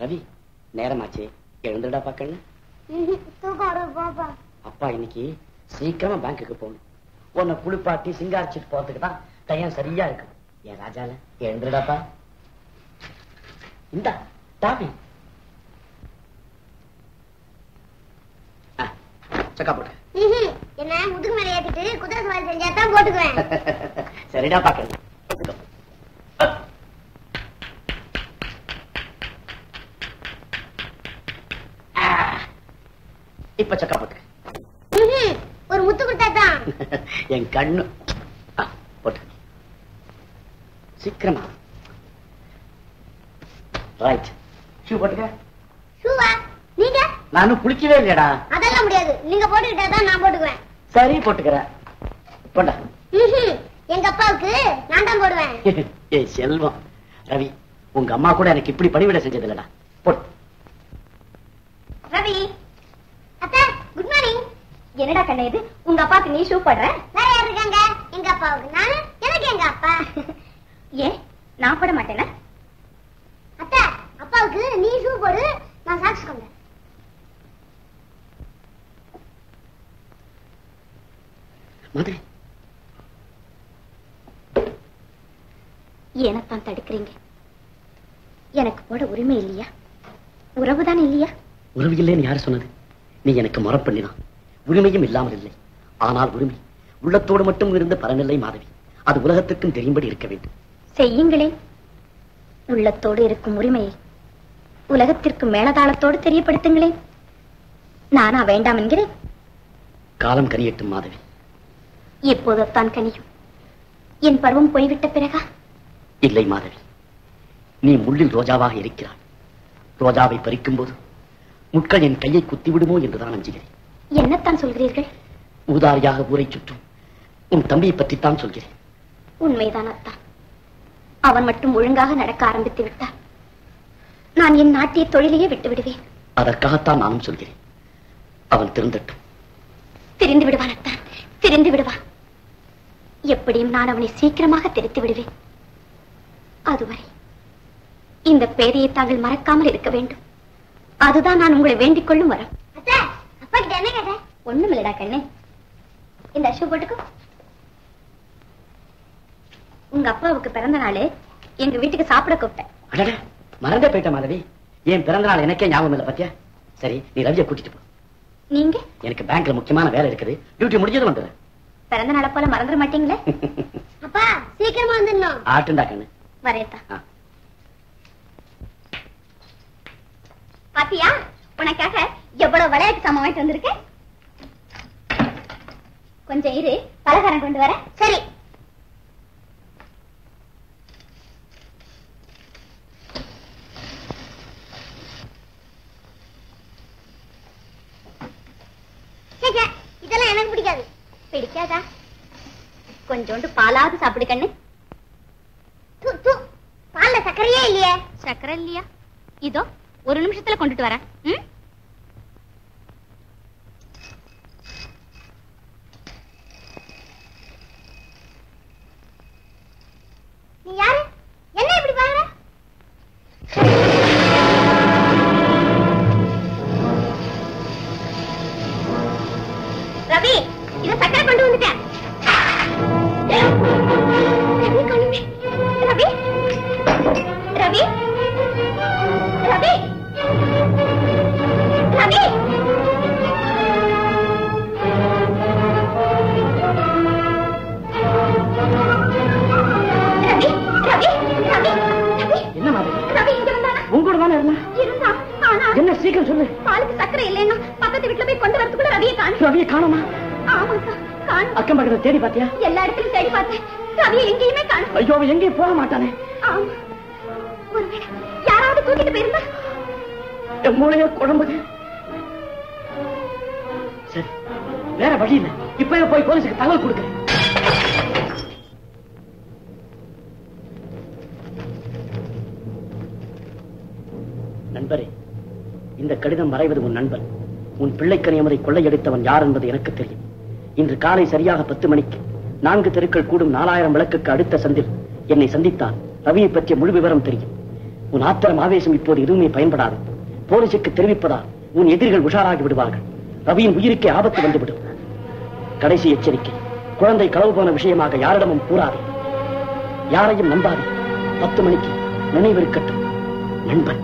Ravi, நேரமாச்சு எழுந்துடா பார்க்கணும். தூக்கம் வர பாப்பா. அப்பா இன்னைக்கு சீக்கிரமா பேங்க்குக்கு போகணும். உன்னை குளிப்பாட்டி சிங்காரிச்சிட்டு போறதுக்கு தான் டைம் சரியா இருக்கு. ஏன் ராஜால எழுந்துடாப்பா. இந்தா டாபி. சக்கா போட்டு. என்ன முதுகு மேல ஏத்திட்டு குதிரை சவாரி செஞ்சா தான் போட்டுக்குவேன். சரிடா பார்க்கணும். இப்ப சக்கா போட்டு. ஒரு முத்து கொடுத்தாதான் என் கண்ணு போட்டு சீக்கிரமா. ரைட் ஷூ போட்டுக்க. ஷூவா? நீங்க? நானும் குளிக்கவே இல்லடா. அதெல்லாம் முடியாது, நீங்க போட்டுக்கிட்டாதான் நான் போட்டுக்குவேன். சரி போட்டுக்கிறேன். போண்டா. எங்க அப்பாவுக்கு நான் தான் போடுவேன். ஏய் செல்வம், ரவி உங்க அம்மா கூட எனக்கு இப்படி பணிவிட செஞ்சது இல்லடா. போடு. ரவி அத்தா, குட் மார்னிங். என்னடா கண்ணே இது, உங்க அப்பாக்கு நீ ஷூ போடுற? வேற யார் இருக்காங்க? எங்க அப்பாவுக்கு நானு, எனக்கு எங்க அப்பா. ஏன் நான் போட மாட்டேனா? அத்தா, அப்பாவுக்கு நீ ஷூ போடு, நான் சாக்ஸ் கொண்டு. மதுரை, ஏனத்தான் தடுக்கிறீங்க? எனக்கு போட உரிமை இல்லையா? உறவுதான் இல்லையா? உறவு இல்லைன்னு யாரு சொன்னது? நீ எனக்கு மரம் பண்ணினான். உரிமையும் இல்லாமல் இல்லை, ஆனால் உரிமை உள்ளத்தோடு மட்டும் இருந்த பலனில்லை மாதவி. அது உலகத்திற்கும் தெரியும்படி இருக்க வேண்டும். செய்யுங்களே, உள்ளத்தோடு இருக்கும் உரிமையை உலகத்திற்கு மேலதாளத்தோடு தெரியப்படுத்துங்களே. நானா வேண்டாம் என்கிறேன்? காலம் கனியட்டும் மாதவி. எப்போதான் கனியும்? என் பருவம் போய்விட்ட பிறகா? இல்லை மாதவி, நீ முள்ளில் ரோஜாவாக இருக்கிறாய். ரோஜாவை பறிக்கும் போது முட்கள் என் கையை குத்தி விடுமோ என்றுதான் அஞ்சுகிறேன். என்னத்தான் சொல்கிறீர்கள்? ஊதாரியாக ஊரை சுற்றும் உன் தம்பியை பற்றித்தான் சொல்கிறேன். உண்மைதான் அத்தான். அவன் மட்டும் ஒழுங்காக நடக்க ஆரம்பித்து விட்டான், நான் என் நாட்டிய தொழிலையே விட்டு விடுவேன். அதற்காகத்தான் நானும் சொல்கிறேன், அவன் திருந்தட்டும். திரிந்து விடுவான் அத்தான், திரிந்து விடுவான். எப்படியும் நான் அவனை சீக்கிரமாக திருத்தி விடுவேன். அதுவரை இந்த பேதையை தாங்கள் மறக்காமல் இருக்க வேண்டும். அதுதான் நான் உங்களை வேண்டிக் கொள்ளும் வரம். அப்பா கிட்ட என்ன கேட்ட? ஒண்ணும் இல்லடா கண்ணே, இந்த ஷூ போட்டுக்கோ. உங்க அப்பாவுக்கு பிறந்த நாள், எங்க வீட்டுக்கு சாப்பிட கூப்பிட்டேன். மறந்தே போயிட்ட மாதவி, என் பிறந்த நாள் எனக்கே ஞாபகம் இல்லை பாத்தியா. சரி, நீ ரவியை கூட்டிட்டு போ. நீங்க? எனக்கு பேங்க்ல முக்கியமான வேலை இருக்குது, டியூட்டி முடிஞ்சது வந்துடுற. பிறந்த நாளை போல மறந்துட மாட்டீங்களே. அப்பா சீக்கிரமா வந்துடணும். ஆட்டுண்டா கண்ணு, வரையத்தான். பாத்தியா உனக்காக எவ்வளவு விளையாட்டு சாமான் வாங்கிட்டு வந்திருக்கேன். கொஞ்சம் இரு, பலகாரம் கொண்டு வர. சரி. இதெல்லாம் எனக்கு பிடிக்காது. பிடிக்காதா? கொஞ்சோண்டு பாலாவது சாப்பிடு கண்ணு. பால்ல சர்க்கரையே இல்லையே. சர்க்கரை இல்லையா? இதோ ஒரு நிமிஷத்துல கொண்டுட்டு வரேன். நீ யாரு? என்ன இப்படி பாக்குற? ரவி, இத சக்கரை கொண்டு வந்துட்டேன். ரவி, ரவி, ரவி, ரவி, ரவி, ரவி, ரவி. என்ன மாதிரி ரவி இங்க வந்தானா? உங்கூட தானே இருந்தா? இருந்தான். ஆனா என்ன? சீக்கிரம் சொல்லு. பாலுக்கு சக்கரை இல்லைன்னா பக்கத்து வீட்டுல போய் கொண்டு வரதுக்குள்ள ரவியை காணோம். ரவியை காணோமா? ஆமாக்கா காணோம். அக்கம் பக்கத்துல தேடி பாத்தியா? எல்லா இடத்துலயும் தேடி பார்த்தேன், ரவியை எங்கேயுமே காணோம். ஐயோ, எங்கேயும் போக மாட்டானே. ஆமா, ஒருவேளை யாராவது தூக்கிட்டு போயிருந்தா? என் மூளைய குழம்புது. சரி, வேற வழி இல்லை, இப்பவே போய் போலீஸுக்கு தகவல் கொடுக்குறேன். நண்பரே, இந்த கடிதம் வரைவது உன் நண்பன், உன் பிள்ளைக்கனியமரை கொள்ளையடித்தவன் யார் என்பது எனக்கு தெரியும். இன்று காலை சரியாக 10 மணிக்கு 4 தெருக்கள் கூடும் 4000 விளக்குக்கு அடுத்த சந்தில் என்னை சந்தித்தான். ரவியை பற்றிய முழு விவரம் தெரியும். உன் ஆத்திரம் ஆவேசம் இப்போது எதுவுமே பயன்படாது. போலீசுக்கு தெரிவிப்பதால் உன் எதிரிகள் உஷாராகி விடுவார்கள். ரவியின் உயிருக்கே ஆபத்து வந்துவிடும். கடைசி எச்சரிக்கை, குழந்தை களவு போன விஷயமாக யாரிடமும் கூறாதே, யாரையும் நம்பாதே. 10 மணிக்கு நினைவிருக்கட்டும் நண்பன்.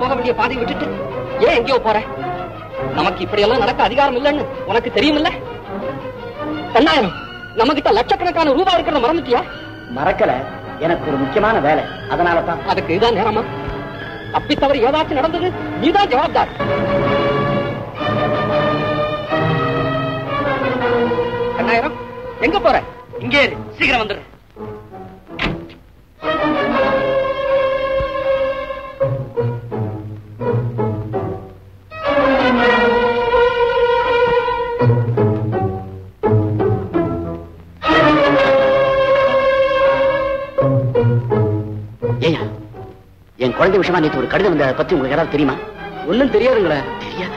போக வேண்டிய பாதை விட்டுட்டு ஏன் எங்கேயோ போற? நமக்கு இப்படி எல்லாம் நடக்க அதிகாரம் இல்லைன்னு உனக்கு தெரியுமில்ல? 10,000 நம்ம கிட்ட லட்சக்கணக்கான ரூபாய் இருக்கிறத மறந்துட்டியா? மறக்கல, எனக்கு ஒரு முக்கியமான வேலை, அதனால தான். அதுக்கு இதுதான் நேரமா? அப்படி தவறு ஏதாச்சும் நடந்தது நீதான் ஜவாப்தார். எங்க போற? இங்கே சீக்கிரம் வந்துடு. குழந்தை விஷயமா நேற்று ஒரு கடிதம் வந்த பத்தி உங்களுக்கு யாராவது தெரியுமா? ஒன்னும் தெரியாதுங்களா? தெரியாதா?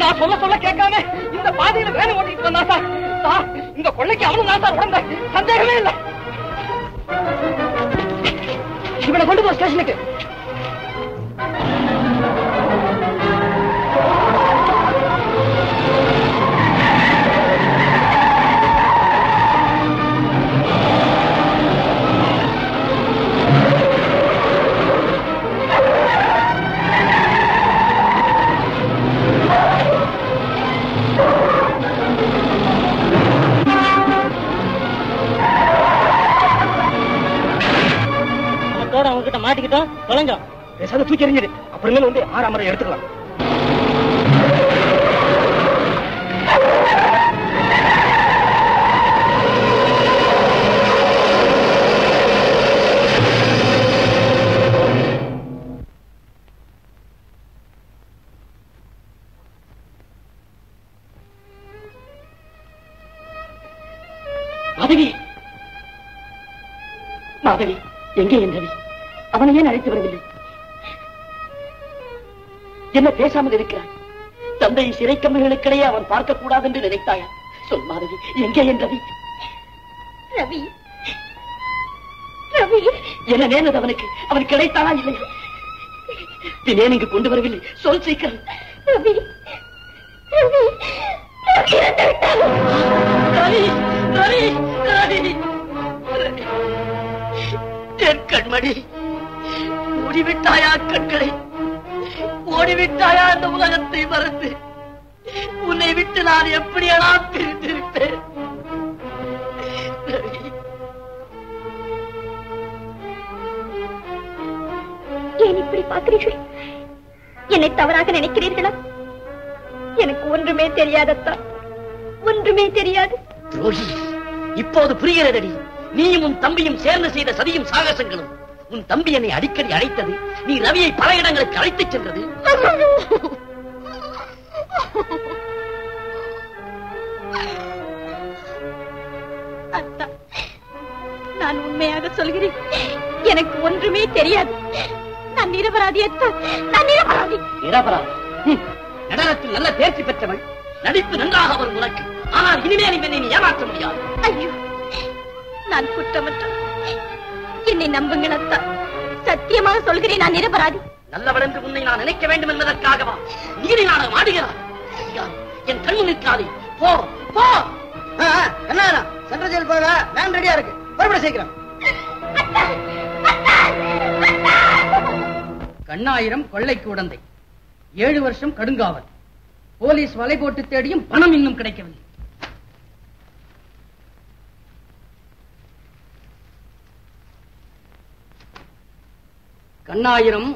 நான் சொல்ல சொல்ல கேட்காம இந்த பாதையில வேணும் ஓட்டிட்டு வந்தா சார். சார், இந்த கொள்ளைக்கு அவனும் நான் சார் உடந்த, சந்தேகமே இல்லை. இவனை கொண்டு போ ஸ்டேஷனுக்கு. மாட்டிக்கிட்டோம், தொலைஞ்சோம். பேசாத தூக்கி எறிஞ்சிடு, அப்புறமேல வந்து 6 மரம் எடுத்துக்கலாம். மாதவி, மாதவி எங்கே என் ரவி? அவனை ஏன் அழைத்து வரவில்லை? என்ன பேசாமல் இருக்கிறான்? தந்தை சிறை கம்பிகளுக்கிடையே அவன் பார்க்க கூடாது என்று நினைத்தாயா? சொல் மாதவி, எங்கே என் ரவி? ரவி, ரவி என்ன நேர்ந்தது அவனுக்கு? அவன் கிடைத்தானா இல்லையா? ஏன் இங்கு கொண்டு வரவில்லை? சொல் சீக்கிரம். ரவி, ரவி, ரவி, ரவி, ரவி, என் கண்மணி, ஓடிவிட்டாயா கண்களை? ஓடிவிட்டாயா அந்த உலகத்தை மறந்து? உன்னை விட்டு நான் எப்படியெல்லாம் பிரிந்திருப்பேன். ஏன் இப்படி பார்க்கிறீர்கள்? என்னை தவறாக நினைக்கிறீர்களா? எனக்கு ஒன்றுமே தெரியாதத்தான், ஒன்றுமே தெரியாது. துரோகி, இப்போது புரிகிறதடி. நீயும் உன் தம்பியும் சேர்ந்து செய்த சதியும் சாகசங்களும். உன் தம்பி என்னை அடிக்கடி அழைத்தது, நீ ரவியை பல இடங்களுக்கு அழைத்துச் சென்றது. அத்தா, நான் உண்மையாக சொல்கிறேன், எனக்கு ஒன்றுமே தெரியாது. நான் நிரபராதி அத்தா, நான் நிரபராதி. நிரபராதி? நடனத்தில் நல்ல தேர்ச்சி பெற்றவள், நடிப்பு நன்றாக வரும் உனக்கு. ஆனால் இனிமேல் என்னை நீ ஏமாற்ற முடியாது. ஐயோ, நான் குற்றமற்ற. என்னை நம்புங்கள் அத்தா, சத்தியமாக சொல்கிறேன், நான் நிரபராதி. நல்லவன் என்று உன்னை நான் நினைக்க வேண்டும் என்பதற்காகவா நீரை நான் ஆடுகிறார்? என் கண் நிற்காதே, போ போ. என்ன சென்ட்ரல் ஜெயில் போக வேன் ரெடியா இருக்கு, புறப்பட சீக்கிரம். கண்ணாயிரம் கொள்ளைக்கு உடந்தை, 7 வருஷம் கடுங்காவல், போலீஸ் வலை போட்டு தேடியும் பணம் இன்னும் கிடைக்கவில்லை. கண்ணாயிரம்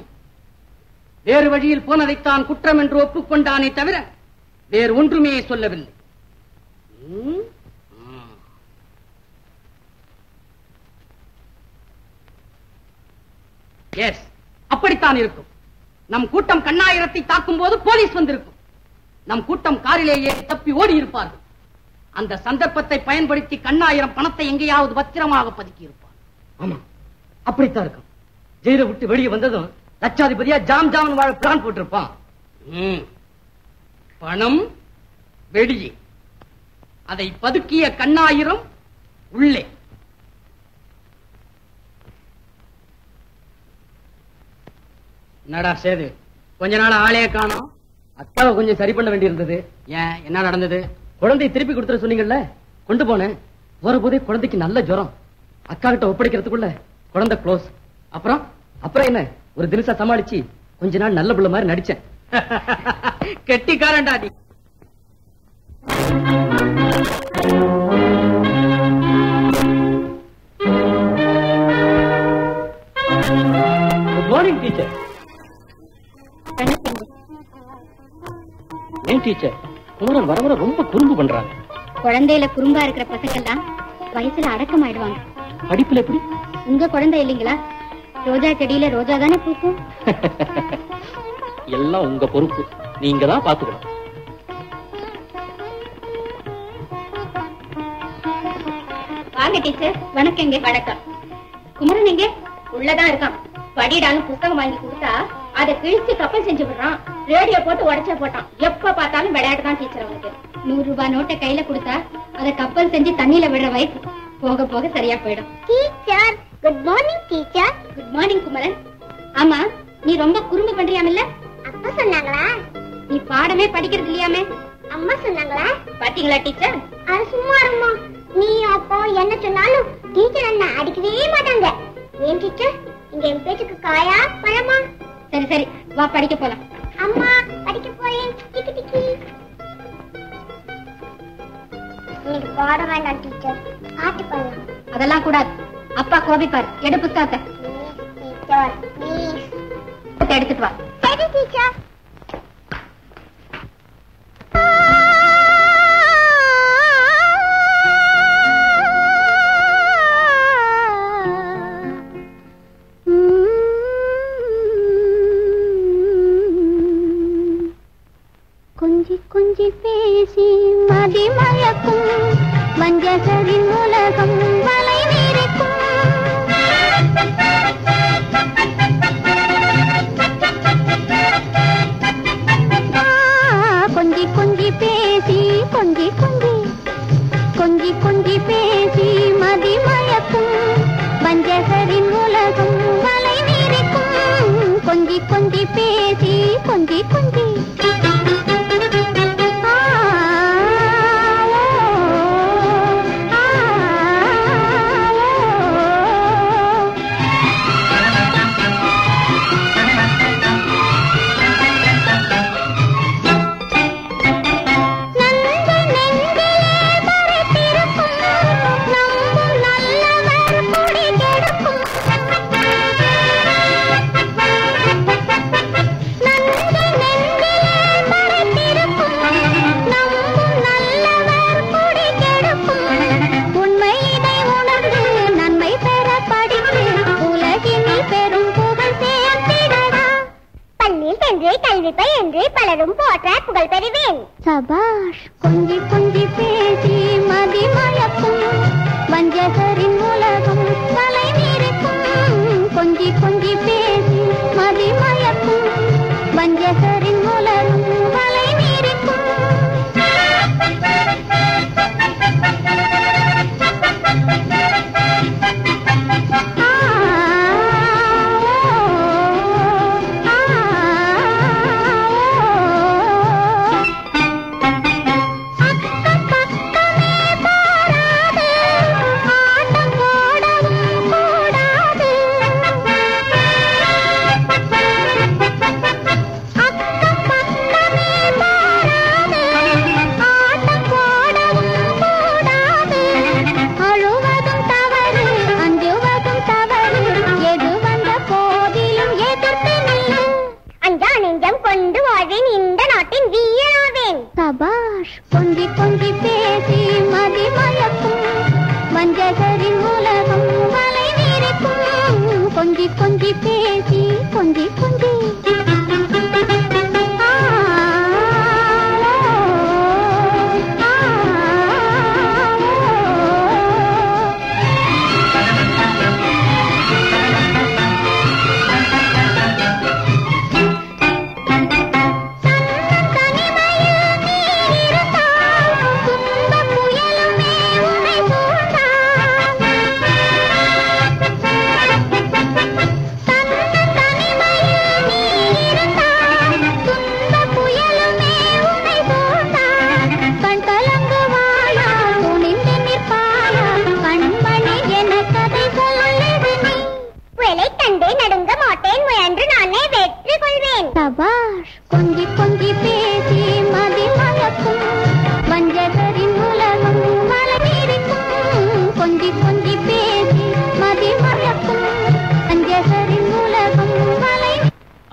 வேறு வழியில் போனதைத்தான் குற்றம் என்று ஒப்புக்கொண்டானே தவிர வேறு ஒன்றுமே சொல்லவில்லை. எஸ், அப்படித்தான் இருக்கும். நம் கூட்டம் கண்ணாயிரத்தை தாக்கும் போது போலீஸ் வந்திருக்கும். நம் கூட்டம் காரிலேயே தப்பி ஓடி இருப்பார்கள். அந்த சந்தர்ப்பத்தை பயன்படுத்தி கண்ணாயிரம் பணத்தை எங்கேயாவது பத்திரமாக பதுக்கி இருப்பார். ஆமா, அப்படித்தான் இருக்கும். ஜெயிலை விட்டு வெளியே வந்ததும் லட்சாதிபதியா ஜாம் ஜாம் வாழ பிளான் போட்டிருப்பான். பணம் வெளியே, அதை பதுக்கிய கண்ணாயிரம் உள்ளே. என்னடா சேது, கொஞ்ச நாள் ஆளே காணோம். அக்காவை கொஞ்சம் சரி பண்ண வேண்டி இருந்தது. ஏன், என்ன நடந்தது? குழந்தையை திருப்பி கொடுத்துட சொன்னீங்கல்ல, கொண்டு போனேன். வரபோதே குழந்தைக்கு நல்ல ஜுரம். அக்கா கிட்ட ஒப்படைக்கிறதுக்குள்ள குழந்தை க்ளோஸ். அப்புறம் என்ன, ஒரு தினசா சமாளிச்சு கொஞ்ச நாள் நல்ல பிள்ளை மாதிரி நடிச்சேன். கெட்டிக்காரன்டா நீ. Good morning teacher. ஏன் டீச்சர், குமரன் வர வர ரொம்ப குறும்பு பண்றாங்க. குழந்தையில குறும்பா இருக்கிற பசங்கள்லாம் வயசுல அடக்கம் ஆயிடுவாங்க. படிப்புல எப்படி? உங்க குழந்தை இல்லைங்களா? ரோஜா செடியில ரோஜா தானே பூக்கும். எல்லாம் உங்க பொறுப்பு, நீங்க தான் பாத்துக்கணும். வாங்க டீச்சர். வணக்கங்க. வணக்கம். குமரன் எங்க? உள்ளதான் இருக்கான். படிடான்னு புத்தகம் வாங்கி கொடுத்தா அதை கிழிச்சு கப்பல் செஞ்சு விடுறான். ரேடியோ போட்டு உடச்சா போட்டான். எப்ப பார்த்தாலும் விளையாட்டு தான் டீச்சர் அவனுக்கு. 100 ரூபாய் நோட்டை கையில கொடுத்தா அதை கப்பல் செஞ்சு தண்ணியில விடுற வயசு. போக போக சரியா போயிடும். Teacher good morning. Teacher good morning. Kumaran, ஆமா நீ ரொம்ப குறும்பு பண்றியாமில்ல? அப்பா சொன்னாங்களா? நீ பாடமே படிக்கிறது இல்லையாமே? அம்மா சொன்னாங்களா? பாத்தீங்களா டீச்சர், அது சும்மா இருமா. நீ அப்போ என்ன சொன்னாலும் டீச்சர் என்ன அடிக்கவே மாட்டாங்க. ஏன் டீச்சர், இங்க என் பேச்சுக்கு காயா பழமா? சரி சரி வா, படிக்க போலாம். அம்மா படிக்க போறேன். டிக்கி டிக்கி. நீங்க பாட வேண்டாம் டீச்சர், பாட்டு பண்ணலாம். அதெல்லாம் கூடாது, அப்பா கோபிப்பார். எடு புத்தகத்தை. எடுத்துட்டு வா. சரி டீச்சர். கொஞ்சி கொஞ்சி பேசி மதி மயக்கும் மஞ்சளின் உலகம் மலை நீரிக்கும். கொஞ்சி கொஞ்சி பேசி கொஞ்சி கொஞ்சி கொஞ்சி கொஞ்சி பேசி மதி மயக்கும் மஞ்சளின் உலகம் மலை நீரிக்கும். கொஞ்சி கொஞ்சி பேசி கொஞ்சி கொஞ்சி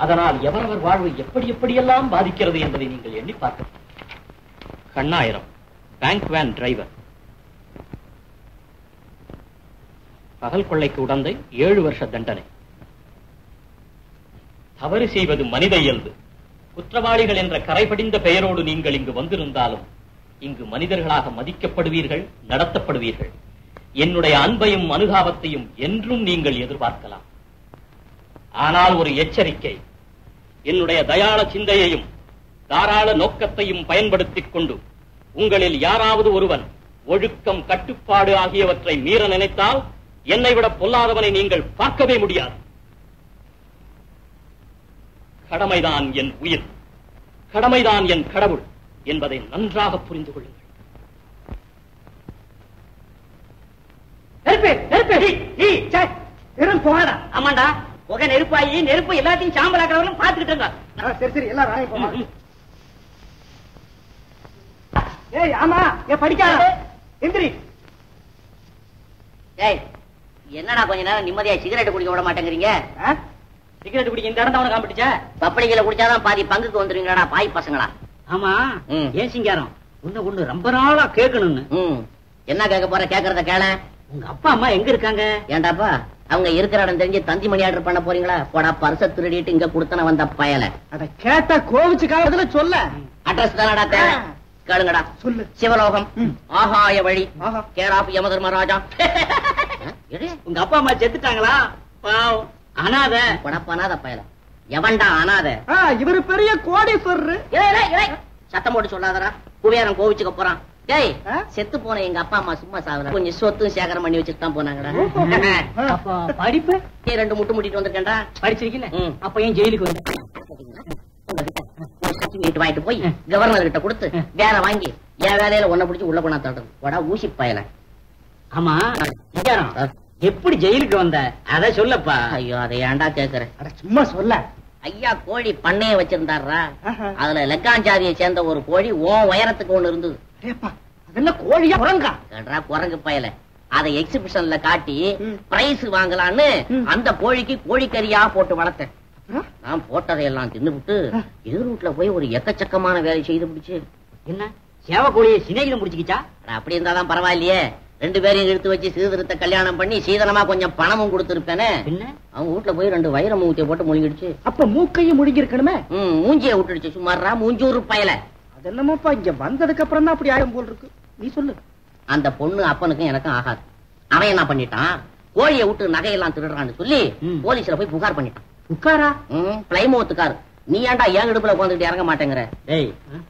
அதனால் எவரவர் வாழ்வு எப்படி எப்படியெல்லாம் பாதிக்கிறது என்பதை நீங்கள் எண்ணி பார்க்க. கண்ணாயிரம் பேங்க் வேன் டிரைவர், பகல் கொள்ளைக்கு உடந்தை 7 வருஷ தண்டனை. தவறு செய்வது மனித இயல்பு. குற்றவாளிகள் என்ற கரைபடிந்த பெயரோடு நீங்கள் இங்கு வந்திருந்தாலும் இங்கு மனிதர்களாக மதிக்கப்படுவீர்கள், நடத்தப்படுவீர்கள். என்னுடைய அன்பையும் அனுதாபத்தையும் என்றும் நீங்கள் எதிர்பார்க்கலாம். ஆனால் ஒரு எச்சரிக்கை, என்னுடைய தயாள சிந்தையையும் தாராள நோக்கத்தையும் பயன்படுத்திக் கொண்டு உங்களில் யாராவது ஒருவன் ஒழுக்கம், கட்டுப்பாடு ஆகியவற்றை மீற நினைத்தால் என்னை விட பொல்லாதவனை நீங்கள் பார்க்கவே முடியாது. கடமைதான் என் உயிர், கடமைதான் என் கடவுள் என்பதை நன்றாக புரிந்து கொள்ளுங்கள். ஆமாண்டா, உக நெருப்பாயி நெருப்பு எல்லாத்தையும் சாம்பல் ஆக்கிறவர்களும் பார்த்துட்டு இருக்காங்க. ஏய் ஆமா, ஏ படிக்காத எந்திரி. ஏய் என்னடா கொஞ்ச நேரம் நிம்மதியா சிகரெட் குடிக்க விட மாட்டேங்கிறீங்க? சிகரெட் குடிக்க இந்த இடம் தான் காம்பிடிச்சா? பப்படிகளை குடிச்சாதான் பாதி பங்குக்கு வந்துருவீங்களா பாய் பசங்களா? ஆமா, ஏன் சிங்காரம் உன்னை ஒண்ணு ரொம்ப நாளா கேட்கணும்னு. என்ன கேட்க போற? கேட்கறத கேள. உங்க அப்பா அம்மா எங்க இருக்காங்க? ஏண்டாப்பா அவங்க இருக்கிற இடம் தெரிஞ்சு தந்தி மணி ஆர்டர் பண்ண போறீங்களா? போடா பரிச திருடிட்டு இங்க குடுத்தன வந்த பயல. அட கேட்டா கோவிச்சுக்காரதுல சொல்ல அட்ரஸ் தானடா கேளுங்கடா. சொல்லு. சிவலோகம், ஆகாய வழி, கேர் ஆஃப் யமதர்மராஜா. உங்க அப்பா அம்மா செத்துட்டாங்களா? பாவம் அனாத. போடா அனாத பயல. எவன்டா அனாத? இவரு பெரிய கோடீஸ்வரர். சத்தம் போட்டு சொல்லாதடா, குபேரன் கோவிச்சுக்க போறான். டேய் செத்து போன எங்க அப்பா அம்மா சும்மா சாவல, கொஞ்சம் சொத்து சேகரம் பண்ணி வச்சிட்டு தான் போனாங்கடா. அப்பா படிப்பு ஏ 2 முட்டு முட்டிட்டு வந்திருக்கேன்டா. படிச்சிருக்கீங்க அப்ப ஏன் ஜெயிலுக்கு வந்த? சர்டிபிகேட் வாங்கிட்டு போய் கவர்னர் கிட்ட கொடுத்து வேற வாங்கி என் வேலையில ஒன்ன பிடிச்சி உள்ள போனா தடுறது. வாடா ஊசி பயல. ஆமா எப்படி ஜெயிலுக்கு வந்த அத சொல்லப்பா. ஐயோ அதை ஏன்டா கேக்குற? சும்மா சொல்ல. ஐயா கோழி பண்ணைய வச்சிருந்தாரா, அதுல லெக்காஞ்சாதியை சேர்ந்த ஒரு கோழி ஓ உயரத்துக்கு ஒண்ணு இருந்தது. கோழியா குரங்கா? குரங்கு பயல. அதை எக்ஸிபிஷன்ல காட்டி பிரைஸ் வாங்கலான்னு அந்த கோழிக்கு கோழிக்கறியா போட்டு வளர்த்தேன். நான் போட்டதையெல்லாம் தின்னுபிட்டு எதிர்வீட்டுல போய் ஒரு எக்கச்சக்கமான வேலை செய்து பிடிச்சு. என்ன சேவ கோழியை சினையில முடிச்சுக்கிச்சா? அப்படி இருந்தாதான் பரவாயில்லையே. 2 பேரையும் எடுத்து வச்சு சீதனத்தை கல்யாணம் பண்ணி சீதனமா கொஞ்சம் பணமும் கொடுத்திருப்பேனே. அவங்க வீட்டுல போய் 2 வயிற மூஞ்சிய போட்டு முழுங்கிடுச்சு. அப்ப மூக்கையும் முழுங்கிருக்கணுமே. மூஞ்சிய விட்டுடுச்சு. சுமாரா மூஞ்சூர் பயல. என்னமாப்பா இங்க வந்ததுக்கு அப்புறம் தான் அப்படி ஆயிரம் போல் இருக்கு. நீ சொல்லு. அந்த பொண்ணு அப்பனுக்கும் எனக்கும் ஆகாது. அவன் என்ன பண்ணிட்டான், கோழியை விட்டு நகையெல்லாம் திருடுறான்னு சொல்லி போலீஸ்ல போய் புகார் பண்ணிட்டான். புகாரா? பிளைமோத்துக்காரு. நீ ஏன்டா ஏன் இடுப்புல உட்காந்துட்டு இறங்க மாட்டேங்கிற? டேய்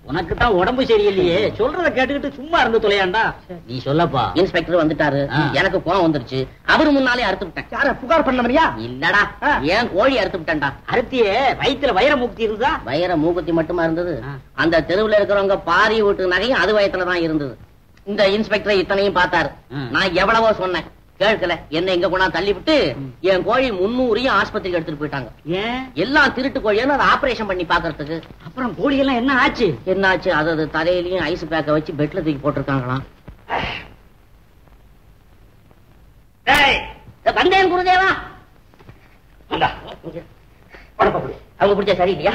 உனக்கு தான் உடம்பு சரியில்லையே, சொல்றத கேட்டுக்கிட்டு சும்மா இருந்து தொலையாண்டா. நீ சொல்லப்பா. இன்ஸ்பெக்டர் வந்துட்டாரு, எனக்கு கோவம் வந்துருச்சு. அவரு முன்னாலே அறுத்து விட்டேன். யார புகார் பண்ணவரியா? இல்லடா, ஏன் கோழி அறுத்து விட்டேன்டா. அறுத்தியே வயிற்றுல வைர மூக்குத்தி இருந்தா? வைர மூக்குத்தி மட்டுமா இருந்தது? அந்த தெருவுல இருக்கிறவங்க பாரி வீட்டு நகையும் அது வயத்துலதான் இருந்தது. இந்த இன்ஸ்பெக்டர் இத்தனையும் பார்த்தாரு. நான் எவ்வளவோ சொன்னேன், கேட்கல. என்ன எங்க கொண்டா தள்ளி விட்டு என் கோழி 300ஐயும் ஆஸ்பத்திரிக்கு எடுத்துட்டு போயிட்டாங்க. ஏன்? எல்லாம் திருட்டு கோழியான அதை ஆபரேஷன் பண்ணி பாக்குறதுக்கு. அப்புறம் கோழி எல்லாம் என்ன ஆச்சு? என்ன ஆச்சு, அதாவது தலையிலயும் ஐஸ் பேக்க வச்சு பெட்ல தூக்கி போட்டிருக்காங்களாம். வந்தேன் குருதேவா. அவங்க பிடிச்சா சரியில்லையா?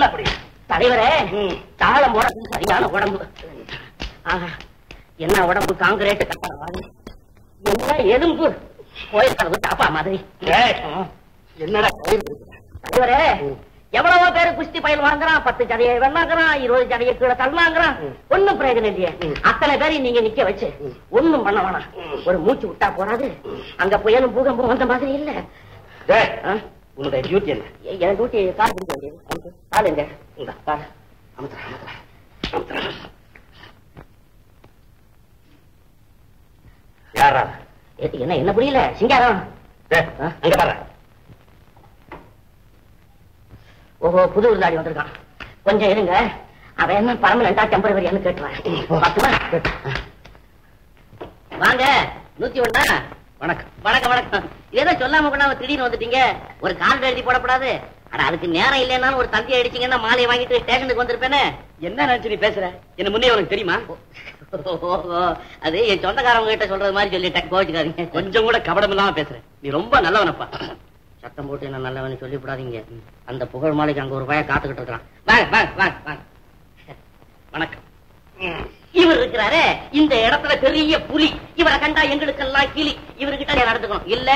என்ன அப்படி தலைவரே தாளம் போட சரியான உடம்பு. என்ன உடம்பு காங்கிரீட் கட்டவாது என்ன எலும்பு கோயில் கதவு தாப்பா மாதிரி. என்னடா தலைவரே எவ்வளவோ பேரு குஸ்தி பயில் வாங்குறான், 10 ஜடையை வெண்ணாங்கிறான், 20 ஜடையை கீழே தள்ளாங்கிறான், ஒன்னும் பிரயோஜனம் இல்லையே. அத்தனை பேரையும் நீங்க நிக்க வச்சு ஒன்னும் பண்ண வேணாம், ஒரு மூச்சு விட்டா போறாது. அங்க புயலும் பூகம்பம் வந்த மாதிரி இல்ல. உன்னுடைய டியூட்டி என்ன? என் டியூட்டி கால் பிடிக்க கால் எங்க கால் அமுத்துறேன். யாரா என்ன என்ன புரியல சிங்காரம் அங்க பாரு. ஓஹோ புது விருந்தாடி வந்திருக்கான், கொஞ்சம் இருங்க. அவன் என்ன பர்மனண்டா டெம்பரவரியான்னு கேட்டுவாங்க. வாங்க 101 வணக்கம். வணக்கம் வணக்கம். ஏதோ சொல்லாம கூட திடீர்னு வந்துட்டீங்க. ஒரு கார்டு எழுதி போடப்படாது? ஆனா அதுக்கு நேரம் இல்லைன்னாலும் ஒரு தந்தி அடிச்சிங்கன்னா மாலையை வாங்கிட்டு ஸ்டேஷனுக்கு வந்திருப்பேன்னு என்ன நினைச்சு நீ பேசுற? என்ன முன்னே உனக்கு தெரியுமா? அது என் சொந்தக்காரவங்க கிட்ட சொல்றது மாதிரி சொல்லிட்டேன், கோவிச்சுக்காதீங்க. கொஞ்சம் கூட கபடம் இல்லாம பேசுறேன். நீ ரொம்ப நல்லவனப்பா. சத்தம் போட்டு என்ன நல்லவன்னு சொல்லிவிடாதீங்க. அந்த புகழ் மாலைக்கு அங்க ஒரு பய காத்துக்கிட்டு இருக்கான். வாங்க வாங்க வாங்க வாங்க. வணக்கம். இவர் இருக்கிறாரு இந்த இடத்துல பெரிய புலி. இவரை கண்டா எங்களுக்கெல்லாம் கிளி. இவர்கிட்ட நடந்துக்கணும் இல்ல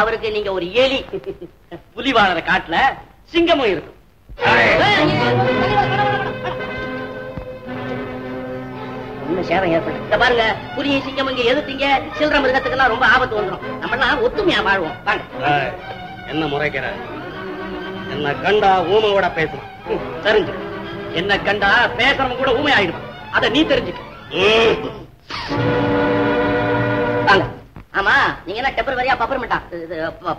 அவருக்கு நீங்க ஒரு எலி. புலி வாழற காட்டுல சிங்கமும் இருக்கும். ஒன்னும் சேவை ஏற்படுத்த பாருங்க. புலியை சிங்கம் இங்க எதிர்த்தீங்க சில்லற மிருகத்துக்கெல்லாம் ரொம்ப ஆபத்து வந்துடும். நம்மளாம் ஒத்துமையா வாழ்வோம். வாங்க. என்ன முறைக்கிற? என்ன கண்டா ஊமையோட பேசலாம். தெரிஞ்சு என்ன கண்டா பேசுறவங்க கூட ஊமை ஆயிடுவான். அத நீ தெரிஞ்சுக்க. ஆமா நீங்க என்ன டெம்பரவரியா பர்மனண்டா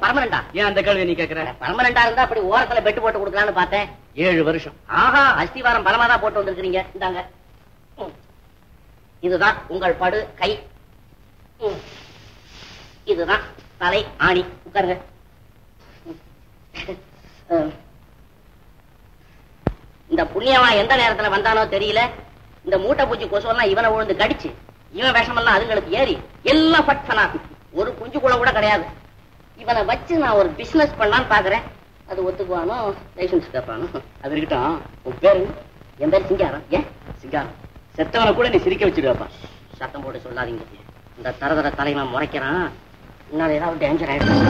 பர்மனண்டா? ஏன் அந்த கேள்வி நீ கேக்குற? பர்மனண்டா இருந்தா அப்படி ஓரத்துல பெட்டு போட்டு கொடுக்கலான்னு பார்த்தேன். 7 வருஷம். ஆஹா அஸ்திவாரம் பலமாதான் போட்டு வந்திருக்கிறீங்க. இந்தாங்க இதுதான் உங்கள் படு கை, இதுதான் தலை ஆணி. உட்காருங்க. இந்த புண்ணியமா எந்த நேரத்துல வந்தானோ தெரியல. இந்த மூட்டை பூச்சி கொசுவெல்லாம் இவனை விழுந்து கடிச்சு இவன் விஷமெல்லாம் அதுங்களுக்கு ஏறி எல்லாம் பட் பண்ணா. ஒரு குஞ்சு குளம் கூட கிடையாது. இவனை வச்சு நான் ஒரு பிசினஸ் பண்ணலான்னு பாக்குறேன். அது ஒத்துக்குவானோ லைசன்ஸ் கேட்பானோ அது இருக்கட்டும். உன் பேரு? என் பேர் சிங்காரம். ஏன் சிங்காரம்? செத்தவனை கூட நீ சிரிக்க வச்சுருவாப்பா. சத்தம் போட்டு சொல்லாதீங்க. இந்த தரதர தலைவன் முறைக்கிறான். இன்னொரு ஏதாவது டேஞ்சர் ஆயிடும்.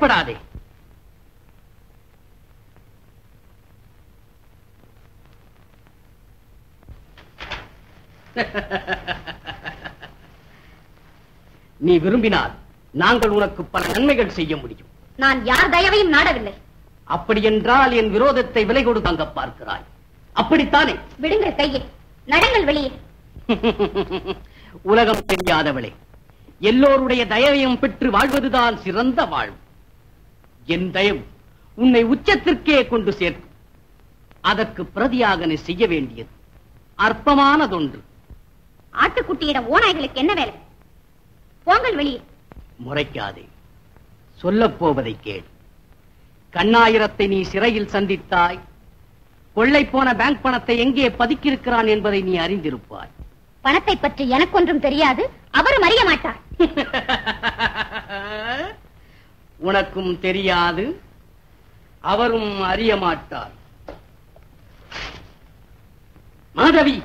பயப்படாதே. நீ விரும்பினால் நாங்கள் உனக்கு பல நன்மைகள் செய்ய முடியும். நான் யார் தயவையும் நாடவில்லை. அப்படி என்றால் என் விரோதத்தை விலை கொடு தாங்க பார்க்கிறாய், அப்படித்தானே? விடுங்கள் கையே, நடங்கள் வெளியே. உலகம் தெரியாதவளே, எல்லோருடைய தயவையும் பெற்று வாழ்வதுதான் சிறந்த வாழ்வு. என் தயவு உன்னை உச்சத்திற்கே கொண்டு சேர்க்கும். அதற்கு பிரதியாக நீ செய்ய வேண்டியது அற்பமானதொன்று. ஆட்டுக்குட்டியிடம் ஓநாய்களுக்கு என்ன வேலை? போங்கள் வெளியே. முறைக்காதே, சொல்லப்போவதை கேள். கண்ணாயிரத்தை நீ சிறையில் சந்தித்தாய். கொள்ளை போன பேங்க் பணத்தை எங்கே பதுக்கியிருக்கிறான் என்பதை நீ அறிந்திருப்பாய். பணத்தை பற்றி எனக்கொன்றும் தெரியாது, அவரும் அறிய மாட்டார். உனக்கும் தெரியாது, அவரும் அறிய மாட்டார். மாதவி,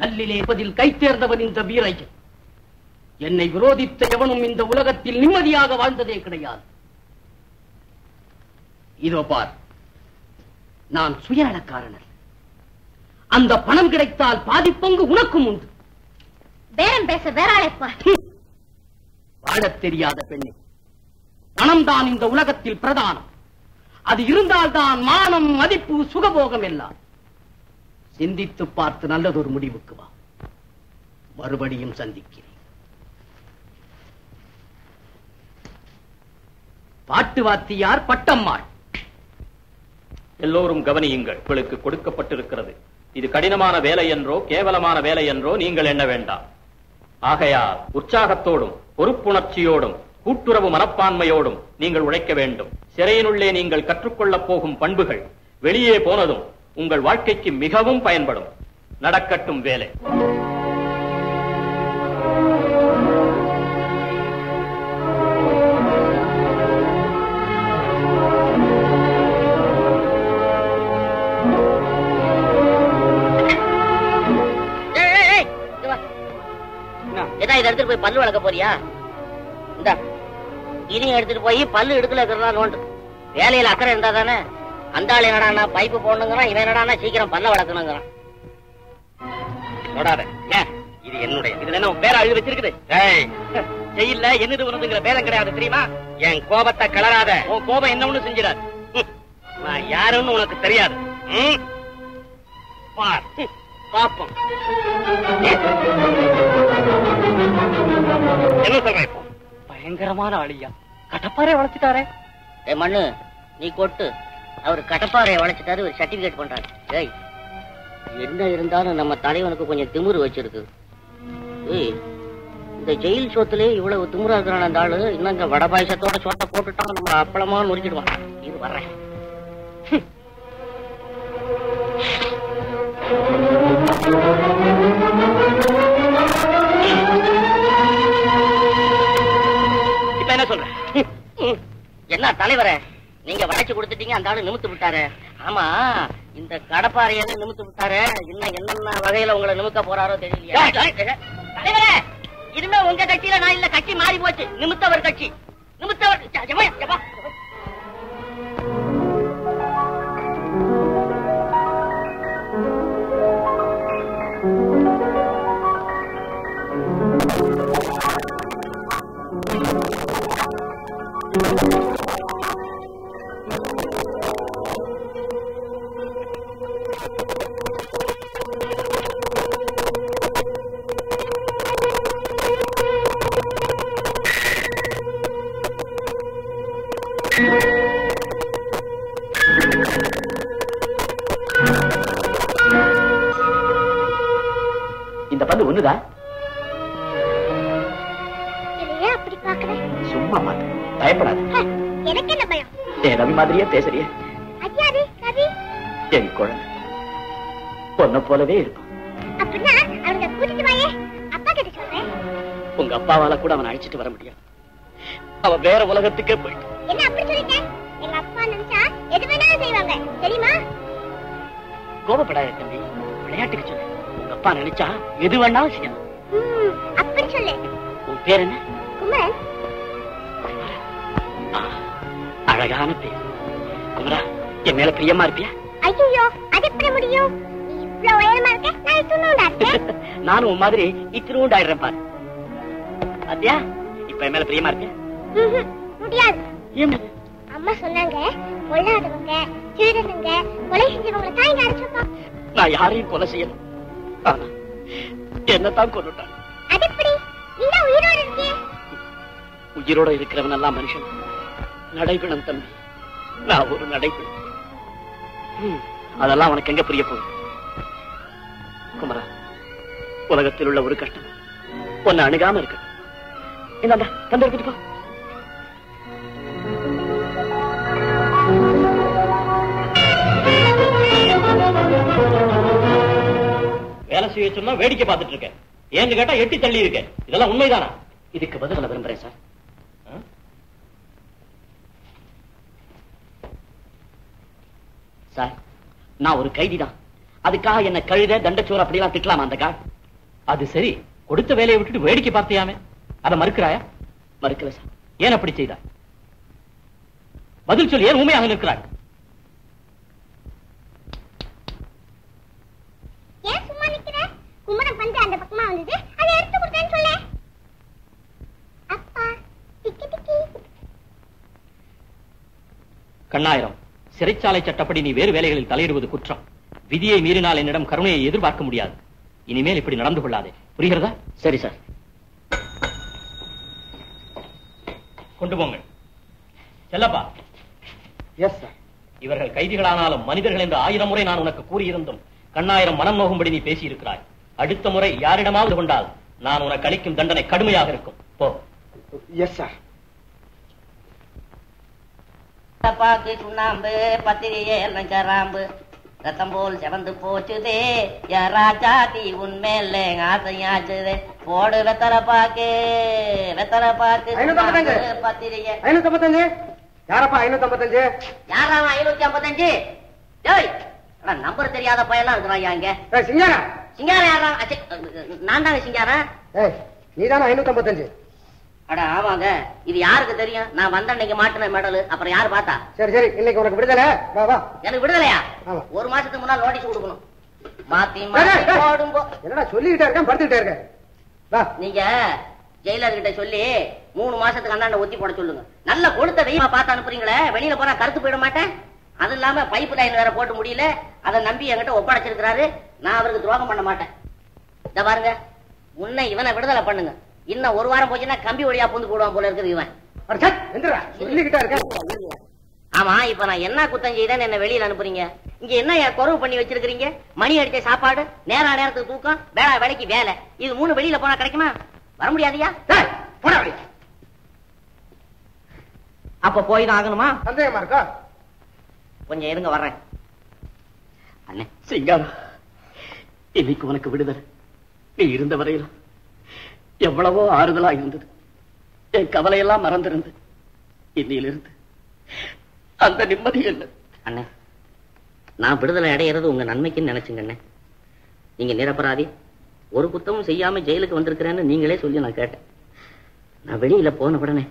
கல்லிலே பதில் கை தேர்ந்தவன் இந்த வீரர்கள். என்னை விரோதித்த எவனும் இந்த உலகத்தில் நிம்மதியாக வாழ்ந்ததே கிடையாது. இதோ பார், நான் சுயநலக்காரனர். அந்த பணம் கிடைத்தால் பாதிப்பங்கு உனக்கும் உண்டு. பேரம் பேச வேறாழைப்பார். வாழத் தெரியாத பெண்ணே, பணம்தான் இந்த உலகத்தில் பிரதானம். அது இருந்தால்தான் மானம், மதிப்பு, சுகபோகம் எல்லாம். சிந்தித்து பார்த்து நல்லதொரு முடிவுக்கு வா. மறுபடியும் சந்திக்கிறேன். பாட்டு வாத்தியார் பட்டம்மாள். எல்லோரும் கவனியுங்கள். உங்களுக்கு கொடுக்கப்பட்டிருக்கிறது. இது கடினமான வேலை என்றோ கேவலமான வேலை என்றோ நீங்கள் எண்ண வேண்டாம். ஆகையால் உற்சாகத்தோடும் பொறுப்புணர்ச்சியோடும் கூட்டுறவு மனப்பான்மையோடும் நீங்கள் உழைக்க வேண்டும். சிறையினுள்ளே நீங்கள் கற்றுக்கொள்ளப் போகும் பண்புகள் வெளியே போனதும் உங்கள் வாழ்க்கைக்கு மிகவும் பயன்படும். நடக்கட்டும் வேலை. எடுத்துட்டு போய் பல்லு வளர்க்க போறியா? இந்த இதையும் எடுத்துட்டு போய் பல்லு எடுக்கல இருக்கிறதா நோண்டு. வேலையில அக்கறை இருந்தா தானே. அந்த ஆள் என்னடா பைப்பு போடணுங்கிறான், இவன் என்னடா சீக்கிரம் பல்ல வளர்க்கணுங்கிறான். இது என்னுடைய இதுல என்ன பேரை அழுது வச்சிருக்குது? செய்யல என்னது உனதுங்கிற பேரம் கிடையாது தெரியுமா? என் கோபத்தை கலராத. உன் கோபம் என்ன ஒண்ணு செஞ்சிடாது. நான் யாருன்னு உனக்கு தெரியாது. பாப்போம் என்ன சொல்ற. இப்போ பயங்கரமான ஆளியா, கடப்பாறை வளைச்சிட்டாரே. மண்ணு நீ கொட்டு. அவர் கடப்பாறை வளைச்சிட்டாரு, ஒரு சர்டிபிகேட் பண்றாரு. ஏய், என்ன இருந்தாலும் நம்ம தலைவனுக்கு கொஞ்சம் திமுரு வச்சிருக்கு. இந்த ஜெயில் சோத்துல இவ்வளவு திமுறா இருக்கிறான அந்த ஆளு. இன்னங்க வட பாயசத்தோட சோத்தை போட்டுட்டான், நம்ம அப்பளமா நொறுக்கிடுவான். இது வர்றேன். இப்ப என்ன சொல்ற? என்ன தலைவரே, நீங்க வளைச்சு கொடுத்துட்டீங்க, அந்த ஆளு நிமித்து விட்டாரு. ஆமா, இந்த கடப்பாறையில நிமித்து விட்டாரு. இன்னும் என்னென்ன வகையில உங்களை நிமிக்க போறாரோ தெரியல. தலைவரே, இனிமே உங்க கட்சியில நான் இல்ல, கட்சி மாறி போச்சு. நிமித்தவர் கட்சி, நிமித்தவர். இந்த பந்து ஒண்ணுதா? என் குழந்தை பொண்ண போலவே இருக்கும். உங்க அப்பாவால கூட அவன் அழைச்சிட்டு வர முடியாது. அவன் வேற உலகத்துக்கே போயிட்டு. கோபப்படாத தம்பி, விளையாட்டுக்கு சொல்லு. உங்க அப்பா நினைச்சா எது வேணாலும் செய்யணும். உன் பேர் என்ன? குமரன். அழகான பெண். குமரா, என் மேல பிரியமா இருப்பியா? ஐயோ, அது எப்படி முடியும்? நானும் உன் மாதிரி இத்தினோண்டு ஆயிடுறேன் பாரு. அத்தியா, இப்ப என் மேல பிரியமா இருக்கியா? முடியாது. அம்மா சொன்னாங்க, கொள்ளாதவங்க திருடனுங்க கொலை செஞ்சவங்களை தான் இங்க அடைச்சிருப்பா. நான் யாரையும் கொலை செய்யணும், ஆனா என்னதான் கொண்டுட்டாங்க. அது எப்படி? நீங்க உயிரோட இருக்கீங்க. உயிரோட இருக்கிறவன் எல்லாம் மனுஷன், நடைபெணம் தம்பி. நான் ஒரு நடைபெணம். அதெல்லாம் உனக்கு எங்க புரிய போகுது? குமரா, உலகத்தில் உள்ள ஒரு கஷ்டம் ஒன்னு அணுகாம இருக்க. இந்தாண்டா தந்து எடுத்துட்டு போ. வேலை செய்ய சொன்னா வேடிக்கை பார்த்துட்டு இருக்கேன், ஏன்னு கேட்டா எட்டி தள்ளி இருக்கேன். இதெல்லாம் உண்மைதானா? இதுக்கு பதில் விரும்புறேன் சார். சார், நான் ஒரு கைதிதான். அதுக்காக என்ன கழுத தண்டச்சோறு அப்படிலாம் திட்டலாமா? அந்த கார் அது சரி, கொடுத்த வேலையை விட்டுட்டு வேடிக்கை பார்த்தியாமே, அதை மறுக்கிறாயா? மறுக்கல சார். ஏன் அப்படி செய்தா? பதில் சொல்லி. ஏன் உண்மையாக நிற்கிறாங்க? குமரம் பந்து அந்த பக்கமா வந்தது, அதை எடுத்து கொடுத்தேன்னு சொல்ல. அப்பா டிக்கி டிக்கி கண்ணாயிரம், சிறைச்சாலை சட்டப்படி நீ வேறு வேலைகளில் தலையிடுவது குற்றம். விதியை மீறினால் என்னிடம் கருணையை எதிர்பார்க்க முடியாது. இனிமேல் இப்படி நடந்து கொள்ளாதே, புரிகிறதா? சரி சார். கொண்டு போங்க. செல்லப்பா. Yes sir. இவர்கள் கைதிகளானாலும் மனிதர்கள் என்று 1000 முறை நான் உனக்கு கூறியிருந்தும் கண்ணாயிரம் மனம் நோகும்படி நீ பேசியிருக்கிறாய். அடுத்த முறை யாரிடமாவது கொண்டால் நான் உனக்கு அளிக்கும் தண்டனை கடுமையாக இருக்கும். போ. Yes sir. பாக்கி சுண்ணாம்பு பத்திரிகை ராம்பு ரத்தம் போல் செவந்து போச்சுதே, யாராச்சாத்தி உண்மையில ஆசையாச்சுதே. போடு வெத்தலை பாக்கு, வெத்தலை பாக்கு பத்திரிகை 555. யாரப்பா 555? யாராவா 555? நம்பர் தெரியாத பையெல்லாம் இருக்கிறாயா இங்க? சிங்காரா, சிங்காரா யாரா? நான் தாங்க சிங்காரா. நீ தானே 555? அட ஆமாங்க. இது யாருக்கு தெரியும்? நான் வந்த அன்னைக்கு மாட்டின மெடல், அப்புறம் யாரு பார்த்தா? சரி சரி, இன்னைக்கு உனக்கு விடுதலை. வா வா. எனக்கு விடுதலையா? 1 மாசத்துக்கு முன்னாடி நோட்டீஸ் கொடுக்கணும். மாத்தி மாத்தி போடும்போ. என்னடா சொல்லிட்டே இருக்கேன், படுத்துட்டே இருக்கேன். வா. நீங்க ஜெயிலர் கிட்ட சொல்லி 3 மாசத்துக்கு அண்ணாண்ட ஒத்தி போட சொல்லுங்க. நல்ல கொடுத்த வெயில பார்த்து அனுப்புறீங்களே, வெளியில போனா கருத்து போயிட மாட்டேன். அது இல்லாம பைப் லைன் வேற போட்டு முடியல, அதை நம்பி என்கிட்ட ஒப்படைச்சிருக்கிறாரு. நான் அவருக்கு துரோகம் பண்ண மாட்டேன். இத பாருங்க, உன்னை இவனை விடுதலை பண்ணுங்க. இன்னும் 1 வாரம் போச்சுன்னா கம்பி ஒளியா பூந்து போடுவான் போல இருக்குது இவன். ஆமா, இப்ப நான் என்ன குத்தம் செய்தேன்னு என்ன வெளியில அனுப்புறீங்க? இங்க என்ன குறவு பண்ணி வச்சிருக்கீங்க? மணி அடிச்ச சாப்பாடு, நேரா நேரத்துக்கு தூக்கம், வேளா வேலைக்கு வேலை. இது 3 வெளியில போனா கிடைக்குமா? வர முடியாதியா? அப்ப போய்தான் ஆகணுமா? சந்தேகமா இருக்கா? கொஞ்சம் இருங்க, வர்றேன். அண்ணே சிங்காரம், இன்னைக்கு உனக்கு விடுதலை. நீ இருந்த வரையில எவ்வளவோ ஆறுதலா இருந்தது. என் கவலையெல்லாம் மறந்திருந்து இன்னையிலிருந்து அந்த நிம்மதி இல்லை. அண்ணே, நான் விடுதலை அடையிறது உங்க நன்மைக்குன்னு நினைச்சுங்க அண்ணே. நீங்க நிரபராதி, ஒரு குத்தமும் செய்யாம ஜெயிலுக்கு வந்திருக்கிறேன்னு நீங்களே சொல்லி நான் கேட்டேன். நான் வெளியில போன உடனே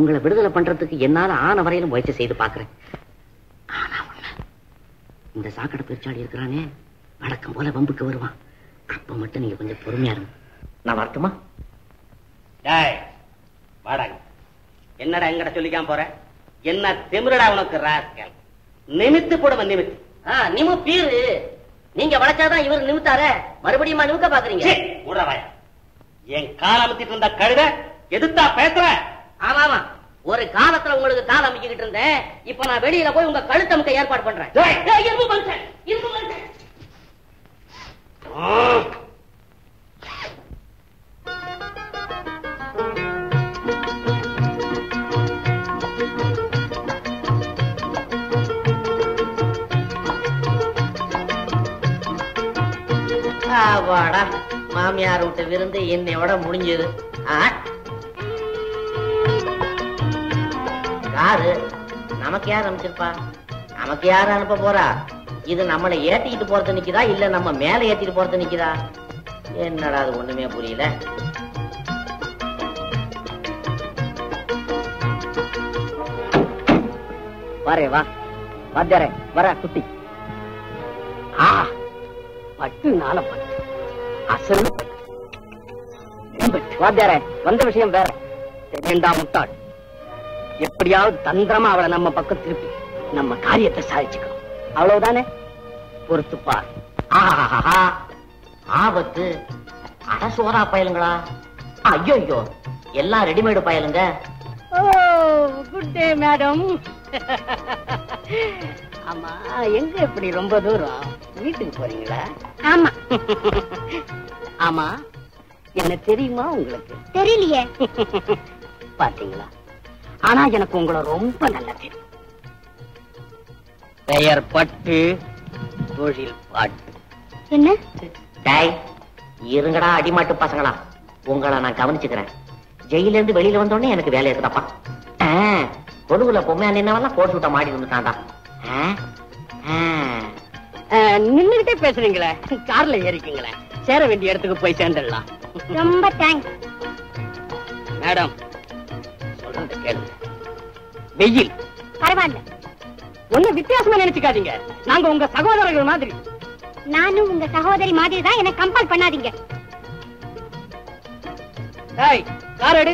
உங்களை விடுதலை பண்றதுக்கு என்னால ஆன வரையிலும் முயற்சி செய்து பாக்குறேன். ஆனா இந்த சாக்கடை பெருச்சாடி இருக்கிறானே, வழக்கம் போல வம்புக்கு வருவான். அப்ப மட்டும் நீங்க கொஞ்சம் பொறுமையா இருங்க. நான் வரட்டுமா? என்னடா எங்கட சொல்லிக்காம போற? என்ன திமிரடா உனக்கு? ராஸ்கல் நிமித்து போடுவன், நிமித்து நிமு பீரு. நீங்க வளைச்சாதான் இவர் நிமித்தார, மறுபடியும் நிமிக்க பாக்குறீங்க. என் கால அமைச்சிட்டு இருந்த கழுத எதுத்தா பேசுற? ஆமா ஆமா, ஒரு காலத்துல உங்களுக்கு கால அமைக்கிட்டு இருந்தேன். இப்ப நான் வெளியில போய் உங்க கழுத்த அமைக்க ஏற்பாடு பண்றேன். வாடா, மாமியார் விட்டு விருந்து என்னையோட முடிஞ்சது. காரு நமக்கு யார் அனுப்பிச்சிருப்பா? நமக்கு யார் அனுப்ப போறா? இது நம்மளை ஏத்திக்கிட்டு போறது நிக்குதா, இல்ல நம்ம மேல ஏத்திட்டு போறது நிக்குதா? என்னடா அது ஒண்ணுமே புரியல. ಬಾರೆ ವಾ ವಾದ್ಯರೆ ವರ ಕುಟ್ಟಿ ಆ ಪಟ್ಟು ನಾಲ ಪಟ್ಟು ಅಸಲು ವಾದ್ಯರೆ ಒಂದು ವಿಷಯ ಬೇರೆ ತೆಗೆಂಡಾ ಮುತ್ತಾಳು எப்படியாவது தந்திரமா அவளை நம்ம பக்கம் திருப்பி நம்ம காரியத்தை சாதிச்சுக்கணும் அவ்வளவுதானே பொறுத்து பார் ஆபத்து அரசோரா பயலுங்களா ஐயோ ஐயோ எல்லாம் ரெடிமேடு பயலுங்க குட் டே மேடம் ஆமா எங்க இப்படி ரொம்ப தூரம் வீட்டுக்கு போறீங்களா ஆமா ஆமா என்ன தெரியுமா உங்களுக்கு தெரியலையே பாத்தீங்களா ஆனா எனக்கு உங்களை ரொம்ப நல்லா தெரியும் பெயர் பட்டு தொழில் பாட்டு என்ன டேய் இருங்கடா அடிமாட்டு பசங்களா உங்களை நான் கவனிச்சுக்கிறேன் ஜெயில இருந்து வெளியில வந்தோடனே எனக்கு வேலை இருக்குதாப்பா கொடுகுல பொம்மையா நின்னவெல்லாம் கோட்டு விட்ட மாடி வந்துட்டான்டா நின்னுகிட்டே பேசுறீங்களே கார்ல ஏறிக்கீங்களே சேர வேண்டிய இடத்துக்கு போய் சேர்ந்துடலாம் ரொம்ப தேங்க்ஸ் மேடம் வெயில் பரவாயில்ல ஒண்ணு வித்தியாசமா நினைச்சுக்காதீங்க நாங்க உங்க சகோதரர்கள் மாதிரி நானும் உங்க சகோதரி மாதிரி தான் என்ன கம்பல் பண்ணாதீங்க டேய் கார் எடு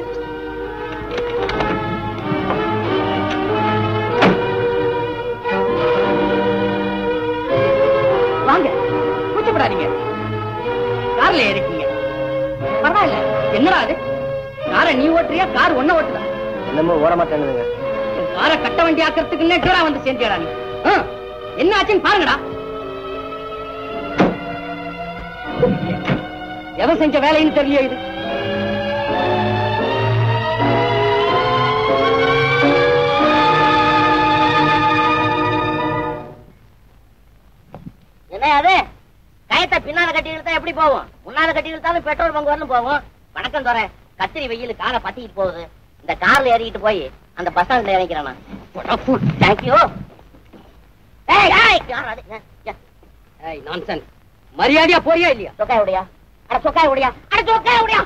வாங்க கூச்சப்படாதீங்க கார்ல ஏறிக்கீங்க பரவாயில்ல என்னடா அது காரை நீ ஓட்டுறியா கார் ஒன்ன ஓட்டுதா நம்ம ஓரமா தங்குங்க காரை கட்ட வண்டி ஆக்கிறதுக்குன்னே டூரா வந்து சேர்ந்துடா நீ என்ன ஆச்சுன்னு பாருங்கடா எவன் செஞ்ச வேலைன்னு தெரியல இது என்ன அது கயத்தை பின்னால கட்டி இழுத்தா எப்படி போவோம் முன்னால கட்டி இழுத்தாலும் பெட்ரோல் பங்கு வரணும் போவோம் வணக்கம் தோற கத்திரி வெயில் காரை பத்திக்கிட்டு போகுது இந்த கார்ல ஏறிட்டு போய் அந்த பஸ் ஸ்டாண்ட்ல இறங்கிறானா தேங்க்யூ ஏய் ஏய் கார் அடி ஏய் நான்சென்ஸ் மரியாதையா போறியா இல்லையா சொக்காய் ஓடியா அட சொக்காய் ஓடியா அட சொக்காய் ஓடியா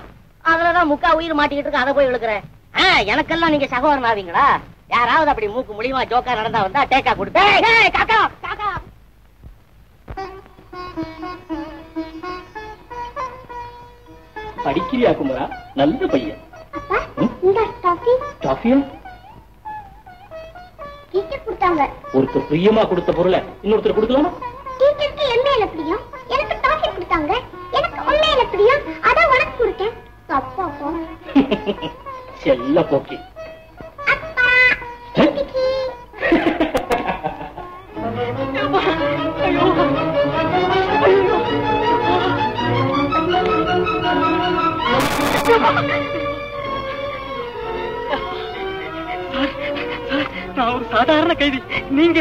அதலதான் முக்கா உயிர் மாட்டிக்கிட்டு இருக்க அத போய் விழுக்குறேன் எனக்கெல்லாம் நீங்க சகோதரன் ஆவீங்களா யாராவது அப்படி மூக்கு முழிமா ஜோக்கா நடந்தா வந்தா டேக்கா கொடுப்பேன் ஏய் ஏய் காக்கா காக்கா படிக்கிறியா குமரா நல்ல பையன் அப்பா இந்த டாஃபி டாஃபியா டீச்சர் கொடுத்தாங்க ஒருத்த பிரியமா கொடுத்த பொருளை இன்னொருத்தர் கொடுக்கலாமா டீச்சருக்கு என்ன இல்ல பிரியம் எனக்கு டாஃபி கொடுத்தாங்க எனக்கு ஒண்ணே இல்ல பிரியம் அத உனக்கு கொடுத்தேன் அப்பா போ செல்ல போக்கி அப்பா டீக்கி சாதாரண கைதி நீங்க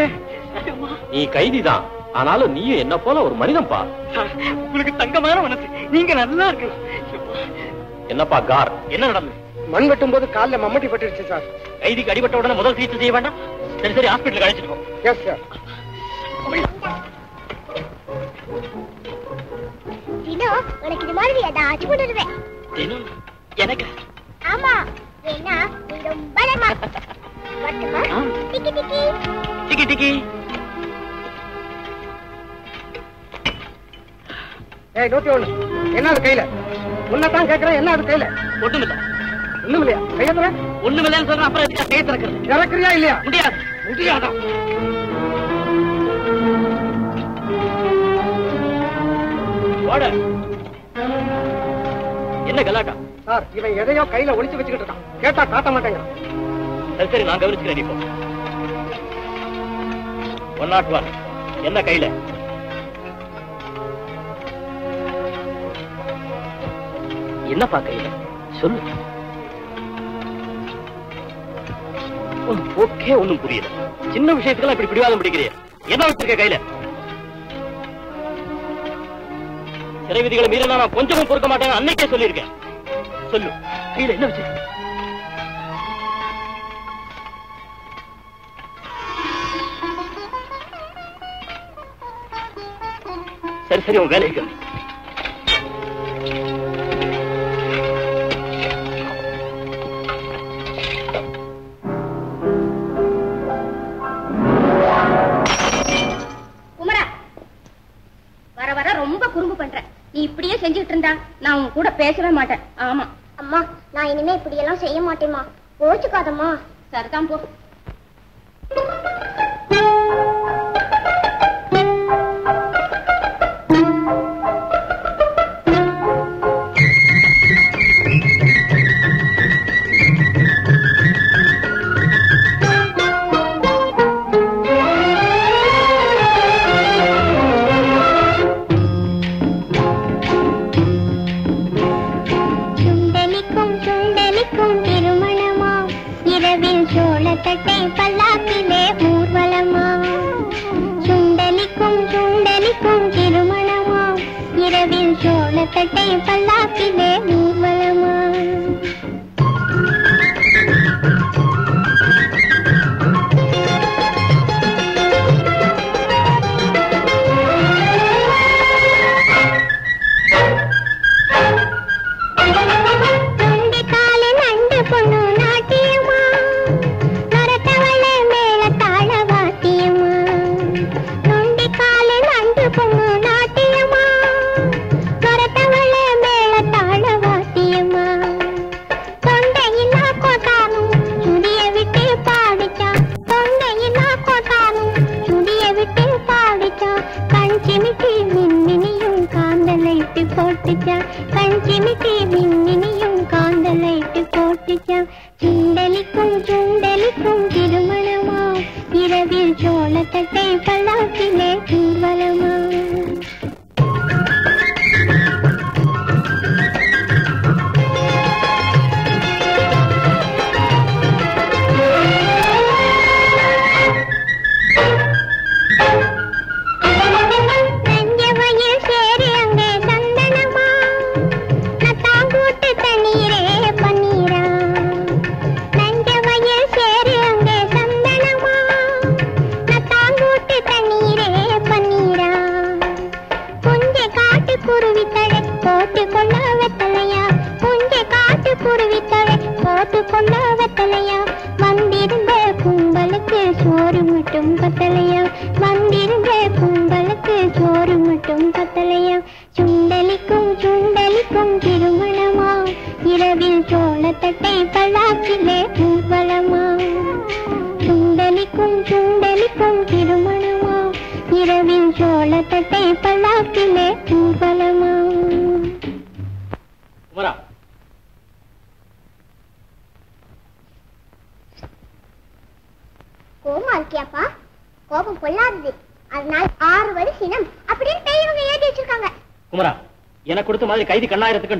நீ கைதிதான் ஆனாலும் நீ என்ன போல ஒரு மனிதன் பா உங்களுக்கு தங்கமான மனசு நீங்க நல்லா இருக்கணும் என்னப்பா கார் என்ன நடந்தது மண் வெட்டும் போது காலில் மம்மட்டி பட்டுருச்சு சார் கைதிக்கு அடிபட்ட உடனே முதல் சிகிச்சை செய்ய வேண்டாம் சரி சரி ஹாஸ்பிட்டலுக்கு அழைச்சிருக்கோம் எஸ் சார் உனக்கு இது மாதிரி ஏதாச்சும் போட்டுடுவேன் எனக்கு ஆமா ஏன்னா ரொம்ப டிக்கி டிக்கி டிக்கி டிக்கி ஏய் 101 என்ன அது கையில உன்ன தான் கேக்குறேன் என்ன அது கையில ஒண்ணுமில்ல ஒண்ணுமில்லையா கையதுல ஒண்ணுமில்லன்னு சொல்ற அப்புறம் எதுக்கு கை திறக்குற திறக்குறியா இல்லையா முடியாது முடியாதா வாடா என்ன கலாட்டா சார் இவன் எதையோ கையில ஒளிச்சு வச்சுக்கிட்டு இருக்கான் கேட்டா காட்ட மாட்டேங்க சரி நான் கவனிச்சுக்கிறேன் இப்போ 101 என்ன கையில என்னப்பா கையில சொல்லு ஓகே ஒண்ணும் புரியல சின்ன விஷயத்துக்கெல்லாம் இப்படி பிடிவாதம் பிடிக்கிறீங்க என்ன வச்சிருக்க கையில சிறை விதிகளை மீறினா நான் கொஞ்சமும் பொறுக்க மாட்டேன்னு அன்னைக்கே சொல்லியிருக்கேன் சொல்லு கையில என்ன வச்சிருக்க சரி சரி உங்க வேலைக்கு கூட பேசவே மாட்டேன். ஆமா அம்மா, நான் இனிமே இப்படி எல்லாம் செய்ய மாட்டேமா. போச்சுக்காதம்மா. சரிதான் போ.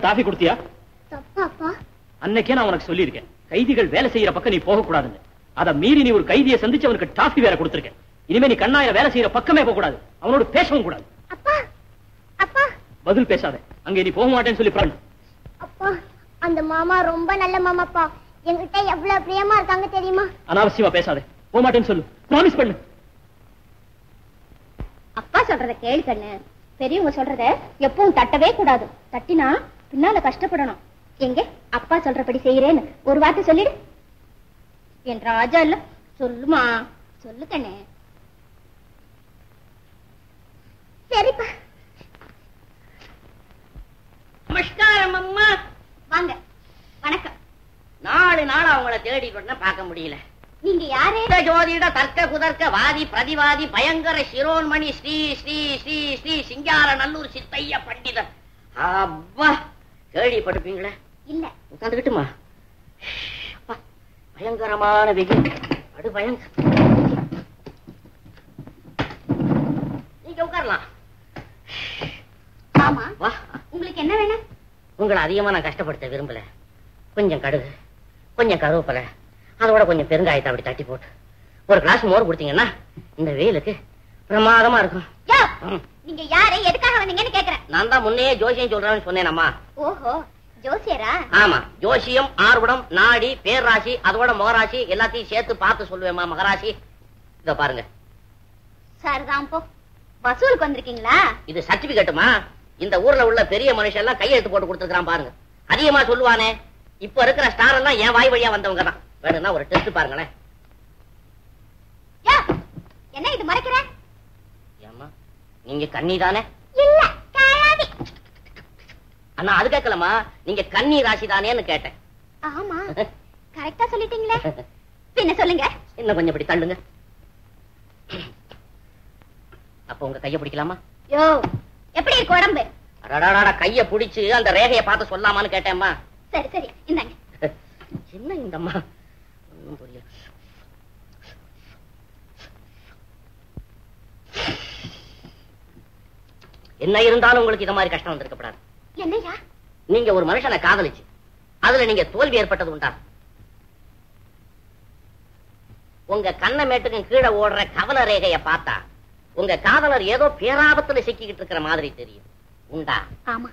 காஃபி குடுத்தியா? தப்பாப்பா. அன்னைக்கே நான் உனக்கு சொல்லி இருக்கேன், கைதிகள் வேலை செய்யற பக்கம் நீ போக கூடாதுன்னு. அத மீறி நீ ஒரு கைதியை சந்திச்சு அவனுக்கு டாஃபி வேற கொடுத்திருக்க. இனிமே நீ கண்ணாயிர வேலை செய்யற பக்கமே போக கூடாது, அவனோட பேசவும் கூடாது. அப்பா அப்பா பதில் பேசாத. அங்க நீ போக மாட்டேன்னு சொல்லி பிரான். அப்பா அந்த மாமா ரொம்ப நல்ல மாமாப்பா, என்கிட்ட எவ்வளவு பிரியமா இருக்காங்க தெரியுமா. அனாவசியமா பேசாத, போக மாட்டேன்னு சொல்லு, ப்ராமிஸ் பண்ணு. அப்பா சொல்றத கேளு கண்ணு, பெரியவங்க சொல்றத எப்பவும் தட்டவே கூடாது. தட்டினா பின்னால கஷ்டப்படணும். எங்க அப்பா சொல்றபடி செய்யறேன்னு ஒரு வார்த்தை சொல்லிடு. என் ராஜா இல்ல, சொல்லுமா சொல்லு கண்ணே. சரிப்பா. நமஸ்காரம் அம்மா. வாங்க. வணக்கம். 4 நாள் அவங்கள தேடி கொண்டு பார்க்க முடியல. நீங்க யாரே? ஜோதிட தர்க்க குதர்க்க வாதி பிரதிவாதி பயங்கர சிரோன்மணி ஸ்ரீ ஸ்ரீ ஸ்ரீ ஸ்ரீ சிங்கார நல்லூர் சித்தையா பண்டிதர். அப்பா கேள்விப்பட்டிருப்பீங்களா? இல்ல. உட்காந்துக்கிட்டுமா. அப்பா பயங்கரமான வெகு அது பயங்கர. நீங்க உட்காரலாம். ஆமா வா. உங்களுக்கு என்ன வேணும்? உங்களை அதிகமா நான் கஷ்டப்படுத்த விரும்பல. கொஞ்சம் கடுகு, கொஞ்சம் கருவேப்பில, அதோட கொஞ்சம் பெருங்காயத்தை அப்படி தட்டி போட்டு ஒரு கிளாஸ் மோர் குடுத்தீங்கன்னா இந்த வெயிலுக்கு பிரமாதமா இருக்கும். நீங்க யாரு, எதுக்காக வந்தீங்கன்னு கேக்குறேன். நான் தான் முன்னையே ஜோசியம் சொல்றேன்னு சொன்னேனம்மா. ஓஹோ, ஜோசியரா? ஆமா, ஜோசியம், ஆர்வடம், நாடி, பேர்ராசி, அதோட மகராசி எல்லாத்தையும் சேர்த்து பார்த்து சொல்லுவேம்மா. மகராசி இத பாருங்க. சரிதான் போ. வசூலுக்கு வந்திருக்கீங்களா? இது சர்டிபிகேட்டுமா. இந்த ஊர்ல உள்ள பெரிய மனுஷன் எல்லாம் கையெழுத்து போட்டு கொடுத்துருக்கான் பாருங்க. அதிகமா சொல்லுவானே, இப்ப இருக்கிற ஸ்டார் எல்லாம் என் வாய் வழியா வந்தவங்க தான். வேணும்னா ஒரு டெஸ்ட் பாருங்களேன். என்ன இது மறைக்கிற? ஏம்மா நீங்க கண்ணி தானே? இல்ல, காராதி. அண்ணா அது கேட்கலமா, நீங்க கன்னி ராசி தானேன்னு கேட்டேன். ஆமா கரெக்டா சொல்லிட்டீங்களே, பின்ன சொல்லுங்க. இன்னும் கொஞ்சம் இப்படி தள்ளுங்க. அப்ப உங்க கைய பிடிக்கலாமா? யோ எப்படி இருக்கு உடம்பு? அடடடா கைய பிடிச்சு அந்த ரேகையை பார்த்து சொல்லாமான்னு கேட்டேம்மா. சரி சரி இந்தாங்க. என்ன இந்தம்மா ஒண்ணும் புரியல. என்ன இருந்தாலும் உங்களுக்கு இத மாதிரி கஷ்டம் வந்திருக்க கூடாது. என்னையா? நீங்க ஒரு மனுஷனை காதலிச்சு அதுல நீங்க தோல்வி ஏற்பட்டது உண்டா? உங்க கண்ணமேட்டுக்கும் கீழே ஓடுற கவன ரேகையை பார்த்தா உங்க காதலர் ஏதோ பேராபத்துல சிக்கிக்கிட்டு இருக்கிற மாதிரி தெரியும் உண்டா? ஆமா,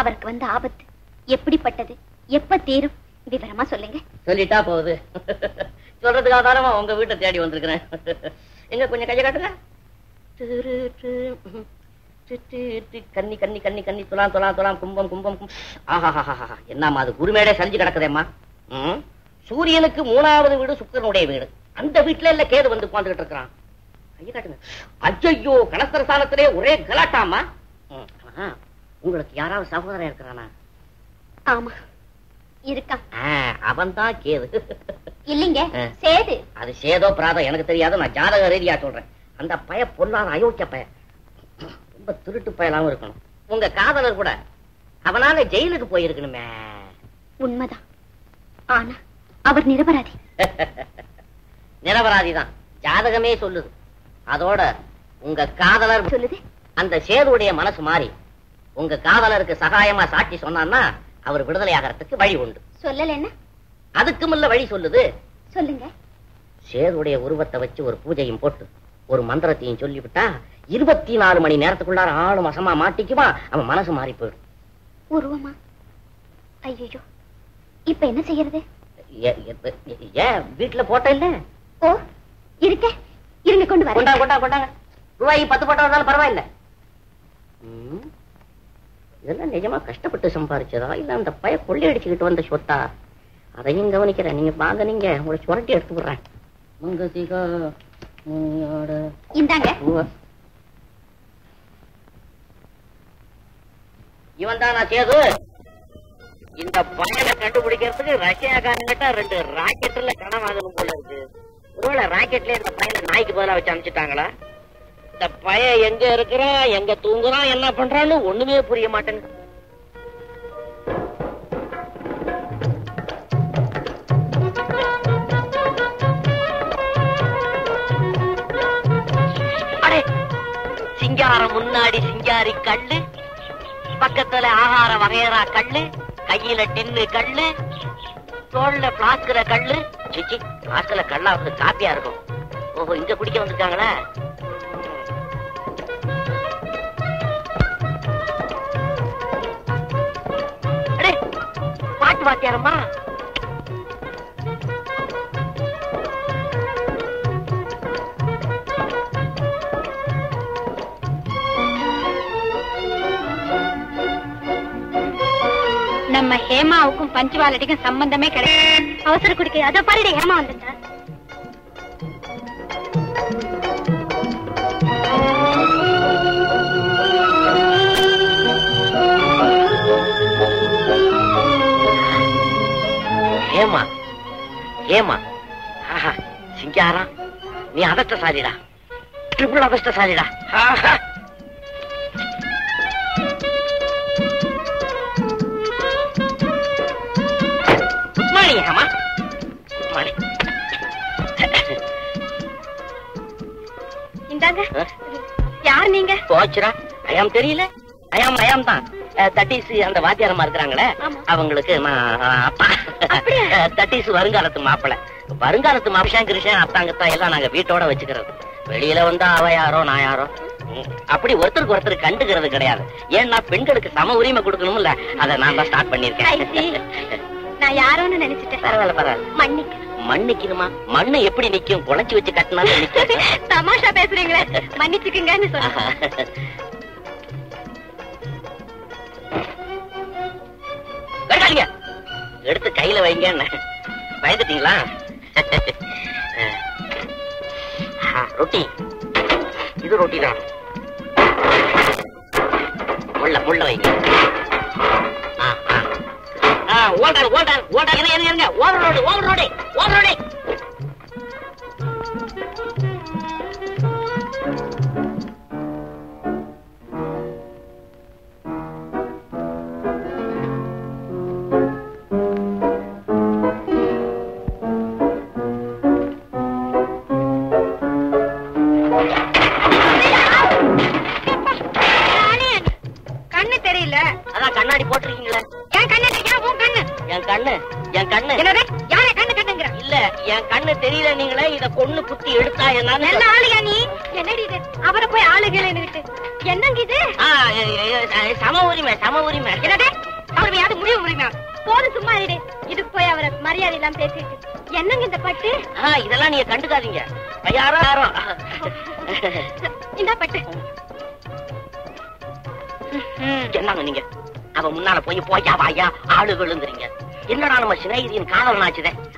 அவருக்கு வந்த ஆபத்து எப்படிப்பட்டது, எப்ப தீரும், விவரமா சொல்லுங்க. சொல்லிட்டா போகுது, சொல்றதுக்காக தானமா உங்க வீட்டை தேடி வந்திருக்கிறேன். எங்க கொஞ்சம் கையை காட்டுங்க. கண்ணி கண்ணி கண்ணி கண்ணி துலாம் துலாம் துலாம் கும்பம் கும்பம். ஆஹா என்னம்மா அது குருமேடே சரிஞ்சு கிடக்குதேம்மா. சூரியனுக்கு 3வது வீடு சுக்கிரனுடைய வீடு. அந்த வீட்டுல இல்ல கேது வந்து உட்கார்ந்துகிட்டு இருக்கிறான். ஐயோ கலஸ்தரஸ்தானத்திலே ஒரே கலாட்டாமா. உங்களுக்கு யாராவது சகோதரன் இருக்கிறானா? ஆமா இருக்கான். அவன் தான் கேது. இல்லைங்க சேது. அது சேதோ பிராதம் எனக்கு தெரியாது, நான் ஜாதக ரீதியா சொல்றேன். அந்த பய பொல்லாத அயோக்கிய பய, ரொம்ப திருட்டு பயலாவும் இருக்கணும். உங்க காதலர் கூட அவனால ஜெயிலுக்கு போயிருக்கணுமே. உண்மைதான், ஆனா அவர் நிரபராதி. நிரபராதிதான் ஜாதகமே சொல்லுது. அதோட உங்க காதலர் சொல்லுது. அந்த சேதுடைய மனசு மாறி உங்க காதலருக்கு சகாயமா சாட்சி சொன்னான்னா அவர் விடுதலை ஆகிறதுக்கு வழி உண்டு. சொல்லல என்ன? அதுக்கும் இல்ல வழி சொல்லுது. சொல்லுங்க. சேதுடைய உருவத்தை வச்சு ஒரு பூஜையும் போட்டு ஒரு மந்திரத்தையும் சொல்லிவிட்டா 24 மணி நேரத்துக்குள்ளார ஆளும் அசமா மாட்டிக்குமா, அவன் மனசு மாறி போயிடும். உருவமா? ஐயோ இப்ப என்ன செய்யறது? வீட்டுல போட்ட இல்ல? ஓ இருக்க இருங்க கொண்டு வர. கொண்டா கொண்டா கொண்டாங்க. ரூபாய் 10 போட்டா இருந்தாலும் பரவாயில்ல. இதெல்லாம் நிஜமா கஷ்டப்பட்டு சம்பாரிச்சதா இல்ல அந்த பய கொள்ளையடிச்சுக்கிட்டு வந்த சொத்தா? அதையும் கவனிக்கிறேன். நீங்க பாங்க, நீங்க உங்களை சுரட்டி எடுத்து விடுறேன். இவன் தான் நான் சேது. இந்த பயனை கண்டுபிடிக்கிறதுக்கு ரஷ்யாக்காரங்கிட்ட 2 ராக்கெட்ல கணம் ஆகணும் போல இருக்கு. ஒருவேளை ராக்கெட்ல இந்த பயனை நாய்க்கு பதிலா வச்சு அமைச்சுட்டாங்களா? இந்த பய எங்க இருக்கிறான், எங்க தூங்குறான், என்ன பண்றான்னு ஒண்ணுமே புரிய மாட்டேன்னு. சிங்காரம் முன்னாடி சிங்காரி கல்லு, பக்கத்துல ஆகார வகையரா கல்லு, கையில டின்னு கல்லு, தோல்ல பிளாஸ்கிற கல்லு. சிச்சி பிளாஸ்கில கல்லா வந்து காப்பியா இருக்கும். ஓஹோ இங்க குடிக்க வந்திருக்காங்களா? பாட்டு வாத்தியாரம்மா. நம்ம ஹேமாவுக்கும் பஞ்சுவாலடிக்கும் சம்பந்தமே கிடையாது. அவசர குடிக்க அத பாருடி ஹேமா வந்துட்டா. ஹேமா ஹேமா சிங்காரா நீ அதஷ்டசாலிடா, ட்ரிபிள் அதஷ்டசாலிடா. யார் நீங்க? கோச்சரா ஐயாம் தெரியல. ஐயாம் தான் தட்டீசு அந்த வாத்தியாரமா இருக்கிறாங்களே அவங்களுக்கு தட்டீசு வருங்காலத்து மாப்பிள்ள. வருங்காலத்து மாப்பிஷா கிருஷ்ணன் அத்தாங்கத்தான் எல்லாம் நாங்க வீட்டோட வச்சுக்கிறது. வெளியில வந்தா அவ யாரோ நான் யாரோ அப்படி ஒருத்தருக்கு ஒருத்தர் கண்டுக்கிறது கிடையாது. ஏன்னா பெண்களுக்கு சம உரிமை கொடுக்கணும்ல, அதை நான் தான் ஸ்டார்ட் பண்ணிருக்கேன். நான் யாரோன்னு நினைச்சிட்டேன். பரவாயில்ல பரவாயில்ல மன்னிக்க. மண்ணிக்கணுமா? மண்ணை எப்படி நிக்கும்? குழஞ்சி வச்சு கட்டினாலும். தமாஷா பேசுறீங்களே, மன்னிச்சுக்குங்கன்னு சொல்லுங்க. எடுத்து கையில வைங்க. பயந்துட்டீங்களா? ரொட்டி இது ரொட்டி தான். முள்ள முள்ள வைங்க. ஓடுறோடு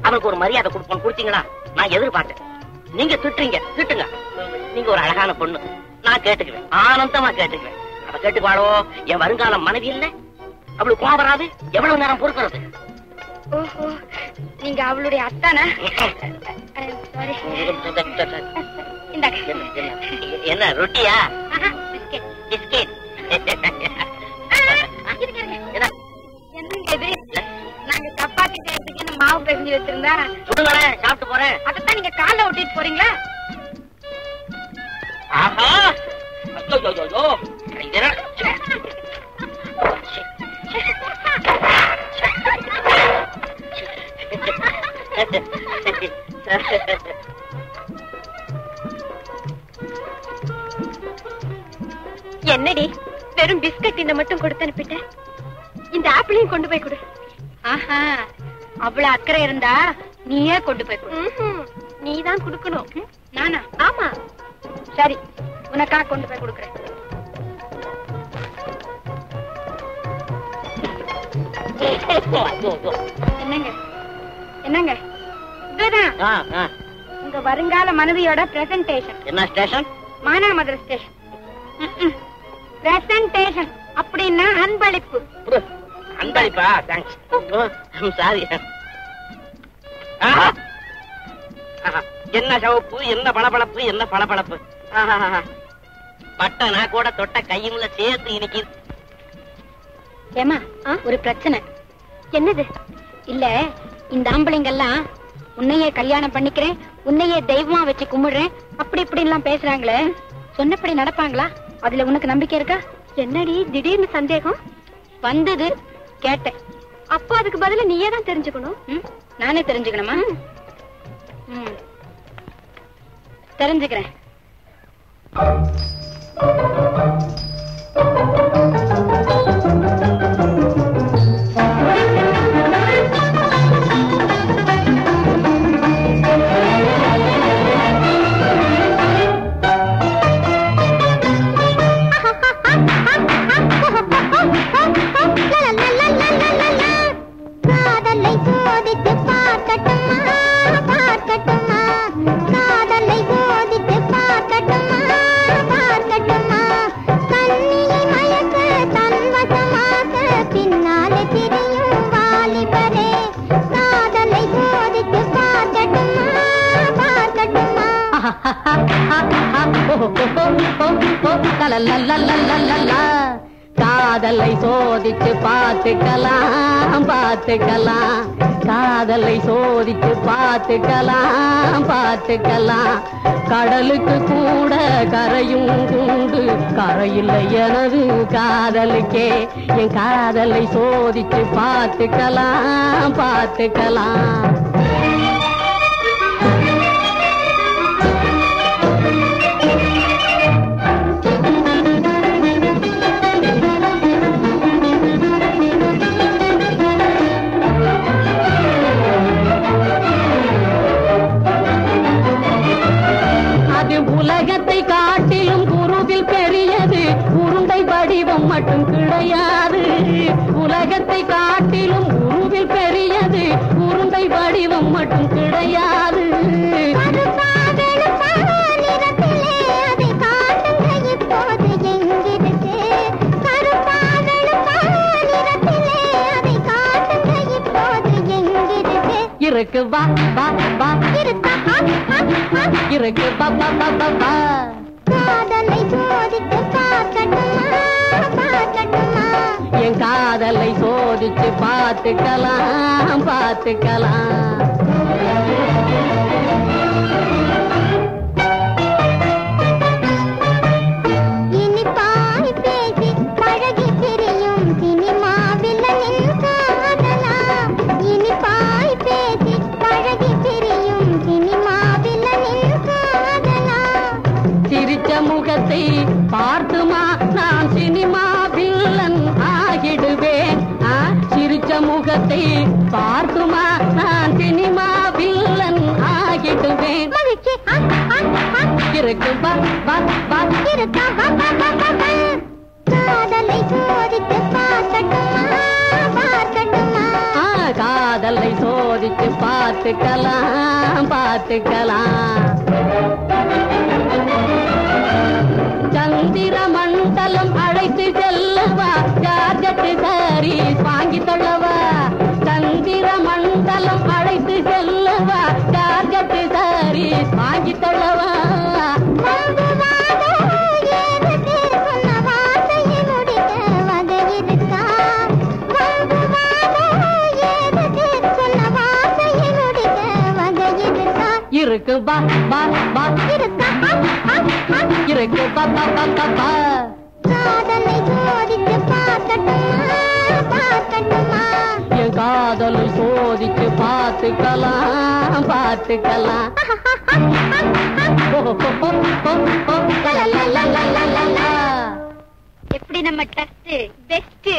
அவனுக்கு ஒரு மரியாதை கொடுப்போம் கொடுத்தீங்களா? நான் எதிர்பார்த்தேன். நீங்க திட்டுறீங்க, திட்டுங்க. நீங்க ஒரு அழகான பொண்ணு, நான் கேட்டுக்குவேன், ஆனந்தமா கேட்டுக்குவேன். அவ கேட்டுக்குவாளோ? என் வருங்காலம் மனைவி இல்ல, அவளுக்கு கோபம் வராது. எவ்வளவு நேரம் பொறுக்கிறது? ஓஹோ, நீங்க அவளுடைய அத்தானா? என்ன ரொட்டியா பிஸ்கெட்? நாங்க சப்பாத்தி செய்யறதுக்கு மாவு பிசைஞ்சு வச்சிருந்தா சாப்பிட்டு போறேன். அதத்தான் நீங்க கால ஒட்டிட்டு போறீங்களா? என்னடி வெறும் பிஸ்கட் இந்த மட்டும் கொடுத்து அனுப்பிட்ட? இந்த ஆப்பிளையும் கொண்டு போய் கொடு. ஆஹா, அவ்வளவு அக்கறை இருந்தா நீயே கொண்டு போய் கொடு. நீதான் குடுக்கணும். நானா? ஆமா. சரி, உனக்கா கொண்டு போய் கொடுக்குறேன். என்னங்க என்னங்க இதுதான் உங்க வருங்கால மனைவியோட பிரசன்டேஷன்? என்ன ஸ்டேஷன்? மானாமதுரை ஸ்டேஷன். பிரசன்டேஷன் அப்படின்னா அன்பளிப்பு. அன்பளிப்பா? தேங்க்ஸ். என்ன சவப்பு, என்ன பளபளப்பு, என்ன பளபளப்பு! பட்டனா கூட தொட்ட கையும்ல சேர்த்து இன்னைக்கு. ஏமா, ஒரு பிரச்சனை. என்னது? இல்ல, இந்த ஆம்பளைங்கெல்லாம் உன்னையே கல்யாணம் பண்ணிக்கிறேன், உன்னையே தெய்வமா வச்சு கும்பிடுறேன் அப்படி இப்படி எல்லாம் பேசுறாங்களே. சொன்னபடி நடப்பாங்களா? அதுல உனக்கு நம்பிக்கை இருக்கா? என்னடி திடீர்னு சந்தேகம் வந்தது? கேட்டேன். அப்போ அதுக்கு பதிலா நீயே தான் தெரிஞ்சுக்கணும். நானே தெரிஞ்சுக்கணுமா? தெரிஞ்சுக்கிறேன். காதலை சோதித்து பார்த்துக்கலாம் பார்த்துக்கலாம், காதலை சோதித்து பார்த்துக்கலாம் பார்த்துக்கலாம். கடலுக்கு கூட கரையும் உண்டு, கரையில்லை எனது காதலுக்கே. என் காதலை சோதித்து பார்த்துக்கலாம் பார்த்துக்கலாம். உலகத்தை காட்டிலும் குருவில் பெரியது, உருண்டை வடிவம் மட்டும் கிடையாது. உலகத்தை காட்டிலும் குருவில் பெரியது, உருண்டை வடிவம் மட்டும் கிடையாது. Kira-kira ba-ba-ba, kira-kira ha-ha-ha, kira-kira ba-ba-ba-ba. காதலை சோதித்து பார்த்துக்கலாம், பார்த்துக்கலாம். என் காதலை சோதித்து பார்த்துக்கலாம், பார்த்துக்கலாம். பார்த்துமா நான் சினிமா வில்லன் ஆகிடுவேன். சிரிச்ச முகத்தை பார்த்துமா நான் சினிமா வில்லன் ஆகிடுவேன். காதலை சோதித்து பார்த்துக்கலாம், காதலை சோதித்து பார்த்துக்கலாம், பார்த்துக்கலாம். சந்திர மண்டலம் அழைத்து செல்லவா, ஜார்ஜெட் சாரி வாங்கி சொல்லவா, சந்திர மண்டலம் அழைத்து செல்லவா, ஜார்ஜெட் சாரி வாங்கி சொல்லவா. இருக்கு பா பா பா, இருக்கு பா பா பா, இருக்கு பா பா பா பா. காதலை சோதித்து பார்த்துக்கலாமா, பார்த்துக்கலாமா. என் காதலை சோதித்து பார்த்துக்கலாம், பார்த்துக்கலாம். எப்படி நம்ம ட்ரஸ்ட் பெஸ்ட்.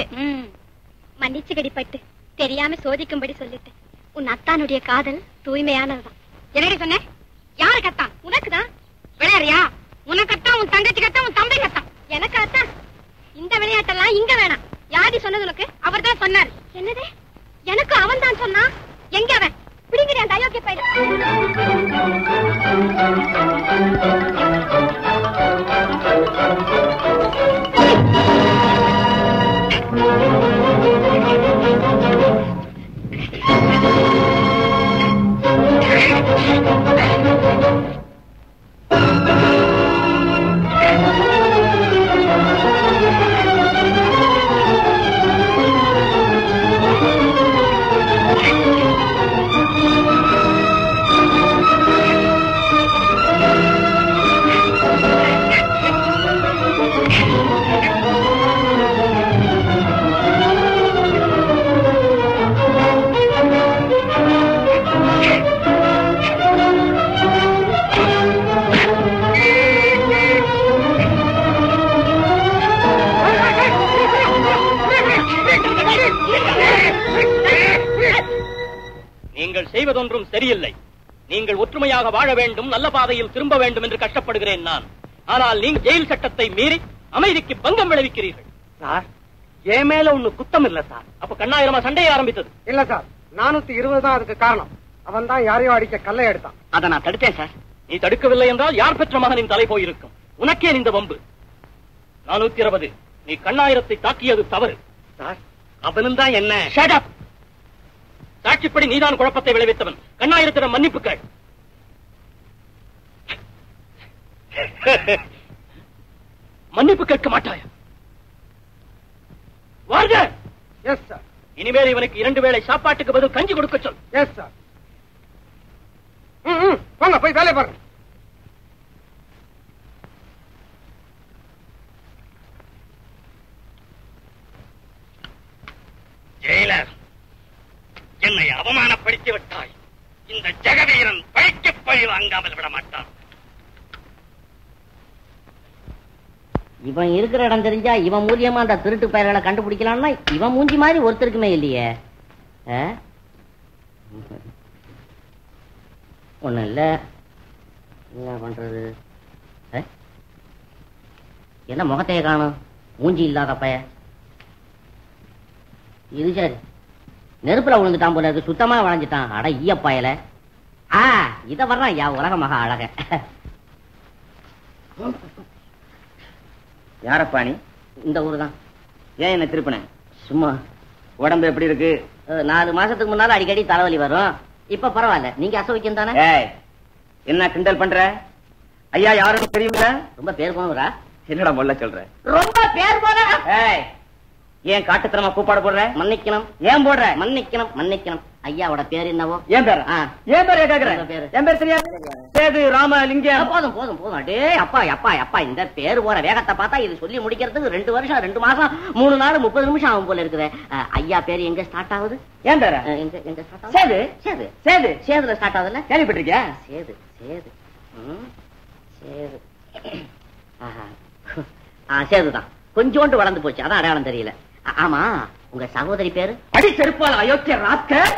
மன்னிச்சு கடிப்பட்டு தெரியாம சோதிக்கும்படி சொல்லிட்டு உன் அத்தானுடைய காதல் தூய்மையானதுதான். என்னடி சொன்ன? யாரு கத்தான்? உனக்குதான். விளையாடுறியா? உனக்கத்தான், உன் தங்கச்சி கத்தான், உன் தம்பி கத்தான். எனக்கு அத்தான்? இந்த விளையாட்டெல்லாம் இங்க வேணாம். யாரு சொன்னது உனக்கு? அவர் தான் சொன்னார். என்னது? எனக்கு அவன் தான் சொன்னா? எங்க அவன்? பிடிங்கிற அந்த அயோக்கிய பையன். செய்வதொன்றும் சரியில்லை. நீங்கள் ஒற்றுமையாக வாழ வேண்டும், நல்ல பாதையில் திரும்ப வேண்டும் என்று கஷ்டப்படுகிறேன் நான். ஆனால் நீங்கள் ஜெயில் சட்டத்தை மீறி அமைதிக்கு பங்கம் விளைவிக்கிறீர்கள் சார். ஏன் மேல ஒண்ணு குத்தம் இல்ல சார். அப்ப கண்ணாயிரமா சண்டையை ஆரம்பித்தது இல்ல சார். 420 தான் அதுக்கு காரணம். அவன் தான் யாரையும் அடிக்க கல்லை எடுத்தான். அதை நான் தடுத்தேன் சார். நீ தடுக்கவில்லை என்றால் யார் பெற்ற மகனின் தலை போயிருக்கும். உனக்கே இந்த வம்பு. 420 நீ கண்ணாயிரத்தை தாக்கியது தவறு சார். அவனும் தான் என்ன சாட்சிப்படி நீதான் குழப்பத்தை விளைவித்தவன். கண்ணாயிரத்திடம் மன்னிப்பு கேள். மன்னிப்பு கேட்க மாட்டாயா? இனிமேல் இவனுக்கு 2 வேளை சாப்பாட்டுக்கு பதில் கஞ்சி கொடுக்க சொல். Yes sir. போங்க, போய் வேலை பாருங்க. ஜெயிலர், என்னை அவமானப்படுத்தி விட்டாய். இந்த ஜெகவீரன் பழிக்க பழி வாங்காமல் விட மாட்டான். இவன் இருக்கிற இடம் தெரிஞ்சா இவன் மூலியமா அந்த திருட்டு பெயர்களை கண்டுபிடிக்கலாம்னா இவன் மூஞ்சி மாதிரி ஒருத்தருக்குமே இல்லையே. ஒண்ணும் இல்ல. என்ன பண்றது? என்ன முகத்தைய காணும்? மூஞ்சி இல்லாத பய இது சரி. நெருப்புல விழுந்துட்டான் போல இருக்கு. சுத்தமா வளைஞ்சிட்டான். அட ஈயப்பாயல. இத வர்றான். யா உலக மகா அழக. யாரப்பா நீ? இந்த ஊரு தான். ஏன் என்ன திருப்பின? சும்மா. உடம்பு எப்படி இருக்கு? 4 மாசத்துக்கு முன்னால அடிக்கடி தலைவலி வரும். இப்ப பரவாயில்ல, நீங்க அசோக்கியம் தானே. என்ன கிண்டல் பண்ற? ஐயா யாரும் தெரியுமா? ரொம்ப பேர் போனவரா? என்னடா மொல்ல சொல்ற, ரொம்ப பேர் போன. ஏன் காட்டுத்தனமா கூப்பாடு போடுற? மன்னிக்கணும். ஏன் போடுற? மன்னிக்கணும் மன்னிக்கணும். ஐயாவோட பேர் என்னவோ? ஏன் பேர்? ஏன் பேர் கேக்குறேன்? என் பேர் தெரியாது. சேது ராமலிங்கம். போதும் போதும் போதும். அடே அப்பா அப்பா அப்பா, இந்த பேர் போற வேகத்தை பார்த்தா இது சொல்லி முடிக்கிறதுக்கு 2 வருஷம் 2 மாசம் 3 நாள் 30 நிமிஷம் ஆகும் போல இருக்குது. ஐயா பேர் எங்க ஸ்டார்ட் ஆகுது? ஏன் பேர் எங்க ஸ்டார்ட் ஆகுது? சேது சேது சேது சேதுல ஸ்டார்ட் ஆகுதுல்ல? கேள்விப்பட்டிருக்கியா? சேது சேது சேது சேதுதான். கொஞ்சோண்டு வளர்ந்து போச்சு, அதான் அடையாளம் தெரியல. ஆமா உங்க சகோதரி பேரு? அடி செருப்பால் அயோக்கிய ராக்கர்.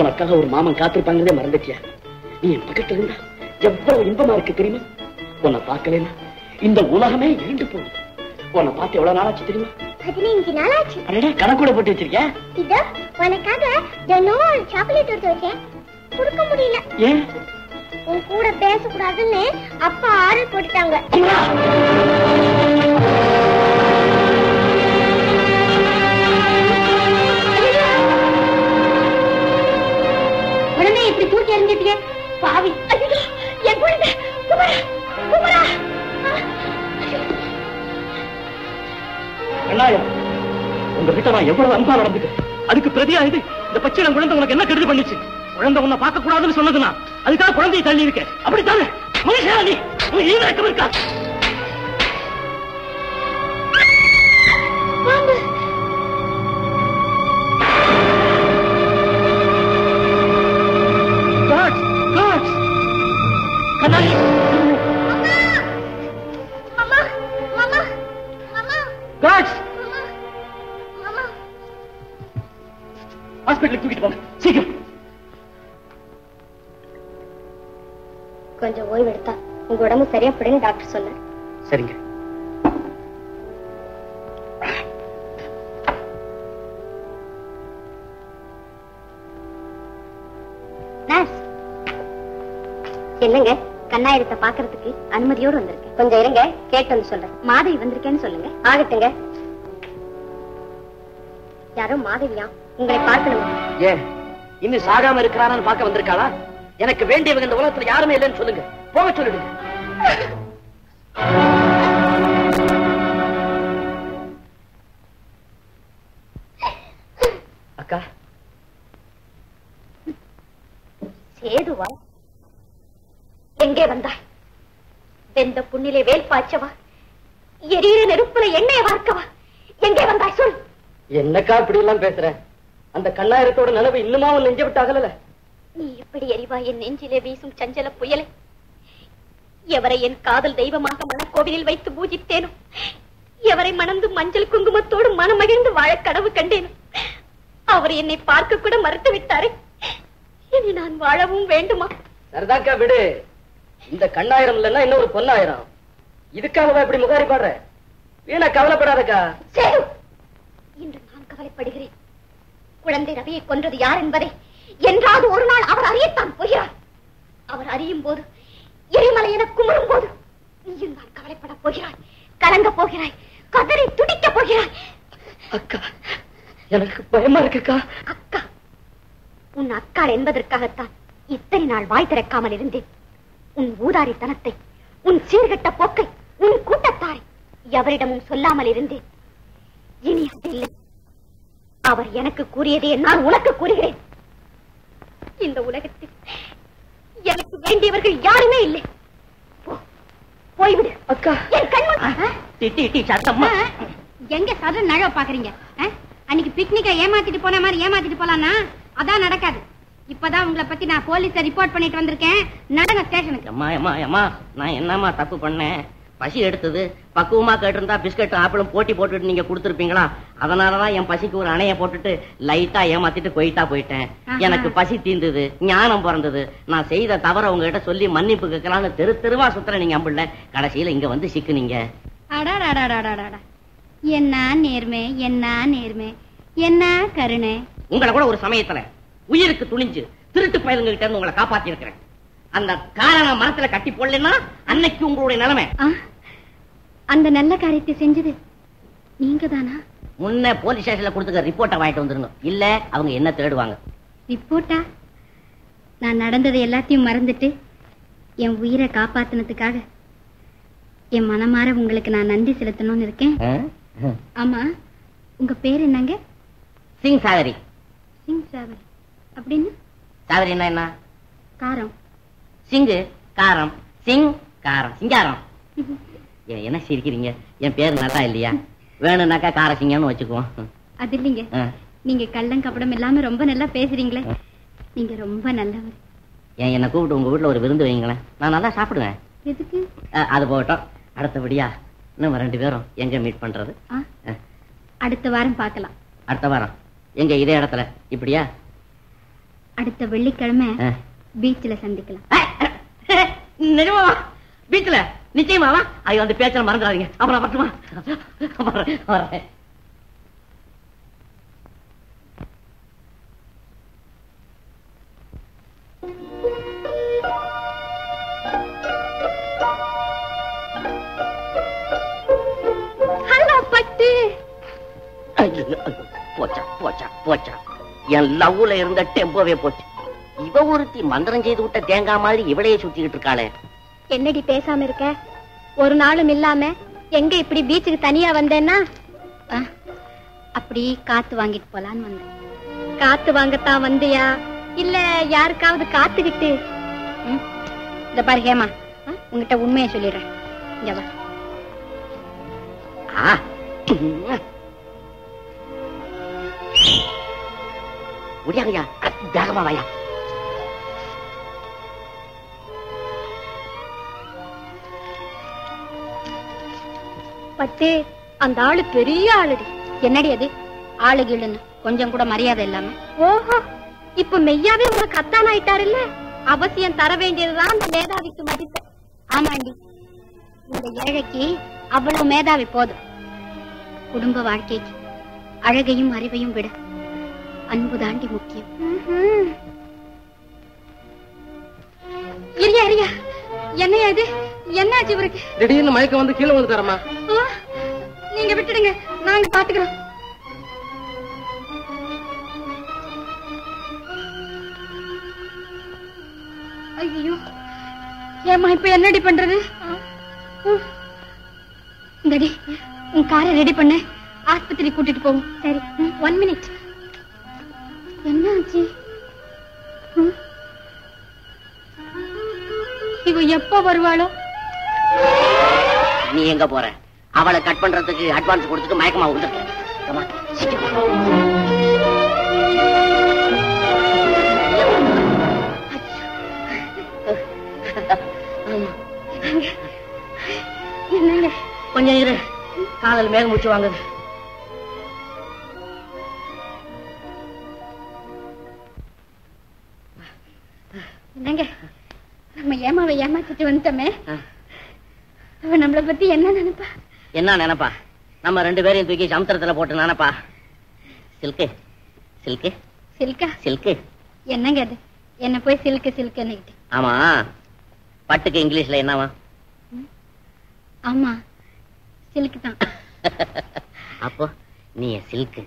உனக்காக ஒரு மாமன் காத்திருப்பாங்கிறதே மறந்துட்டியா? நீ என் பக்கத்துல இருந்தா எவ்வளவு இன்பமா இருக்கு தெரியுமா? உன்னை பார்க்கலனா இந்த உலகமே இருண்டு போகுது. உன்னை பார்த்து எவ்வளவு நாளாச்சு தெரியுமா? 15 நாளாச்சு. அடடே, கணக்கூட போட்டு வச்சிருக்கியா? இது உனக்காக தினமும் சாக்லேட் எடுத்து வச்சேன், கொடுக்க முடியல. ஏன்? உன் கூட பேசக்கூடாதுன்னு அப்பா ஆர்டர் போட்டுட்டாங்க. பாவி, என் குழந்தை குமரா குமரா. உங்ககிட்ட நான் எவ்வளவு அன்பா நடந்துக்கிறேன், அதுக்கு பிரதியா இது இந்த பச்சை நான் குழந்தை உனக்கு என்ன கெடுதல் பண்ணிச்சு? குழந்தை உன்னை பார்க்க கூடாதுன்னு சொன்னதுன்னா அதுக்காக குழந்தையை தள்ளி இருக்கேன். அப்படித்தானே மனுஷா? நீ ஈரக்கம் இருக்கா? கொஞ்சம் ஓய்வு எடுத்தா உங்க உடம்பு சரியா போடுன்னு டாக்டர் சொன்னார். சரிங்க. என்னங்க கண்ணாயிரத்தை பாக்குறதுக்கு அனுமதியோடு வந்திருக்கேன். கொஞ்சம் இருங்க, கேட்டு வந்து சொல்றேன். மாதவி வந்திருக்கேன்னு சொல்லுங்க. ஆகட்டுங்க. யாரோ மாதவியா உங்களை பார்க்கணும்? ஏன் இன்னும் சாகாம இருக்கிறாரான்னு பார்க்க வந்திருக்காளா? எனக்கு வேண்டியவங்க இந்த உலகத்துல யாருமே இல்லைன்னு சொல்லுங்க. போக சொல்லிடுங்க. அக்கா சேதுவா எங்கே வந்தாய்? வெந்த புண்ணிலே வேல் பாய்ச்சவா, எரியிற நெருப்புல எண்ணெய வார்க்கவா, எங்கே வந்தாய் சொல். என்னக்கா இப்படி எல்லாம் பேசுற? அந்த கண்ணாயிரத்தோட நிலவு இன்னுமா உன் நெஞ்ச விட்டு அகலல. நீ இப்படி எரிவாய் என் நெஞ்சிலே வீசும் சஞ்சல புயலை. எவரை என் காதல் தெய்வமாக மனக்கோவிலில் வைத்து பூஜித்தேனோ, எவரை மணந்து மஞ்சள் குங்குமத்தோடு மனமகிழ்ந்து வாழ கனவு கண்டேனோ, அவர் என்னை பார்க்க கூட மறுத்து விட்டாரே. இனி நான் வாழவும் வேண்டுமா? சரிதாக்கா விடு. இந்த கண்ணாயிரம் இல்லைன்னா இன்னொரு பொண்ணாயிரம். இதுக்காகவா இப்படி முகாரி பாடுற? வீணா கவலைப்படாதக்கா. சரி, இன்று நான் கவலைப்படுகிறேன். குழந்தை ரவியை கொன்றது யார் என்பதை என்றாவது ஒரு நாள் அவர் அறியத்தான் போகிறார். அவர் அறியும் போது எரிமலை என குமரும் போது நீயும் நான் கவலைப்பட போகிறாய், கலங்க போகிறாய், கதறி துடிக்க போகிறாய். அக்கா எனக்கு பயமா இருக்குக்கா. அக்கா உன் அக்காள் என்பதற்காகத்தான் இத்தனை நாள் வாய் திறக்காமல் இருந்தேன். உன் ஊதாரித்தனத்தை, உன் சீர்கட்ட போக்கை, உன் கூட்டத்தாரை எவரிடமும் சொல்லாமல் இருந்தேன். இனி அதில்லை. அவர் எனக்கு கூறியதை நான் உனக்கு கூறுகிறேன். இந்த உலகத்தில் எனக்கு வேண்டியவர்கள் யாருமே இல்லை. போய்விடு அக்கா. என் கண்மா எங்க சதுர நழவ பாக்குறீங்க? அன்னைக்கு பிக்னிக்கை ஏமாத்திட்டு போன மாதிரி ஏமாத்திட்டு போலான்னா அதான் நடக்காது. இப்பதான் உங்களை பத்தி நான் போலீஸ ரிப்போர்ட் பண்ணிட்டு வந்திருக்கேன். நடங்க ஸ்டேஷனுக்கு. அம்மா அம்மா அம்மா, நான் என்னமா தப்பு பண்ணேன்? பசி எடுத்தது. பக்குவமா கேட்டிருந்தா பிஸ்கட் ஆப்பிளும் போட்டி போட்டுட்டு நீங்க கொடுத்துருப்பீங்களா? அதனாலதான் என் பசிக்கு ஒரு அணைய போட்டுட்டு லைட்டா ஏமாத்திட்டு கொயிட்டா போயிட்டேன். எனக்கு பசி தீர்ந்தது, ஞானம் பிறந்தது. நான் செய்த தவற உங்ககிட்ட சொல்லி மன்னிப்பு கேட்கலான்னு தெரு தெருவா சுத்துற நீங்க அம்பிள்ள, கடைசியில இங்க வந்து சிக்குனீங்க. என்ன நேர்மை, என்ன நேர்மை, என்ன கருணை! உங்களை கூட ஒரு சமயத்துல உயிருக்கு துணிஞ்சு திருட்டு பயலுங்ககிட்ட இருந்து உங்களை காப்பாத்தி இருக்கிறேன். அந்த காரண மரத்துல கட்டி போடலன்னா அன்னைக்கு உங்களுடைய நிலைமை. அந்த நல்ல காரியத்தை செஞ்சது நீங்க தானா? முன்ன போலீஸ் ஸ்டேஷன்ல கொடுத்துக்க ரிப்போர்ட்டை வாங்கிட்டு வந்துருங்க, இல்ல அவங்க என்ன தேடுவாங்க? ரிப்போர்ட்டா? நான் நடந்தது எல்லாத்தையும் மறந்துட்டு என் உயிரை காப்பாத்தினதுக்காக என் மனமார உங்களுக்கு நான் நன்றி செலுத்தணும்னு இருக்கேன். ஆமா, உங்க பேர் என்னங்க? சிங் சாகரி. சிங் சாகரி அப்படின்னு? சாகரினா என்ன? காரம். சிங்கு காரம், சிங் காரம், சிங்காரம். என்ன சிரிக்கிறீங்க? என் பேரு நல்லா இல்லையா? வேணும்னாக்கா கார சிங்கன்னு வச்சுக்குவோம். அது இல்லைங்க, நீங்க கள்ளம் கப்படம் இல்லாம ரொம்ப நல்லா பேசுறீங்களே, நீங்க ரொம்ப நல்லவர். ஏன் என்ன கூப்பிட்டு உங்க வீட்டுல ஒரு விருந்து வைங்களேன், நான் நல்லா சாப்பிடுவேன். எதுக்கு? அது போகட்டும். அடுத்தபடியா நம்ம ரெண்டு பேரும் எங்க மீட் பண்றது? அடுத்த வாரம் பார்க்கலாம். அடுத்த வாரம் எங்க? இதே இடத்துல இப்படியா? அடுத்த வெள்ளிக்கிழமை பீச்ல சந்திக்கலாம். நிஜமாவா? பீச்ல? நிச்சயமாவா? ஐயோ, அந்த பேச்சல மறந்துடாதீங்க. அப்புறம் பட்டுமா வரேன். போச்சா போச்சா போச்சா, என் லவ்ல இருந்த டெம்போவே போச்சு. இவ ஒருத்தி மந்திரம் செய்து விட்ட தேங்காய் மாதிரி இவளையே சுத்திக்கிட்டு இருக்காளே. என்னடி பேசாம இருக்க? ஒரு நாளும் இல்லாம எங்க இப்படி பீச்சுக்கு தனியா வந்தேன்னா? அப்படி காத்து வாங்கிட்டு போலான்னு வந்தேன். காத்து வாங்கத்தான் வந்தியா, இல்ல யாருக்காவது காத்துக்கிட்டு? இந்த பாரு ஹேமா, உங்ககிட்ட உண்மையை சொல்லிடுறேன். முடியாங்கய்யா, வேகமா வாயா. பட்டு, அந்த ஆளு பெரிய ஆளுடி. என்னடி அது ஆளு கீழுன்னு கொஞ்சம் கூட மரியாதை இல்லாம? ஓஹோ, இப்ப மெய்யாவே உங்களுக்கு அத்தான் ஆயிட்டாரு இல்ல? அவசியம் தர வேண்டியதுதான் அந்த மேதாவிக்கு மதிப்பு. ஆமாண்டி, இந்த ஏழைக்கு அவ்வளவு மேதாவி போதும். குடும்ப வாழ்க்கைக்கு அழகையும் அறிவையும் விட அன்பு தாண்டி முக்கியம். இரியா இரியா, என்னையா இது? என்ன ஆச்சு இவருக்கு? திடீர்னு மயக்கம் வந்து கீழே வந்து தரமா? நீங்க விட்டுடுங்க, நாங்க பாத்துக்கிறோம். ஐயோ, ஏமா இப்ப என்னடி பண்றது? இந்தடி உன் காரை ரெடி பண்ண, ஆஸ்பத்திரி கூட்டிட்டு போவோம். சரி, 1 minute. என்ன ஆச்சு? இவ எப்ப வருவாளோ? நீ எங்க போற? அவளை கட் பண்றதுக்கு அட்வான்ஸ் கொடுத்துட்டு மயக்கமா விழுந்துட்டேன். என்னங்க கொஞ்சம் இரு, காதல் மேக முடிச்சு வாங்குது. என்னங்க, நம்ம ஏமாவை ஏமாத்திட்டு வந்துட்டோமே, அவ நம்மளை பத்தி என்ன நினைப்பா? என்ன நினைப்பா? நம்ம ரெண்டு பேரையும் தூக்கி சமுத்திரத்துல போட்டு நினைப்பா. சில்கு சில்கு சில்கா சில்கு. என்னங்க அது? என்ன போய் சில்கு சில்குன்னு? ஆமா, பட்டுக்கு இங்கிலீஷ்ல என்னவா? ஆமா, சில்கு தான். அப்போ நீ சில்கு.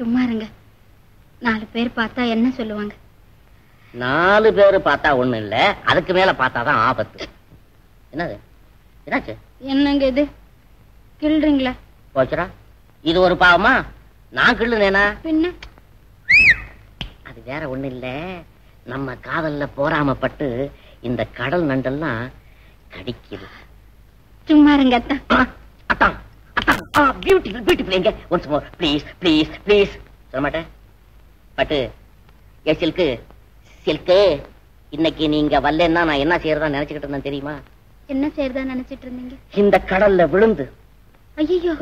சும்மா இருங்க, 4 பேர் பார்த்தா என்ன சொல்லுவாங்க? 4 பேர் பார்த்தா ஒண்ணும் இல்ல, அதுக்கு மேல பார்த்தாதான் ஆபத்து. என்னது? என்னாச்சு? என்னங்க இது? கிள்றீங்களா? போச்சுரா, இது ஒரு பாவமா? நான் கிள்ளுனேனா? பின்ன அது வேற ஒண்ணும் இல்ல, நம்ம காதல்ல போராமப்பட்டு இந்த கடல் நண்டெல்லாம் கடிக்குது. சும்மா இருங்க அத்தான். அத்தான் அத்தான், பியூட்டிஃபுல் பியூட்டிஃபுல். எங்க once more please please please. சொல்ல மாட்டேன் பட்டு. ஏ சில்கு சில்கு, இன்னைக்கு நீங்க வரலன்னா நான் என்ன செய்யறதா நினைச்சுக்கிட்டு இருந்தேன் தெரியுமா? என்ன செய்யறதா நினைச்சிட்டு இருந்தீங்க? இந்த கடல்ல விழுந்து ஐயோ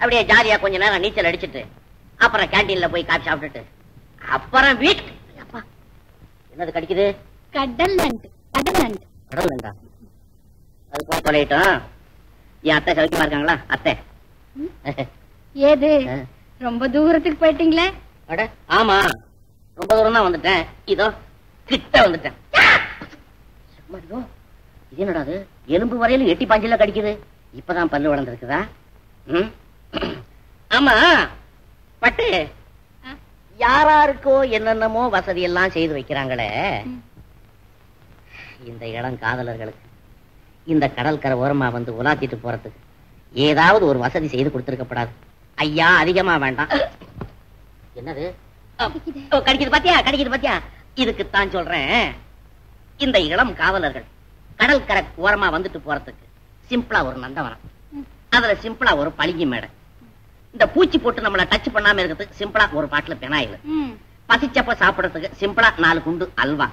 அப்படியே ஜாலியா கொஞ்ச நேரம் நீச்சல் அடிச்சிட்டு அப்புறம் கேண்டீன்ல போய் காபி சாப்பிட்டுட்டு அப்புறம் வீட். அப்பா என்னது கடிக்குது? கடல் நண்டு. கடல் நண்டு? கடல் நண்டா? அது போலிட்டோம். என் அத்தை சௌக்கியமா இருக்காங்களா? அத்தை ஏது ரொம்ப தூரத்துக்கு போயிட்டீங்களே? அட ஆமா ரொம்ப தூரம் தான் வந்துட்டேன். இதோ கிட்ட வந்துட்டேன். என்னடாது எலும்பு வரையில எட்டி பாஞ்சில கடிக்குது. இப்பதான் பல்லு வளர்ந்துருக்குதா? ஆமா பட்டு யாராருக்கோ என்னென்னமோ வசதி எல்லாம் செய்து வைக்கிறாங்களே இந்த இளம் காதலர்களுக்கு, இந்த கடல்கரை ஓரமா வந்து உலாத்திட்டு போறதுக்கு ஏதாவது ஒரு வசதி செய்து கொடுத்திருக்கப்படாது ஐயா? அதிகமா வேண்டாம். என்னது கடிக்குது பாத்தியா? கடிக்குது பாத்தியா? இதுக்குத்தான் சொல்றேன், இந்த இளம் காவலர்கள் கடல் கரை ஓரமா வந்துட்டு போறதுக்கு சிம்பிளா ஒரு நந்தவனம், அதுல சிம்பிளா ஒரு பளிங்கி மேடை, இந்த பூச்சி போட்டு நம்மள டச் பண்ணாம இருக்கிறதுக்கு சிம்பிளா ஒரு பாட்டில் பெனாயில், பசிச்சப்ப சாப்பிடறதுக்கு சிம்பிளா 4 குண்டு அல்வா,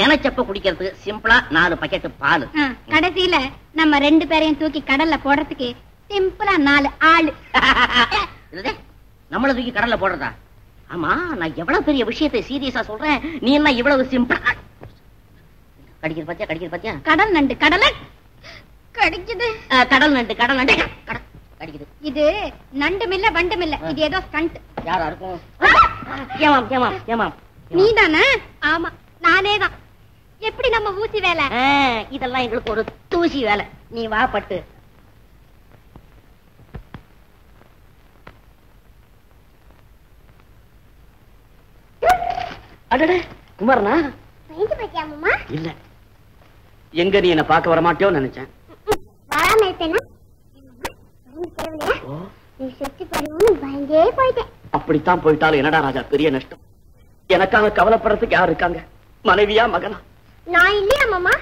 நினைச்சப்ப குடிக்கிறதுக்கு சிம்பிளா 4 பக்கெட் பால், கடைசியில நம்ம 2 பேரையும் தூக்கி கடல்ல போடுறதுக்கு சிம்பிளா 4 ஆளு. நம்மள தூக்கி கடல்ல போடுறதா? ஆமா நான் எவ்வளவு பெரிய விஷயத்தை சீரியஸா சொல்றேன், நீ என்ன இவ்வளவு சிம்பிளா? கடிக்கிற பாத்தியா? கடிக்கிற பாத்தியா? கடல் நண்டு. கடல கடிக்குது. கடல் நண்டு. கடல் நண்டு கடிக்குது. இது நண்டும் இல்ல வண்டும் இல்ல, இது ஏதோ ஸ்டண்ட். யாரா இருக்கும்? ஏமாம் ஏமாம் ஏமாம் நீதானே? ஆமா நானேதான். எப்படி நம்ம ஊசி வேலை? இதெல்லாம் எங்களுக்கு ஒரு தூசி வேலை. நீ வா பட்டு. அடடே குமாரனா பயந்து பாத்தியா மாமா? இல்ல எங்க நீ என்ன பாக்க வர மாட்டேன்னு நினைச்சேன். வராம இருந்தேனா? நீ செத்து போறேன்னு பயந்தே போயிட்டேன். அப்படித்தான் போயிட்டாலும் என்னடா ராஜா பெரிய நஷ்டம். எனக்காக கவலைப்படுறதுக்கு யார் இருக்காங்க? மனைவியா மகனா? நான் இல்லையா மாமா?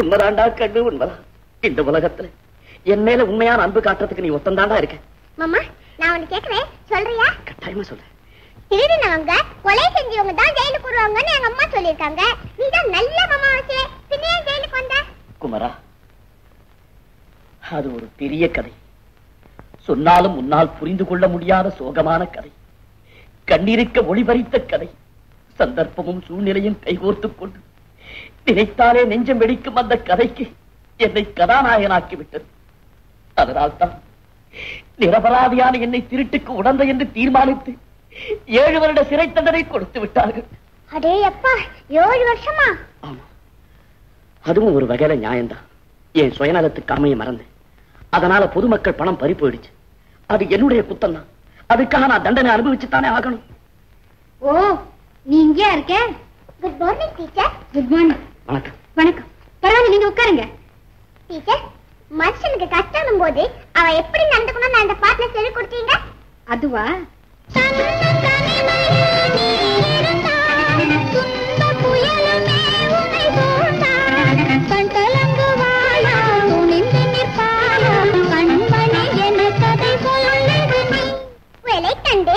உண்மைதாண்டா கண்ணு, உண்மைதான். இந்த உலகத்துல என் மேல உண்மையான அன்பு காட்டுறதுக்கு நீ ஒத்தந்தாண்டா இருக்க. மாமா நான் உனக்கு கேக்குறேன், சொல்றியா? கட்டாயமா சொல்றேன். திருடினவங்க கொலை செஞ்சவங்க தான் ஜெயிலுக்கு வருவாங்கன்னு எங்க அம்மா சொல்லிருக்காங்க. நீ தான் நல்ல மாமாவாச்சே, பின்னையே ஜெயிலுக்கு வந்த? குமரா அது ஒரு பெரிய கதை, சொன்னாலும் உன்னால் புரிந்து கொள்ள முடியாத சோகமான கதை, கண்ணீரிக்க ஒளிபறித்த கதை. சந்தர்ப்பமும் சூழ்நிலையும் கைகோர்த்து கொண்டு நினைத்தாலே நெஞ்சம் வெடிக்கும் அந்த கதைக்கு என்னை கதாநாயகனாக்கி விட்டது. அதனால்தான் நிரபராதியான என்னை திருட்டுக்கு உடந்த என்று தீர்மானித்து 7 வருட சிறை தண்டனை கொடுத்து விட்டார்கள். அடே அப்பா 7 வருஷமா? ஆமா அதுவும் ஒரு வகையில நியாயம்தான். என் சுயநலத்துக்கு அமைய மறந்தேன், அதனால பொதுமக்கள் பணம் பறி போயிடுச்சு. அது என்னுடைய குத்தம் தான், அதுக்காக நான் தண்டனை அனுபவிச்சுத்தானே ஆகணும். ஓ நீ இங்கே இருக்க? Good morning teacher. Good morning. வணக்கம். வணக்கம். பரவாயில்ல நீங்க உட்காருங்க. டீச்சர் மனுஷனுக்கு கஷ்டம் போது அவ எப்படி நடந்துக்கணும்னு அந்த பாட்டுல சொல்லி கொடுத்தீங்க. அதுவா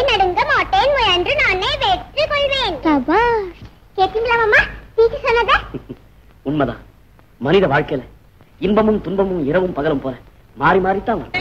நடுங்க மாட்டேன் என்று நானே வெற்றி கொள்வேன். உண்மைதான், மனித வாழ்க்கையில இன்பமும் துன்பமும் இரவும் பகலும் போற மாறி மாறித்தான்.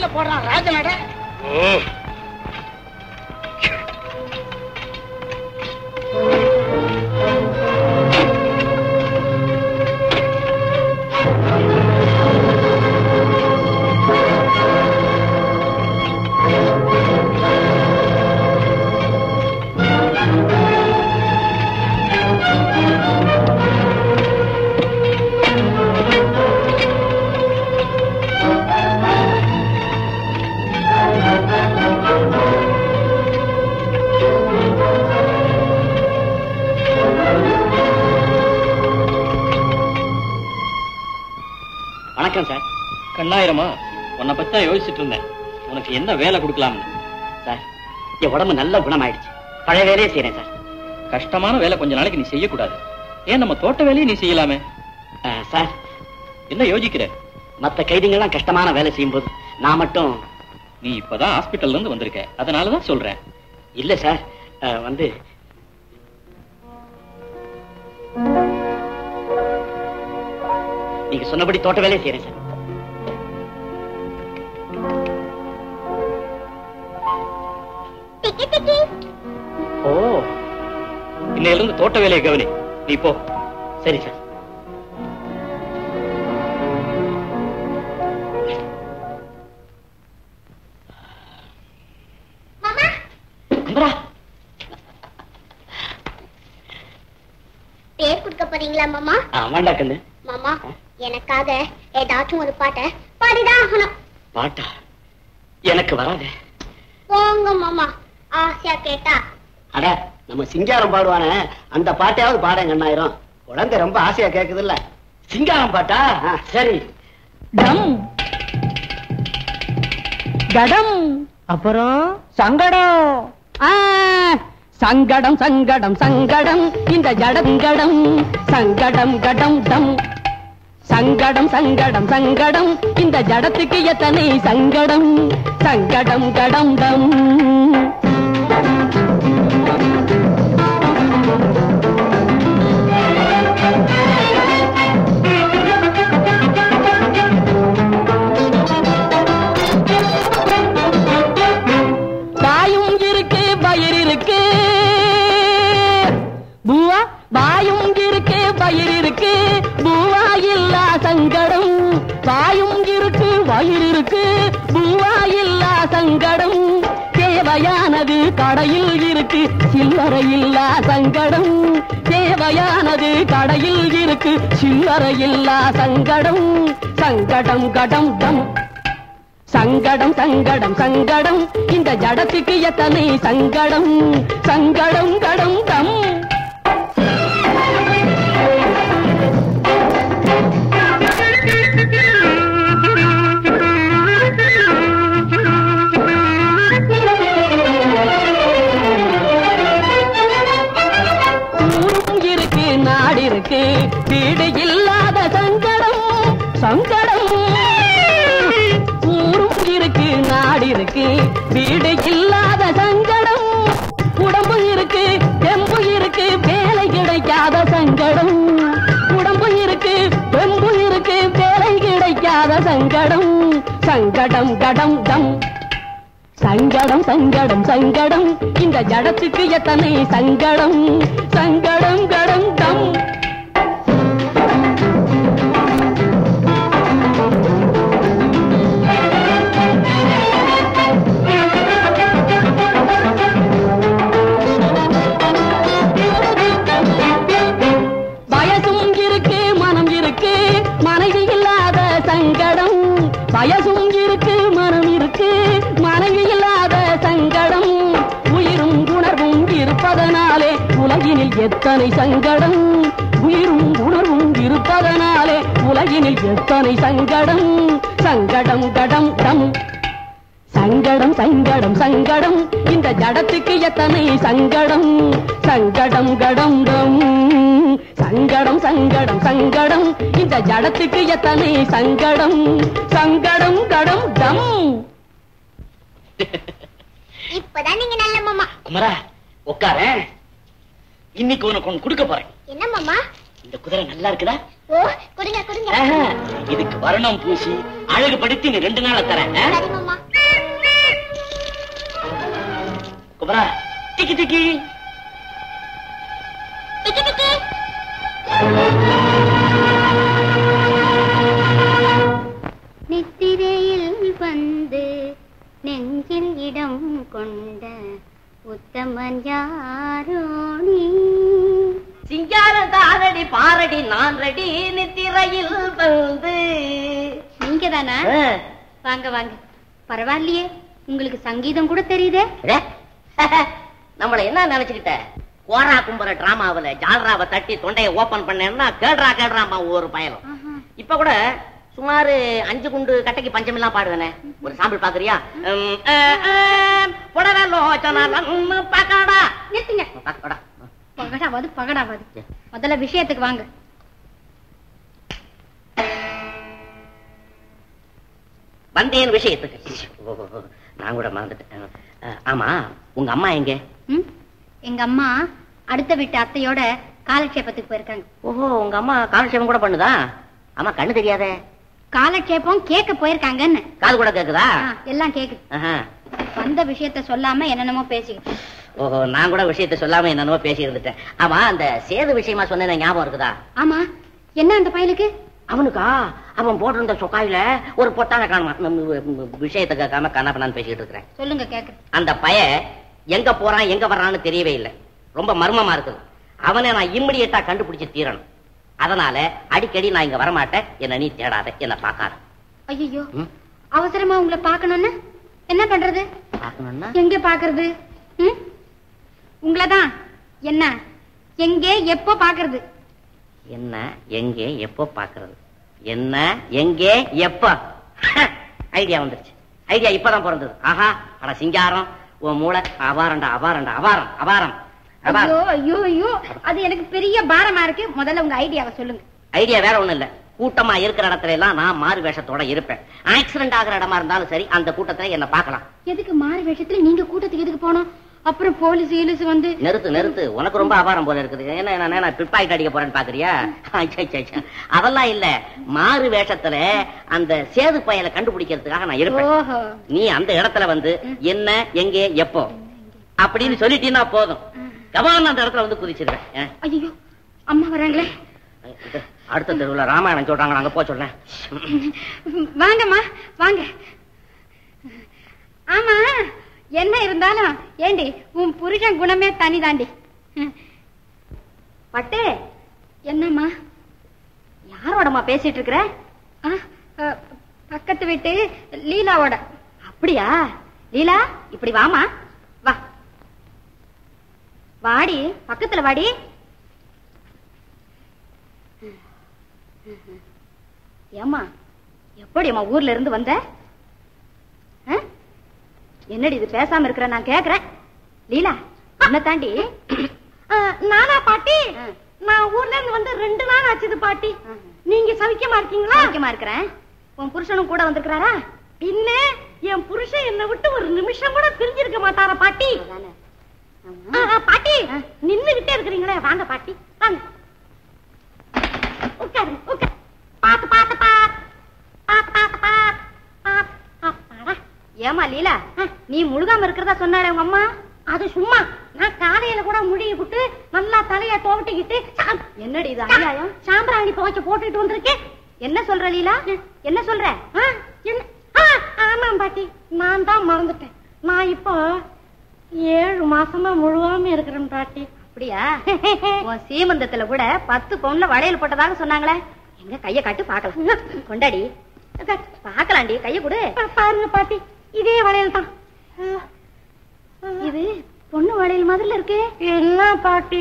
கண்ணாயிரமா உன்னை பத்தி யோசிச்சுட்டு இருந்தேன், உனக்கு என்ன வேலை கொடுக்கலாம்னு. சார் என் உடம்பு நல்ல குணமாயிடுச்சு, பழைய வேலையே செய்யறேன் சார். கஷ்டமான வேலை கொஞ்ச நாளைக்கு நீ செய்யக்கூடாது, ஏன் நம்ம தோட்ட வேலையை நீ செய்யலாமே. சார் என்ன யோசிக்கிற? மற்ற கைதிங்கெல்லாம் கஷ்டமான வேலை செய்யும்போது நான் மட்டும். நீ இப்பதான் ஹாஸ்பிட்டல்ல இருந்து வந்திருக்க, அதனாலதான் சொல்றேன். இல்ல சார் வந்து நீங்க சொன்னபடி தோட்ட வேலையை செய்யறேன் சார். ஓ, இன்னையிலிருந்து தோட்ட வேலையை கவனி. நீ போ. சரி சார். ஆமாண்டா கண்ணு. மாமா, எனக்காக ஏதாச்சும் ஒரு பாட்டை பாடிதான். பாட்டா எனக்கு வராது போங்க மாமா, ஆசையா கேட்டா. அட, நம்ம சிங்காரம் பாடுவானே, அந்த பாட்டையாவது பாடுங்க அண்ணாயிரம். குழந்தை ரொம்ப ஆசையா கேக்குது இல்ல. சிங்காரம் பாட்டா? சரி. டம் கடம், அப்புறம் சங்கடம். சங்கடம் சங்கடம் சங்கடம் இந்த ஜடங்கடம். சங்கடம் கடம் டம். சங்கடம் சங்கடம் சங்கடம் இந்த ஜடத்துக்கு எத்தனை சங்கடம். சங்கடம் கடம் டம். கடையில் இருக்கு சில்லறை இல்லா சங்கடம். தேவையானது கடையில் இருக்கு சில்லறை இல்லா சங்கடம். சங்கடம் கடம் டம். சங்கடம் சங்கடம் சங்கடம் இந்த ஜடத்துக்கு எத்தனை சங்கடம். சங்கடம் கடம் டம். வீடு இல்லாத சங்கடம். சங்கடம் ஊரும் இருக்கு நாடு இருக்கு வீடு இல்லாத சங்கடம். உடம்பு இருக்கு தெம்பு இருக்கு வேலை கிடைக்காத சங்கடம். உடம்பு இருக்கு தெம்பு இருக்கு வேலை கிடைக்காத சங்கடம். சங்கடம் கடம் டம். சங்கடம் சங்கடம் சங்கடம் இந்த ஜடத்துக்கு எத்தனை சங்கடம். சங்கடம் கடம் டம். எத்தனை சங்கடம். உயிரும் உணர்வும் இருப்பதனாலே உலகினில் எத்தனை சங்கடம். சங்கடம் கடம் டம். சங்கடம் சங்கடம் சங்கடம் இந்த ஜடத்துக்கு எத்தனை சங்கடம். சங்கடம் கடம் டம். சங்கடம் சங்கடம் சங்கடம் இந்த ஜடத்துக்கு எத்தனை சங்கடம். சங்கடம் கடம் டம். இப்பதான் நீங்க நல்ல மாமா. குமரா உட்காரு, இன்னைக்கு உனக்கு ஒண்ணு குடுக்க போறேன். என்ன மாமா? இந்த குதிரை நல்லா இருக்குதா? ஓ, கொடுங்க கொடுங்க. இதுக்கு வர்ணம் பூசி அழகு படுத்தி நீ 2 நாளா தரேன். சரி மாமா. குமரா, டிக்கி டிக்கி டிக்கி டிக்கி. நித்திரையில் வந்து நெஞ்சில் இடம் கொண்ட உத்தமன் யாரோ நீ. சிங்காரம் தாரடி பாரடி நான் ரெடி. நித்திரையில் வந்து நீங்க தானா? வாங்க வாங்க. பரவாயில்லையே, உங்களுக்கு சங்கீதம் கூட தெரியுதே. நம்மள என்ன நினைச்சுக்கிட்ட? கோரா கும்புற டிராமாவில் ஜால்ராவை தட்டி தொண்டையை ஓபன் பண்ணேன்னா கேடுறா கேடுறாமா ஒரு பயணம். இப்ப கூட சுமார் 5 குண்டு கட்டைக்கு பஞ்சம் எல்லாம் பாடுவேனே. ஒரு சாம்பிள் பாக்குறியா? முதல்ல விஷயத்துக்கு வாங்க. வந்தேன் விஷயத்துக்கு. நான் கூட மறந்துட்டேன். ஆமா, உங்க அம்மா எங்க? எங்க அம்மா அடுத்த வீட்டு அத்தையோட காலட்சேபத்துக்கு போயிருக்காங்க. ஓஹோ, உங்க அம்மா காலட்சேபம் கூட பண்ணுதா? அம்மா கண்ணு தெரியாத காலட்சேபம் கேட்க போயிருக்காங்கன்னு காது கூட கேக்குதா? எல்லாம் கேக்குது. வந்த விஷயத்த சொல்லாம என்னென்னமோ பேசி. ஓஹோ, நான் கூட விஷயத்த சொல்லாம என்னென்னமோ பேசி இருந்துட்டேன். ஆமா, அந்த சேது விஷயமா சொன்ன ஞாபகம் இருக்குதா? ஆமா, என்ன அந்த பயலுக்கு? அவனுக்கா, அவன் போட்டிருந்த சொக்காயில ஒரு பொட்டான காணுமா. விஷயத்த கேட்காம கண்ணாப்பண்ணான்னு பேசிட்டு இருக்கிறேன். சொல்லுங்க கேக்குறேன். அந்த பய எங்க போறான் எங்க வர்றான்னு தெரியவே இல்லை. ரொம்ப மர்மமா இருக்குது. அவனை நான் இம்மிடியட்டா கண்டுபிடிச்சு தீரணும். அதனால அடிக்கடி நான் இங்க வரமாட்டேன். என்ன நீ தேடாத, என்ன பாக்காத. ஐயோ, அவசரமா உங்களை பாக்கணும்னு என்ன பண்றது? எங்க பாக்குறது? உங்களதான் என்ன எங்க எப்போ பாக்குறது? என்ன எங்க எப்போ பாக்குறது? என்ன எங்க எப்போ? ஐடியா வந்துருச்சு. ஐடியா இப்பதான் பிறந்தது. ஆஹா, அட சிங்காரம், உன் மூளை அபாரண்டா, அபாரண்டா, அபாரம், அபாரம். ஐயோ ஐயோ ஐயோ, அது எனக்கு பெரிய பாரமா இருக்கு. முதல்ல உங்க ஐடியாவை சொல்லுங்க. ஐடியா வேற ஒண்ணும் இல்ல. கூட்டமா இருக்கிற இடத்துல எல்லாம் நான் மாறு வேஷத்தோட இருப்பேன். ஆக்சிடென்ட் ஆகிற இடமா இருந்தாலும் சரி, அந்த கூட்டத்துல என்ன பார்க்கலாம். எதுக்கு மாறு வேஷத்துல நீங்க கூட்டத்துக்கு எதுக்கு போனோம்? அப்புறம் போலீஸ் ஈலீஸ் வந்து நிறுத்து நிறுத்து, உனக்கு ரொம்ப ஆபாரம் போல இருக்குது. என்ன பிப்பாயிட்டு அடிக்க போறேன்னு பாக்குறியா? அதெல்லாம் இல்ல, மாறு வேஷத்துல அந்த சேது பயலை கண்டுபிடிக்கிறதுக்காக நான் இருப்பேன். நீ அந்த இடத்துல வந்து என்ன எங்க எப்போ அப்படின்னு சொல்லிட்டீங்கன்னா போதும். கபான் அந்த இடத்துல வந்து குதிச்சிருக்கேன். ஐயோ, அம்மா வராங்களே. அடுத்த தெருவில் ராமாயணம் சொல்றாங்க, நாங்க போய் சொல்றேன். வாங்கம்மா வாங்க. ஆமா, என்ன இருந்தாலும் ஏண்டி உன் புருஷன் குணமே தனி தாண்டி. பட்டு, என்னம்மா யாரோடம்மா பேசிட்டு இருக்கிற? பக்கத்து வீட்டு லீலாவோட. அப்படியா? லீலா இப்படி வாமா, வா வாடி, பக்கத்துல வாடி. ஏமா எப்படி அம்மா ஊர்ல இருந்து வந்த? என்னடி இது பேசாம இருக்கிற? நான் கேக்குறேன். லீலா என்ன தாண்டி? நானா பாட்டி, நான் ஊர்ல இருந்து வந்து 2 நாள் ஆச்சுது பாட்டி. நீங்க சவிக்கமா இருக்கீங்களா? சவிக்கமா இருக்கிறேன். உன் புருஷனும் கூட வந்திருக்கிறாரா? பின்ன, என் புருஷன் என்னை விட்டு ஒரு நிமிஷம் கூட பிரிஞ்சிருக்க மாட்டார பாட்டி. பாட்டி நின்னுகிட்டே இருக்கிறீங்களே, வாங்க பாட்டி வாங்க. ஏமா லீலா, நீ முழுகாம இருக்கிறதா சொன்னாரே உங்க அம்மா? அது சும்மா, நான் காலையில கூட முழுகி விட்டு நல்லா தலைய தோட்டிக்கிட்டு. என்னடி இது அநியாயம்? சாம்பிராணி துவைச்சு போட்டுட்டு வந்திருக்கேன். என்ன சொல்ற லீலா, என்ன சொல்ற? ஆமா பாட்டி, நான் தான் மறந்துட்டேன். நான் இப்போ 7 மாசமா முழுவாம இருக்கிறேன் பாட்டி. அப்படியா? உன் சீமந்தத்துல கூட 10 பவுன்ல வளையல் போட்டதாக சொன்னாங்களே. எங்க கைய காட்டு பாக்கலாம். கொண்டாடி பாக்கலாண்டி, கைய கூட பாருங்க பாட்டி. இதே வளையல் தான். இது பொண்ணு வளையல் மாதிரில இருக்கு. என்ன பாட்டி,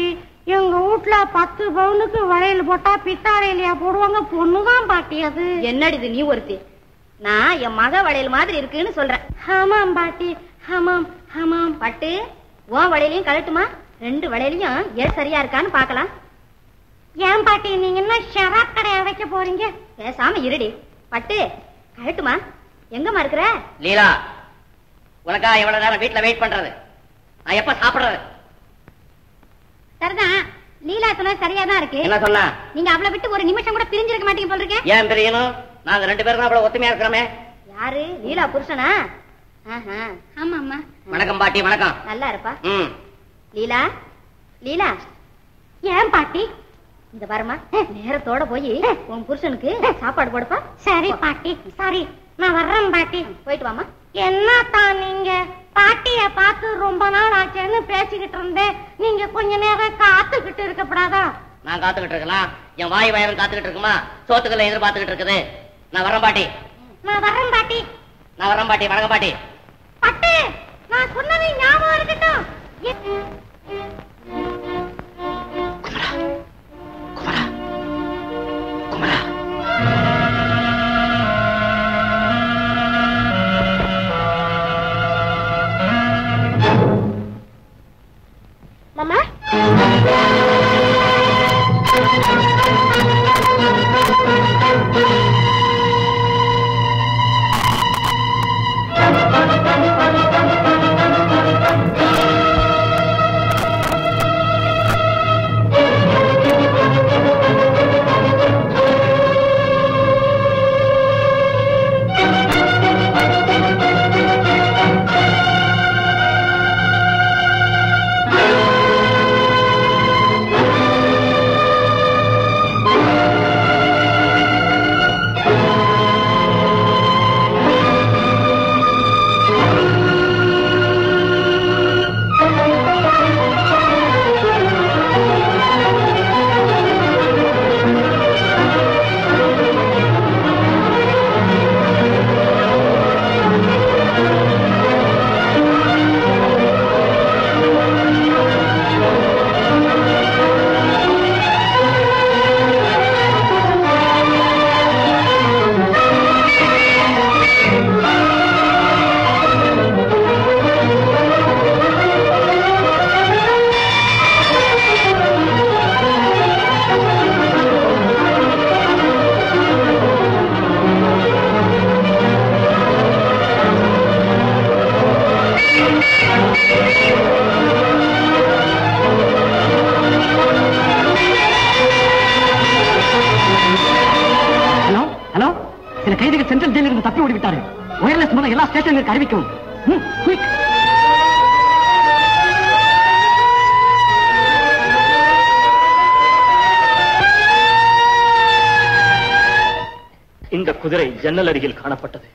எங்க வீட்டுல 10 பவுனுக்கு வளையல் போட்டா பித்தாரையிலையா போடுவாங்க? பொண்ணுதான் பாட்டி அது. என்னடி இது நீ ஒருத்தி? நான் என் மக வளையல் மாதிரி இருக்குன்னு சொல்றேன். ஆமாம் பாட்டி, ஆமாம் ஆமாம். பட்டு, உன் வளையலையும் கழட்டுமா? 2 வளையலையும் ஏன் சரியா இருக்கான்னு பாக்கலாம். ஏன் பாட்டி நீங்க என்ன ஷராப் கடை அடைக்க போறீங்க? பேசாம இருடி. பட்டு, கழட்டுமா? எங்கம்மா இருக்கிற? லீலா, உனக்கா எவ்வளவு நேரம் வீட்டுல வெயிட் பண்றது? நான் எப்ப சாப்பிடுறது? சரிதான், லீலா சொன்ன சரியா தான் இருக்கு. என்ன சொன்னா? நீங்க அவளை விட்டு ஒரு நிமிஷம் கூட பிரிஞ்சிருக்க மாட்டீங்க போல இருக்கே. ஏன் தெரியணும்? நாங்க 2 பேரும் அவ்வளவு ஒத்துமையா இருக்கிறோமே. யாரு, லீலா புருஷனா? வணக்கம் பாட்டி. வணக்கம். நல்லா இருப்பா. லீலா லீலா. ஏன் பாட்டி? இந்த பாருமா, நேரத்தோட போய் உன் புருஷனுக்கு சாப்பாடு போடுப்பா. சரி பாட்டி, சரி நான் வர்றேன் பாட்டி. போயிட்டு வாமா. என்ன தான் நீங்க பாட்டிய பார்த்து ரொம்ப நாள் ஆச்சேன்னு பேசிக்கிட்டு இருந்தேன். நீங்க கொஞ்ச நேரம் காத்துக்கிட்டு இருக்கப்படாதா? நான் காத்துக்கிட்டு இருக்கலாம்? என் வாய் வயிறு காத்துக்கிட்டு இருக்குமா? சோத்துக்களை எதிர்பார்த்துக்கிட்டு இருக்குது. நான் வர்றேன் பாட்டி, நான் வர்றேன் பாட்டி, நான் வரேன் பாட்டி. வணக்கம் பாட்டி. பட்டு, நான் சொன்னதை ஞாபகம் இருக்கட்டும். குமரா குமரா குமரா. மாமா, wireless மூலம் எல்லா ஸ்டேஷன்களுக்கு அறிவிக்கும். குயிக் இந்த குதிரை ஜன்னல் அருகில் காணப்பட்டது.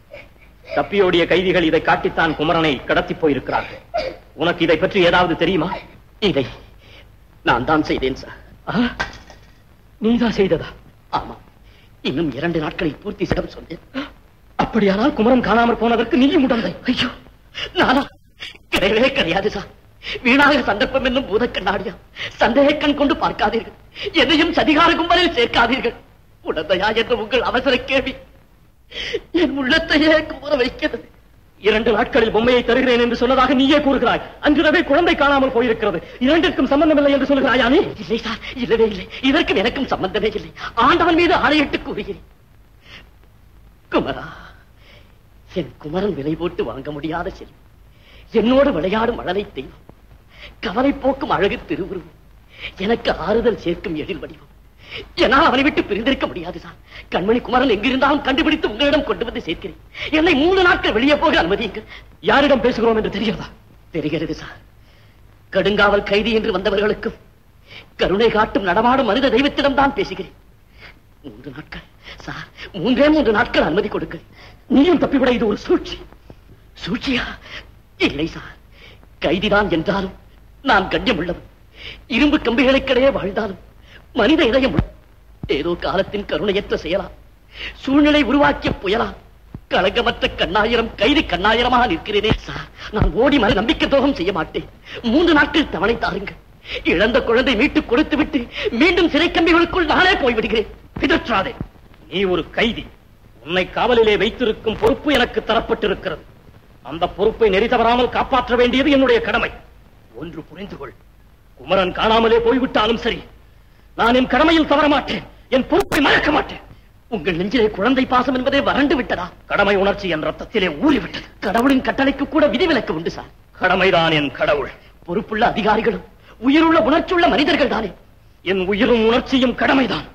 தப்பியோடிய கைதிகள் இதை காட்டித்தான் குமரனை கடத்தி போயிருக்கிறார்கள். உனக்கு இதை பற்றி ஏதாவது தெரியுமா? இதை நான் தான் செய்தேன் சார். நீதான் செய்ததா? ஆமா, இன்னும் 2 நாட்களில் பூர்த்தி செய்யும் சொன்னேன். அப்படியானால் குமரன் காணாமல் போனதற்கு நீயும் உடந்தை? ஐயோ, நானா? கிடையவே கிடையாது சார். வீணாக சந்தர்ப்பம் என்னும் பூத கண்ணாடியா சந்தேக கண் கொண்டு பார்க்காதீர்கள். எதையும் சதிகார கும்பலில் சேர்க்காதீர்கள். உடந்தையா என்று உங்கள் அவசர கேள்வி என் உள்ளத்தையே கூற வைக்கிறது. 2 நாட்களில் பொம்மையை தருகிறேன் என்று சொன்னதாக நீயே கூறுகிறாய். அன்றுவே குழந்தை காணாமல் போயிருக்கிறது. இரண்டிற்கும் சம்பந்தம் இல்லை என்று சொல்கிறாயா நீ? இல்லை சார், இல்லவே இல்லை. இதற்கும் எனக்கும் சம்பந்தமே இல்லை. ஆண்டவன் மீது ஆணையிட்டு கூறுகிறேன். குமரா, என் குமரன் விலை போட்டு வாங்க முடியாத செல்வம், என்னோடு விளையாடும் அழலை தெய்வம், கவலை போக்கும் அழகு திருவுருவம், எனக்கு ஆறுதல் சேர்க்கும் எழில் வடிவம், என்னால் அவனை விட்டு பிரிந்திருக்க முடியாது சார். கண்மணி குமரன் எங்கிருந்தாலும் கண்டுபிடித்து உங்களிடம் கொண்டு வந்து சேர்க்கிறேன். என்னை 3 நாட்கள் வெளியே போக அனுமதியுங்கள். யாரிடம் பேசுகிறோம் என்று தெரிகிறதா? தெரிகிறது சார். கடுங்காவல் கைதி என்று வந்தவர்களுக்கும் கருணை காட்டும் நடமாடும் மனித தெய்வத்திடம் தான் பேசுகிறேன். 3 நாட்கள் சார், 3 நாட்கள் அனுமதி கொடுங்கள். நீயும் தப்பிவிட இது ஒரு சூழ்ச்சி. சூழ்ச்சியா? இல்லை சார், கைதிதான் என்றாலும் நான் கண்ணியம் உள்ளவன். இரும்பு கம்பிகளுக்கிடையே வாழ்ந்தாலும் மனித இதயம் ஏதோ காலத்தின் கருணையற்ற செயலா, சூழ்நிலை உருவாக்கிய புயலா, கலங்கமற்ற கண்ணாயிரம் கைதி கண்ணாயிரமாக நிற்கிறேனே சார். நான் ஓடி மலை நம்பிக்கை துரோகம் செய்ய மாட்டேன். 3 நாட்கள் தவணை தாருங்கள். இழந்த குழந்தை மீட்டுக் கொடுத்து விட்டு மீண்டும் சிறை கம்பிகளுக்குள் நானே போய்விடுகிறேன். பிதற்றாதே, நீ ஒரு கைதி. உன்னை காவலிலே வைத்திருக்கும் பொறுப்பு எனக்கு தரப்பட்டிருக்கிறது. அந்த பொறுப்பை நெறி தவறாமல் காப்பாற்ற வேண்டியது என்னுடைய கடமை. ஒன்று புரிந்து கொள், குமரன் காணாமலே போய்விட்டாலும் சரி, நான் என் கடமையில் தவற மாட்டேன். என் பொறுப்பை மறக்க மாட்டேன். உங்கள் நெஞ்சிலே குழந்தை பாசம் என்பதே வறண்டு விட்டதா? கடமை உணர்ச்சி என் ரத்தத்திலே ஊறிவிட்டது. கடவுளின் கட்டளைக்கு கூட விதிவிலக்கு உண்டு சார். கடமைதான் என் கடவுள். பொறுப்புள்ள அதிகாரிகளும் உயிருள்ள உணர்ச்சியுள்ள மனிதர்கள் தானே. என் உயிரும் உணர்ச்சியும் கடமைதான்.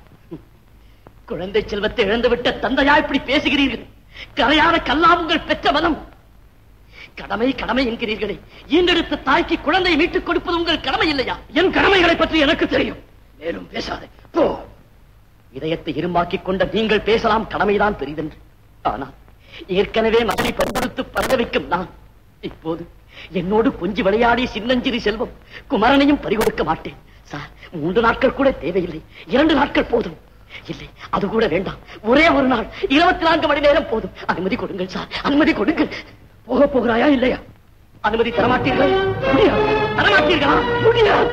குழந்தை செல்வத்தை இழந்துவிட்ட தந்தையா இப்படி பேசுகிறீர்கள்? கரையான கல்லா உங்கள் பெற்ற மனம்? கடமை கடமை என்கிறீர்களே, ஈன்றெடுத்த தாய்க்கு குழந்தையை மீட்டுக் கொடுப்பது உங்கள் கடமை இல்லையா? என் கடமைகளை பற்றி எனக்கு தெரியும். மேலும் பேசாதே, போ. இதயத்தை இருமாக்கிக் கொண்ட நீங்கள் பேசலாம், கடமைதான் பெரிதென்று. ஆனால் ஏற்கனவே மகனை பண்படுத்து பறக்க வைக்கும் நான் இப்போது என்னோடு கொஞ்சி விளையாடி சின்னஞ்சிறு செல்வம் குமரனையும் பறிகொடுக்க மாட்டேன் சார். 3 நாட்கள் கூட தேவையில்லை, 2 நாட்கள் போதும். இல்லை, அது கூட வேண்டாம். ஒரே ஒரு நாள், 24 மணி நேரம் போதும். அனுமதி கொடுங்கள் சார், அனுமதி கொடுங்கள். போக போகிறாயா இல்லையா? அனுமதி தரமாட்டீர்கள், தரமாட்டீர்களா? முடியாது.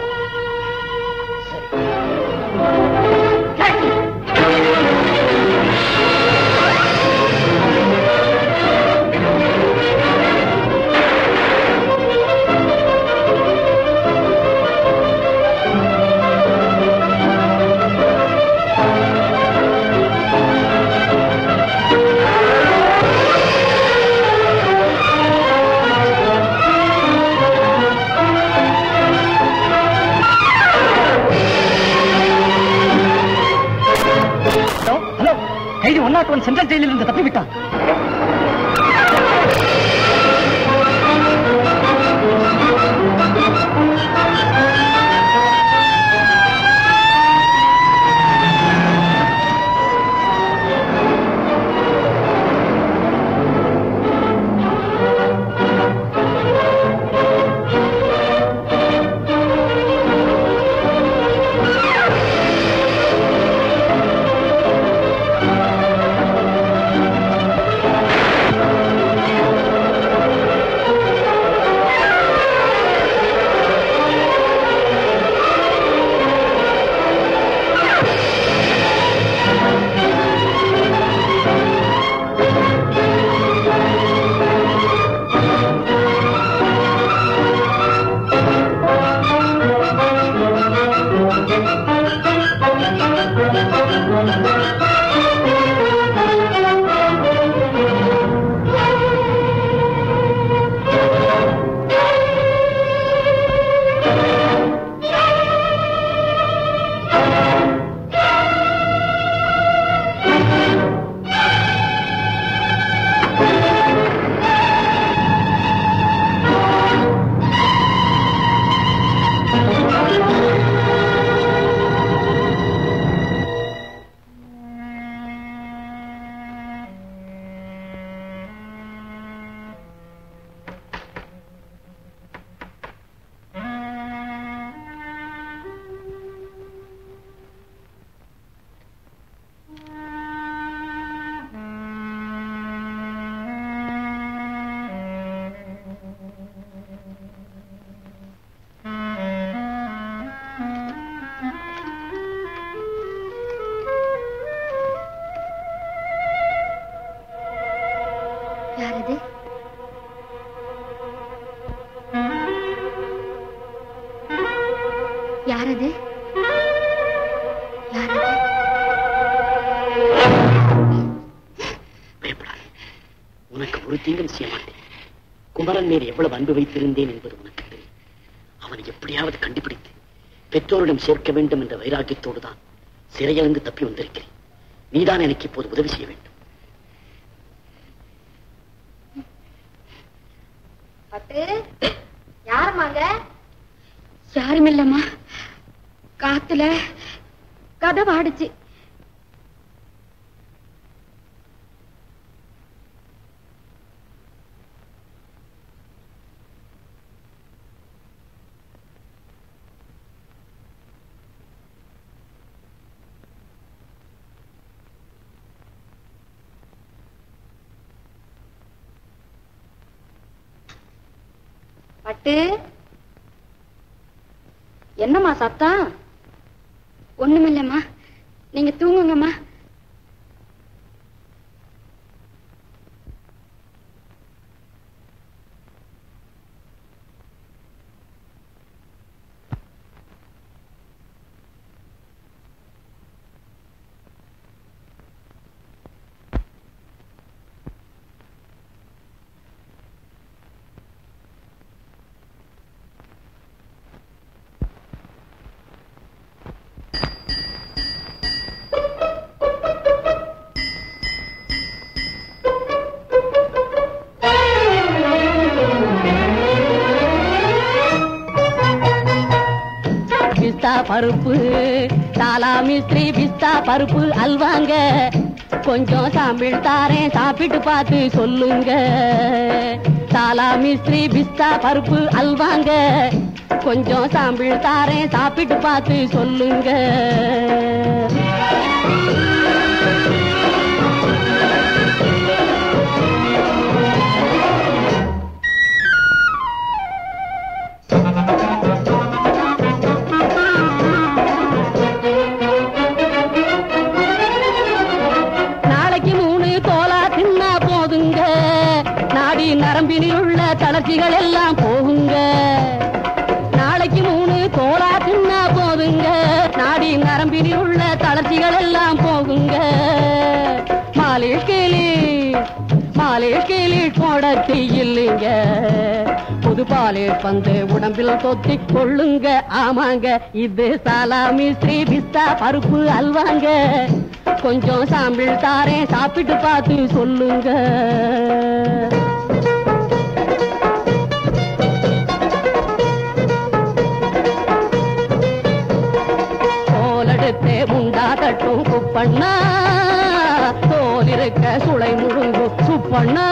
சென்ட்ரல் ஜெயிலில் இருந்து தப்பிவிட்டான். ಯಾರದೆ? ಯಾರದೆ? நீங்கள் செய்ய மாட்டேன். குமரன் மேல் எவ்வளவு அன்பு வைத்திருந்தேன் என்பது உனக்கு தெரியும். அவனை எப்படியாவது கண்டுபிடித்து பெற்றோரிடம் சேர்க்க வேண்டும் என்ற வைராக்கியத்தோடு தான் சிறையிலிருந்து தப்பி வந்திருக்கிறேன். நீதான் எனக்கு இப்போது உதவி செய்ய வேண்டும். யாரும் இல்லம்மா, காத்துல கதவு அடைச்சு. என்னம்மா சத்தம்? ஒண்ணுமில்லம்மா, நீங்க தூங்குங்கம்மா. பருப்பு தாலா மிஸ்திரி பிஸ்தா பருப்பு அல்வாங்க, கொஞ்சம் சாம்பிள் தாரேன், சாப்பிட்டு பார்த்து சொல்லுங்க. தாலா மிஸ்திரி பிஸ்தா பருப்பு அல்வாங்க, கொஞ்சம் சாம்பிள் தாரேன், சாப்பிட்டு பார்த்து சொல்லுங்க. தளர்ச்சிகள் எல்லாம் போகுங்க. நாளைக்கு 3 தோலா தின்னா போதுங்க, நாடி நரம்பினி உள்ள தளர்ச்சிகள் எல்லாம் போகுங்க. மாலிஷ் கேலீட் மாலிஷ் கேலீட் போட தெரியலைங்க, புது பாலிஷ் வந்து உடம்பில் தொத்திக் கொள்ளுங்க. ஆமாங்க, இது சலாமி ஸ்ரீ பிஸ்தா பருப்பு அல்வாங்க, கொஞ்சம் சாம்பிள் தாரேன், சாப்பிட்டு பார்த்து சொல்லுங்க. முண்டா தட்டும் குப்பண்ணா, தோல் இருக்க சுளை முழுங்கும் சுப்பண்ணா,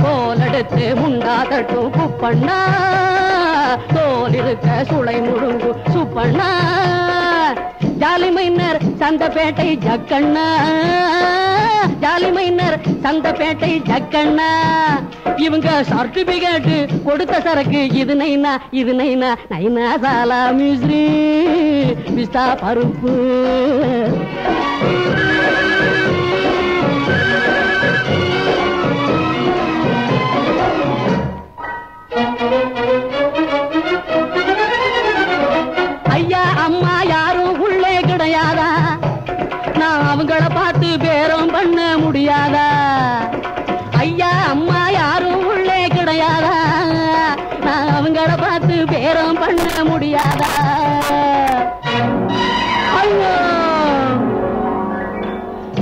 கோலெடுத்து முண்டா தட்டும் குப்பண்ணா, தோல் இருக்க சுளை முழுங்கும் Subbanna. Jolly minor Santhapettai Jakkanna, jolly minor Santhapettai Jakkanna, இவங்க சர்டிபிகேட் கொடுத்த சரக்கு இது நைனா இது நைனா நைனா. சாலா மிஸ்ரி பிஸ்தா பருப்பு ஐயா அம்மா யாரும் உள்ளே கிடையாதா? நான் அவங்கள பார்த்து பேரம் பண்ண முடியாதா? ஐயா அம்மா யாரும் உள்ளே கிடையாதா? நான் அவங்கள பார்த்து பேரம் பண்ண முடியாதா? ஐயோ,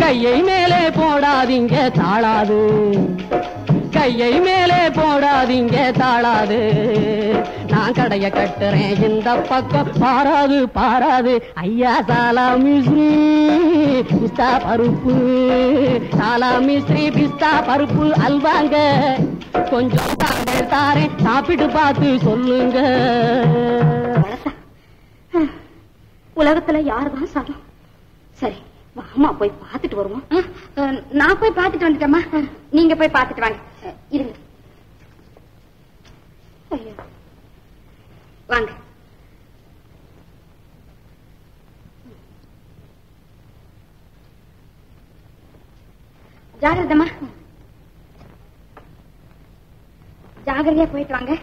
கையை மேலே போடாதீங்க தாளாது, கையை மேலே போடாதீங்க தாளாது. நான் கடைய கட்டுறேன் இந்த பக்கம் பாராது பாராது. ஐயா தாலா மிஸ்ரி பிஸ்தா பருப்பு, தாலா மிஸ்ரி பிஸ்தா பருப்பு அல்வாங்க, கொஞ்சம் தாங்கள் தாரேன், சாப்பிட்டு பார்த்து சொல்லுங்க. உலகத்துல யாருதான் சாதம்? சரி வாமா போய் பார்த்துட்டு வருவோம். நான் போய் பார்த்துட்டு வந்துட்டேம்மா, நீங்க போய் பார்த்துட்டு வாங்க. இருங்க வாங்க. ஜாகிரதமா. ஜாகிரதையா போயிட்டு வாங்க.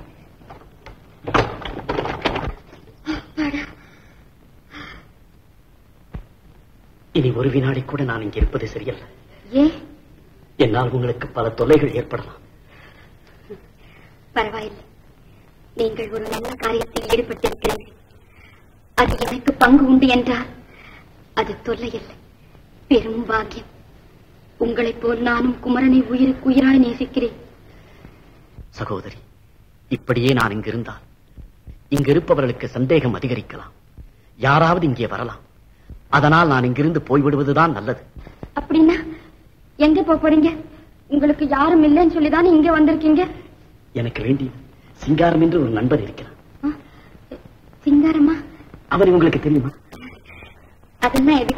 இனி ஒரு வினாடி கூட நான் இங்க இருப்பது சரியல்ல. ஏன்? என்னால் உங்களுக்கு பல தொல்லைகள் ஏற்படலாம். பரவாயில்லை, நீங்கள் ஒரு நல்ல காரியத்தில் ஈடுபட்டிருக்கிறீர்கள். அது எனக்கு பங்கு உண்டு என்றால் அது தொல்லையல்ல, பெரும் பாக்கியம். உங்களைப் போல் நானும் குமரனை உயிருக்கு உயிராய் நேசிக்கிறேன். சகோதரி, இப்படியே நான் இங்கிருந்தால் இங்கிருப்பவர்களுக்கு சந்தேகம் அதிகரிக்கலாம். யாராவது இங்கே வரலாம். அதனால் நான் இங்கிருந்து போய்விடுவதுதான் நல்லது. அப்படின்னா எங்க போறீங்க? உங்களுக்கு யாரும் இல்லைன்னு சொல்லிதான் இங்க வந்திருக்கீங்க. எனக்கு வேண்டிய சிங்காரம் என்று ஒரு நண்பர் இருக்கிறார். சிங்காரமா? அவர் உங்களுக்கு தெரியுமா? அதெல்லாம் எது?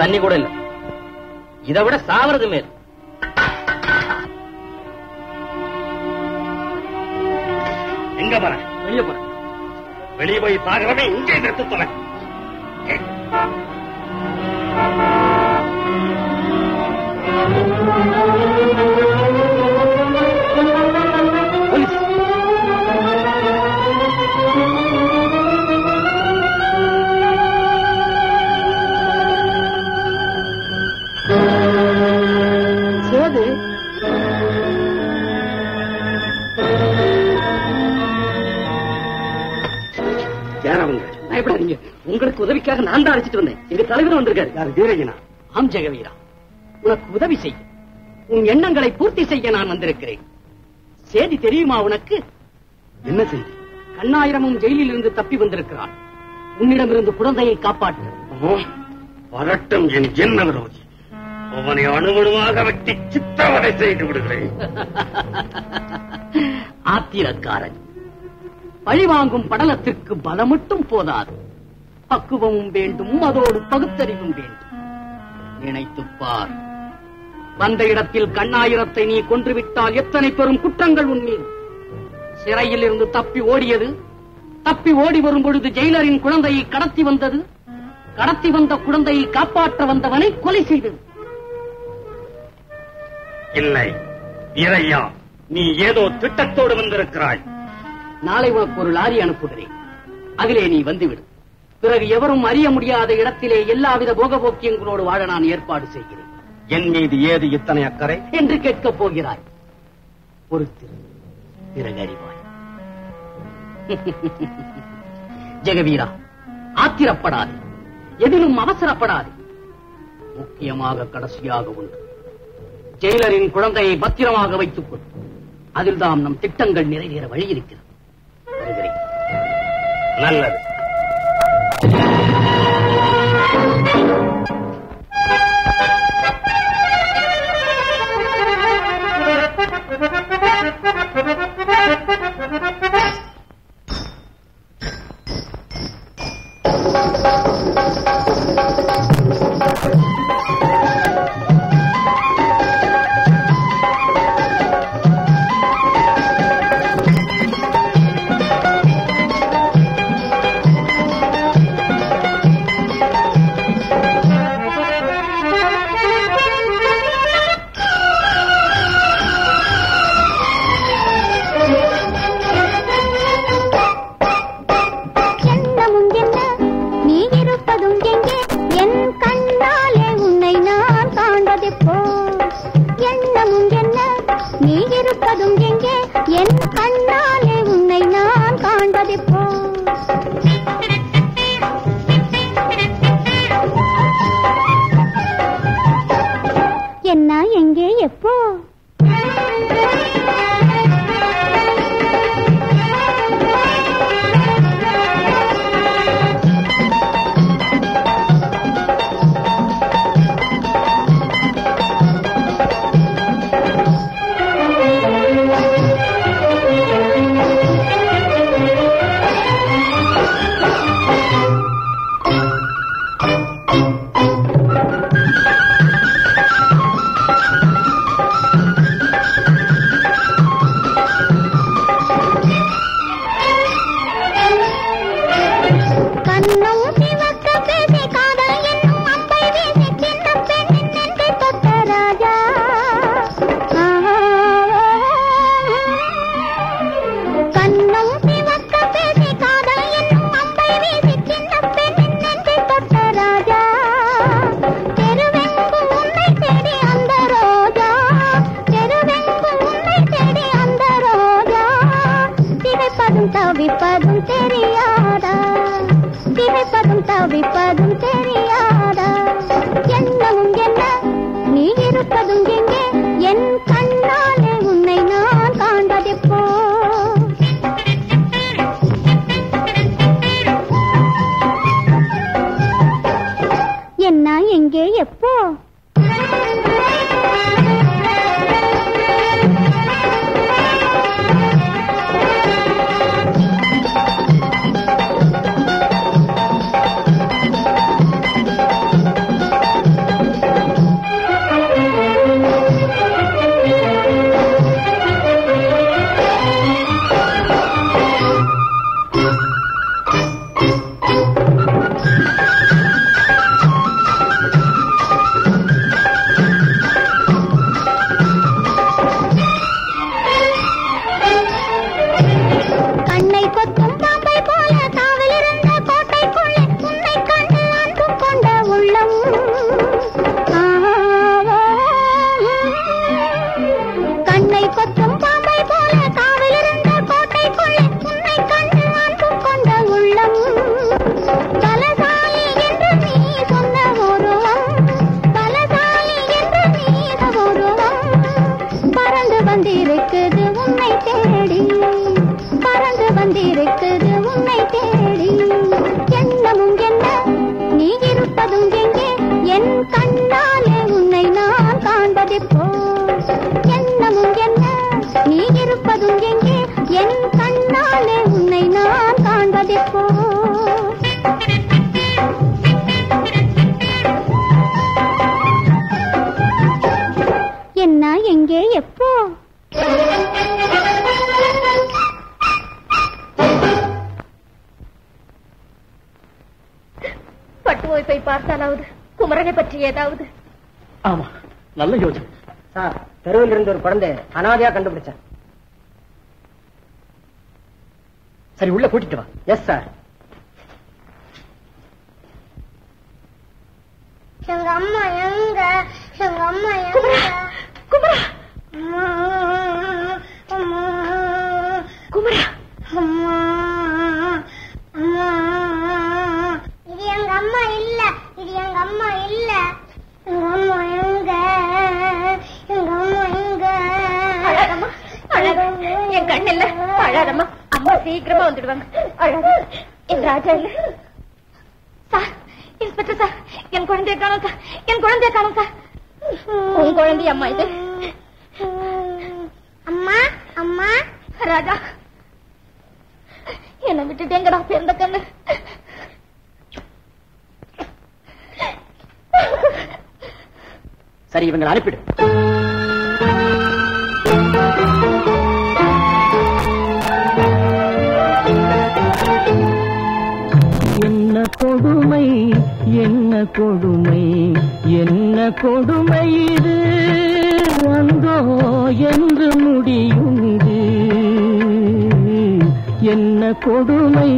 தண்ணி கூட இல்ல, இதை விட சாவறது மேல். எங்க போற? வெளியே போற. வெளியே போய் சாகிறமே இங்கே நிறுத்து போற. உங்களுக்கு உதவிக்காக நான் தான் அழைச்சிட்டு வந்தேன். எங்க தலைவர் வந்திருக்காரு. உனக்கு உதவி செய்ய, உன் எண்ணங்களை பூர்த்தி செய்ய நான் வந்திருக்கிறேன். செய்தி தெரியுமா உனக்கு? என்ன செய்தி? கண்ணாயிரமும் ஜெயிலில் இருந்து தப்பி வந்திருக்கிறான். உன்னிடமிருந்து குழந்தையை காப்பாற்று. வரட்டும் என் என்ன விரோதி, அவனை அணுவணுவாக வெட்டி சித்திரவதை செய்து விடுகிறேன். ஆத்திரக்காரன். பழிவாங்கும் படலத்திற்கு பலம் மட்டும் போதாது, பக்குவமும் வேண்டும், அதோடு பகுத்தறிவும் வேண்டும். நினைத்துப்பார், வந்த இடத்தில் கண்ணாயிரத்தை நீ கொன்றுவிட்டால் எத்தனை பெரும் குற்றங்கள் உன்மீது. சிறையில் இருந்து தப்பி ஓடியது, தப்பி ஓடி வரும் பொழுது ஜெயிலரின் குழந்தையை கடத்தி வந்தது, கடத்தி வந்த குழந்தையை காப்பாற்ற வந்தவனை கொலை செய்தது. இல்லை இறையா, நீ ஏதோ திட்டத்தோடு வந்திருக்கிறாய். நாளை உனக்கு ஒரு லாரி அனுப்புகிறேன், அதிலே நீ வந்துவிடும். பிறகு எவரும் அறிய முடியாத இடத்திலே எல்லாவித போகபோக்கியங்களோடு வாழ நான் ஏற்பாடு செய்கிறேன். என் மீது ஏது இத்தனை அக்கறை என்று கேட்கப் போகிறாய். பொறுத்து, பிறகு அறிவாய். ஜெகவீரா, ஆத்திரப்படாது, எதிலும் அவசரப்படாது. முக்கியமாக கடைசியாக ஒன்று, ஜெயிலரின் குழந்தையை பத்திரமாக வைத்துக் கொள். அதில்தான் நம் திட்டங்கள் நிறைவேற வழி இருக்கிறது. வருகிறேன். நல்லது. குழந்தை அனாதையா கண்டுபிடிச்சேன். சரி, உள்ள கூட்டிட்டு வா. Yes sir. எங்க அம்மா எங்க? எங்க அம்மா எங்க? குமரா, குமரா, அம்மா அம்மா, இது எங்க அம்மா இல்ல, இது எங்க அம்மா இல்ல. எங்க அம்மா எங்க? எங்க அம்மா எங்க? அழகம்மா, அழகம், என் கண்ணில்ல அழகம்மா. அம்மா சீக்கிரமா வந்துடுவாங்க. அழகம், என் ராஜா இல்ல. சார், இன்ஸ்பெக்டர் சார், என் குழந்தைய காணும் சார், என் குழந்தைய காணும் சார். உன் குழந்தைய அம்மா இது. அம்மா, அம்மா, ராஜா என்னை விட்டுட்டு எங்கடா சேர்ந்த கண்ணு? சரி, இவங்களை அனுப்பிடு. என்ன கொடுமை, என்ன கொடுமை, என்ன கொடுமை இது! அந்தோ என்று முடியுது. என்ன கொடுமை,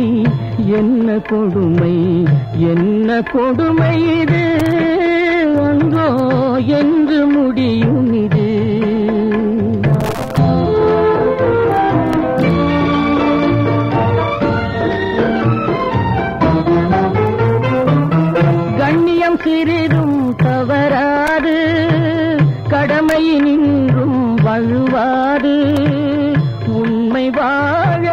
என்ன கொடுமை, என்ன கொடுமை இது! அந்தோ என்று முடியும் இது. கண்ணியம் சிறிதும் தவறாது, கடமையினின்றும் வழுவாது, உண்மை வாழ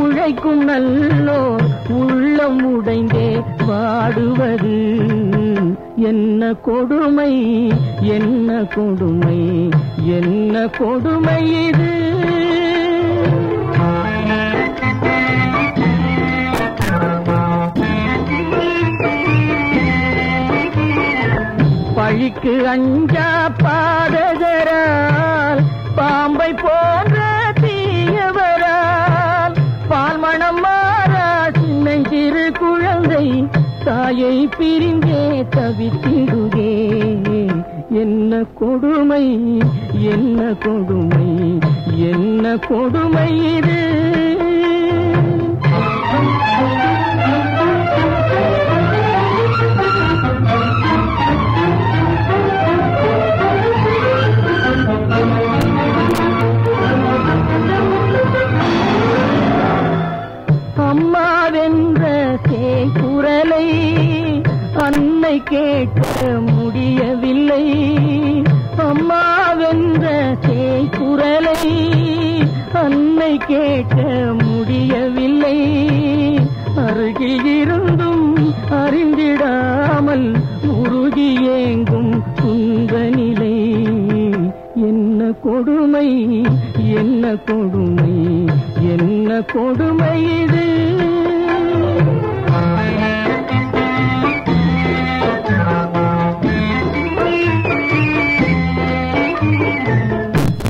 உழைக்கும் நல்லோர் உள்ளம் உடைந்தே வாடுவது. என்ன கொடுமை, என்ன கொடுமை, என்ன கொடுமை இது! பழிக்கு அஞ்சா பாதகரால், பாம்பை போன்ற தீயவரால், பால்மணம் மாறா சின்னஞ்சிறு குழந்தை தாயை பிரிந்தே தவித்திடுதே. என்ன கொடுமை, என்ன கொடுமை, என்ன கொடுமை இது! அம்மாவென்ற சேக்குரலை அன்னை கேட்க முடியவில்லை. அம்மாவென்ற சேக்குரலை அன்னை கேட்க முடியவில்லை. அருகில் இருந்தும் அறிந்திடாமல் உருகியேங்கும் குந்தநிலை. என்ன கொடுமை, என்ன கொடுமை, என்ன கொடுமை இது!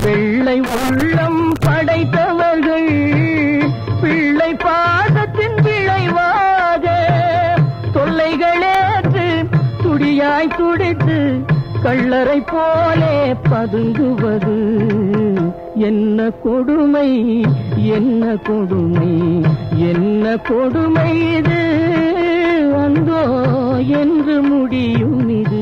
வெள்ளை உள்ளம் படைத்தவர்கள் பிள்ளை பாதத்தின் விளைவாக தொல்லைகளேற்று துடியாய் துடித்து கள்ளரை போலே பதுங்குவது. என்ன கொடுமை, என்ன கொடுமை, என்ன கொடுமை இது! வந்தோ என்று முடியும் இது.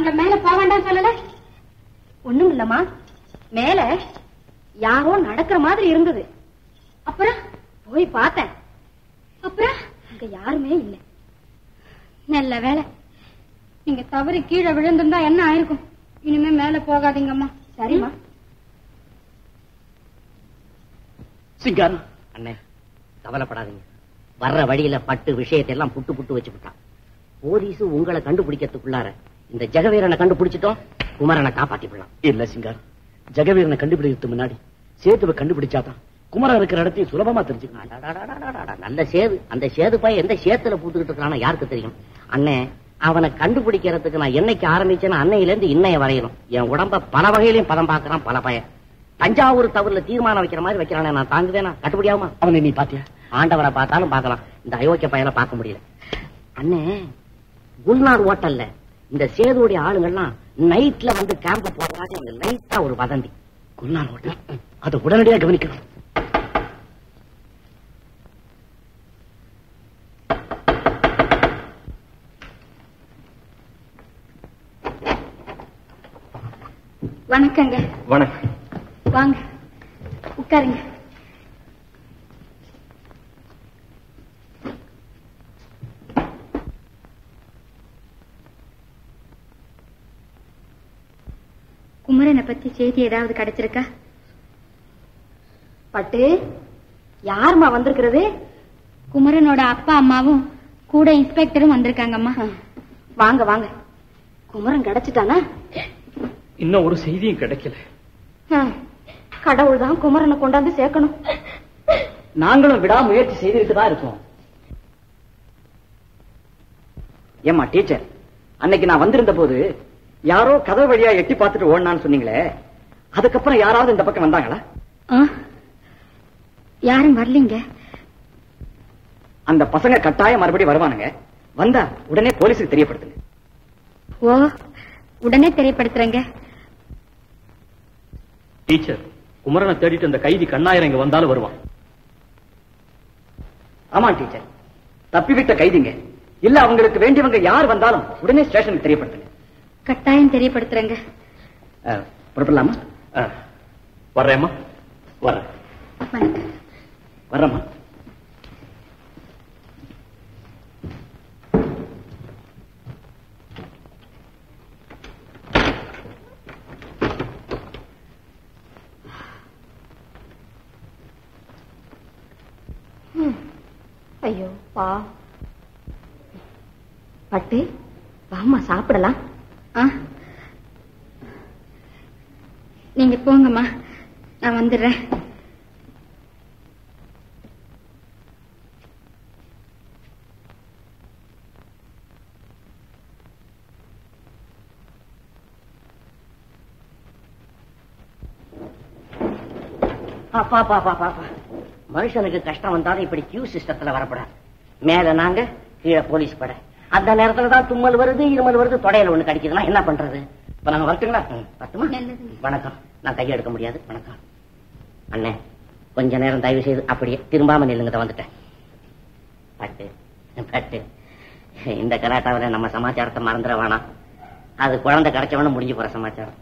அவங்கள மேல போக வேண்டாம் சொல்லல? ஒண்ணும் இல்லம்மா, மேல யாரோ நடக்கிற மாதிரி இருந்தது. அப்புறம் போய் பார்த்தேன், அப்புறம் இங்க யாருமே இல்ல. நல்ல வேலை, நீங்க தவறி கீழே விழுந்திருந்தா என்ன ஆயிருக்கும். இனிமே மேல போகாதீங்கம்மா. சரிம்மா. சிங்காரம் அண்ணே, கவலைப்படாதீங்க. வர்ற வழியில பட்டு விஷயத்தை எல்லாம் புட்டு புட்டு வச்சுக்கிட்டான். போலீஸ் உங்களை கண்டுபிடிக்கிறதுக்குள்ளார இந்த ஜெகவீரனை கண்டுபிடிச்சிட்டோம், குமரனை காப்பாத்திடலாம். இல்ல சிங்காரம், ஜெகவீரனை கண்டுபிடிக்கிறதுக்கு முன்னாடி சேதுவை கண்டுபிடிச்சாதான் குமரன் இருக்கிற இடத்தையும் சுலபமா தெரிஞ்சுக்கலாம். நல்ல சேது, அந்த சேது பாய் எந்த சேத்துல பூத்துக்கிட்டு இருக்கான்னு யாருக்கு தெரியும் அண்ணே. அவனை கண்டுபிடிக்கிறதுக்கு நான் என்னைக்கு ஆரம்பிச்சேன்னா அன்னையில இருந்து இன்னைய வரையணும். என் உடம்ப பல வகையிலையும் பதம் பாக்குறான். பல பையன் தஞ்சாவூர் தவறுல தீர்மானம் வைக்கிற மாதிரி வைக்கிறானே, நான் தாங்குவேனா? கட்டுப்படியாகுமா? அவனை நீ பாத்தியா? ஆண்டவரை பார்த்தாலும் பார்க்கலாம், இந்த அயோக்கிய பையனை பார்க்க முடியல அண்ணே. குல்நார் ஹோட்டல்ல இந்த சேதுடைய ஆளுங்கள்லாம் நைட்ல வந்து கேம்ப போடுறாங்க. லைட்டா ஒரு வதந்தி. குல்நார் ஹோட்டல் அதை உடனடியாக கவனிக்கணும். வணக்கங்க. வணக்கம். வாங்க, உட்காருங்க. குமரனை பத்தி செய்தி ஏதாவது கிடைச்சிருக்கா? பட்டு, யாருமா வந்திருக்கிறது? குமரனோட அப்பா அம்மாவும் கூட இன்ஸ்பெக்டரும் வந்திருக்காங்கம்மா. வாங்க வாங்க. குமரன் கிடைச்சிட்டானா? இன்னும் ஒரு செய்தியும் கிடைக்கல. கடவுள் தான் குமரனை கொண்டாந்து சேர்க்கணும். நாங்களும் விடாமுயற்சி செய்திருக்கதான் இருக்கோம். ஏமா டீச்சர், அன்னைக்கு நான் வந்திருந்த போது யாரோ கதவு வழியா எட்டி பார்த்துட்டு ஓடனான்னு சொன்னீங்களே, அதுக்கப்புறம் யாராவது இந்த பக்கம் வந்தாங்களா? யாரும் வரலீங்க. அந்த பசங்க கட்டாயம் மறுபடியும் வருவானுங்க. வந்தா உடனே போலீஸுக்கு தெரியப்படுத்துங்க. ஓ, உடனே தெரியப்படுத்துறேங்க. டீச்சர், குமரனை தேடிட்டு அந்த கைதி கண்ணாயிரம் இங்க வந்தாலும் வருவான். ஆமா டீச்சர், தப்பிவிட்ட கைதிங்க இல்ல, அவங்களுக்கு வேண்டியவங்க யார் வந்தாலும் உடனே ஸ்டேஷனுக்கு தெரியப்படுத்துங்க. கட்டாயம் தெரியப்படுத்துறேங்க. புறப்படலாமா? வர்றேம்மா, வர்றேன். வர்றேம்மா. ஐயோ பா பட்டு, வாமா சாப்பிடலாம். நீங்க போங்கம்மா, நான் வந்துடுறேன். பாப்பா பாப்பா பாப்பா, மனுஷனுக்கு கஷ்டம் வந்தாலும் இப்படி கியூ சிஸ்டத்துல வரப்படாது. மேல நாங்க, கீழே போலீஸ் படை. அந்த நேரத்துல தான் தும்மல் வருது, இருமல் வருது, தொடையில ஒண்ணு கடிக்குதுன்னா என்ன பண்றது? இப்ப நாங்க வரட்டுங்களா? பத்துமா? வணக்கம். நான் கையை எடுக்க முடியாது. வணக்கம் அண்ணே. கொஞ்ச நேரம் தயவு செய்து அப்படியே திரும்பாம நில்லுங்க. வந்துட்டேன். பட்டு பட்டு, இந்த கலாட்டாவில நம்ம சமாச்சாரத்தை மறந்துட வேணாம். அது குழந்தை கிடைச்சவன முடிஞ்சு போற சமாச்சாரம்.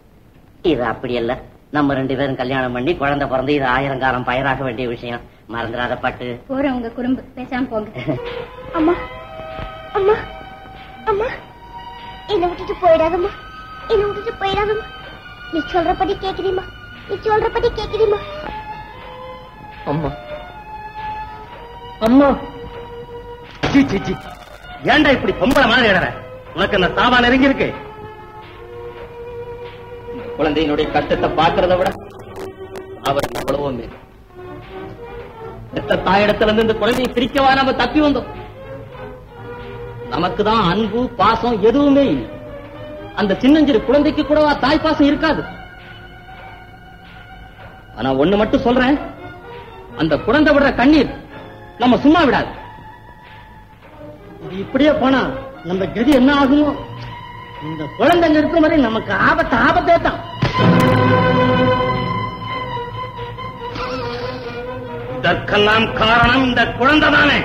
இது அப்படி இல்ல. நம்ம ரெண்டு பேரும் கல்யாணம் பண்ணி குழந்தை பிறந்து இது ஆயிரம் காலம் பயிராக வேண்டிய விஷயம். மறந்துடாத பட்டு. போற உங்க குறும்பு பேசாம போங்க. அம்மா அம்மா அம்மா, என்ன விட்டுட்டு போயிடாதம்மா, என்ன விட்டுட்டு போயிடாதம்மா. நீ சொல்றபடி கேக்குறீமா, நீ சொல்றபடி கேக்குறீமா. அம்மா அம்மா, சி சி சி, ஏண்டா இப்படி பொம்பளை மாதிரி இடற? உனக்கு அந்த சாவா நெருங்கி இருக்கு. குழந்தையினுடைய கஷ்டத்தை பாக்குறத விட அவர் எவ்வளவோ மேல். பெத்த தாயிடத்துல இருந்து இந்த குழந்தையை பிரிக்கவா நாம தப்பி வந்தோம். நமக்குதான் அன்பு பாசம் எதுவுமே இல்லை. அந்த சின்னஞ்சிறு குழந்தைக்கு கூடவா தாய் பாசம் இருக்காது? ஆனா ஒண்ணு மட்டும் சொல்றேன், அந்த குழந்தை விடுற கண்ணீர் நம்ம சும்மா விடாது. இப்படியே போனா நம்ம கதி என்ன ஆகுமோ? இந்த குழந்தைங்க இருக்கும் வரை நமக்கு ஆபத்து ஆபத்தே தான். இதற்கெல்லாம் காரணம் இந்த குழந்தை தானே.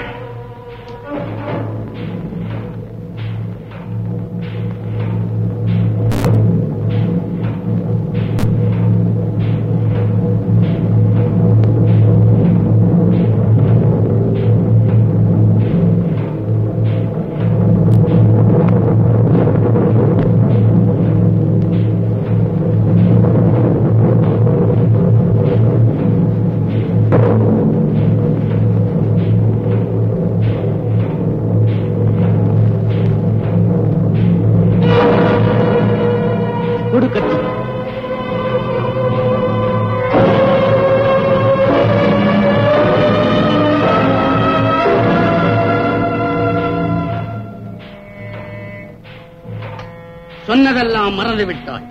சொன்னதெல்லாம் மறந்துவிட்டாய்.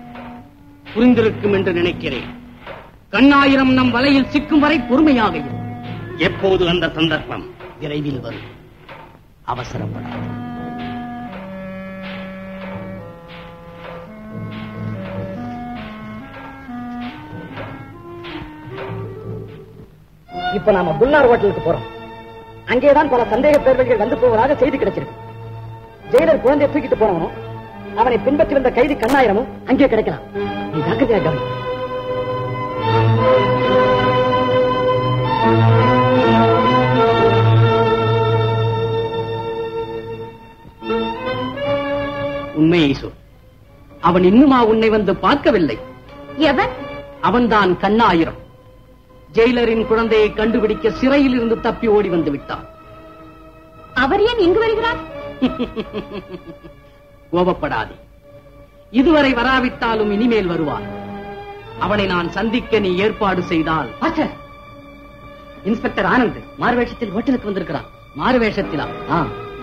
புரிந்திருக்கும் என்று நினைக்கிறேன். கண்ணாயிரம் நம் வலையில் சிக்கும் வரை பொறுமையாக இரு. எப்போது அந்த சந்தர்ப்பம் விரைவில் வரும். அவசரப்படாது. இப்ப நாம புல்லார் ஹோட்டலுக்கு போறோம். அங்கேதான் பல சந்தேக பேர்வர்கள் வந்து போவதாக செய்தி கிடைச்சிருக்கு. ஜெயிலர் குழந்தையை தூக்கிட்டு போனவனும் அவனை பின்பற்றி வந்த கைதி கண்ணாயிரமும் அங்கே கிடைக்கலாம். நீ ஜாக்கிரதையாக உண்மையை சொல். அவன் இன்னுமா உன்னை வந்து பார்க்கவில்லை. எவன்? அவன்தான் கண்ணாயிரம். ஜெயிலரின் குழந்தையை கண்டுபிடிக்க சிறையில் இருந்து தப்பி ஓடி வந்து விட்டான். அவர் ஏன் இங்கு வருகிறார்? கோபப்படாதே. இதுவரை வராவிட்டாலும் இனிமேல் வருவார். அவனை நான் சந்திக்க நீ ஏற்பாடு செய்தால். இன்ஸ்பெக்டர் ஆனந்த் மாறுவேஷத்தில் ஹோட்டலுக்கு வந்திருக்கிறான். மாறுவேஷத்திலா?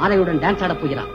மாலையுடன் டான்ஸ் ஆடப் போகிறான்.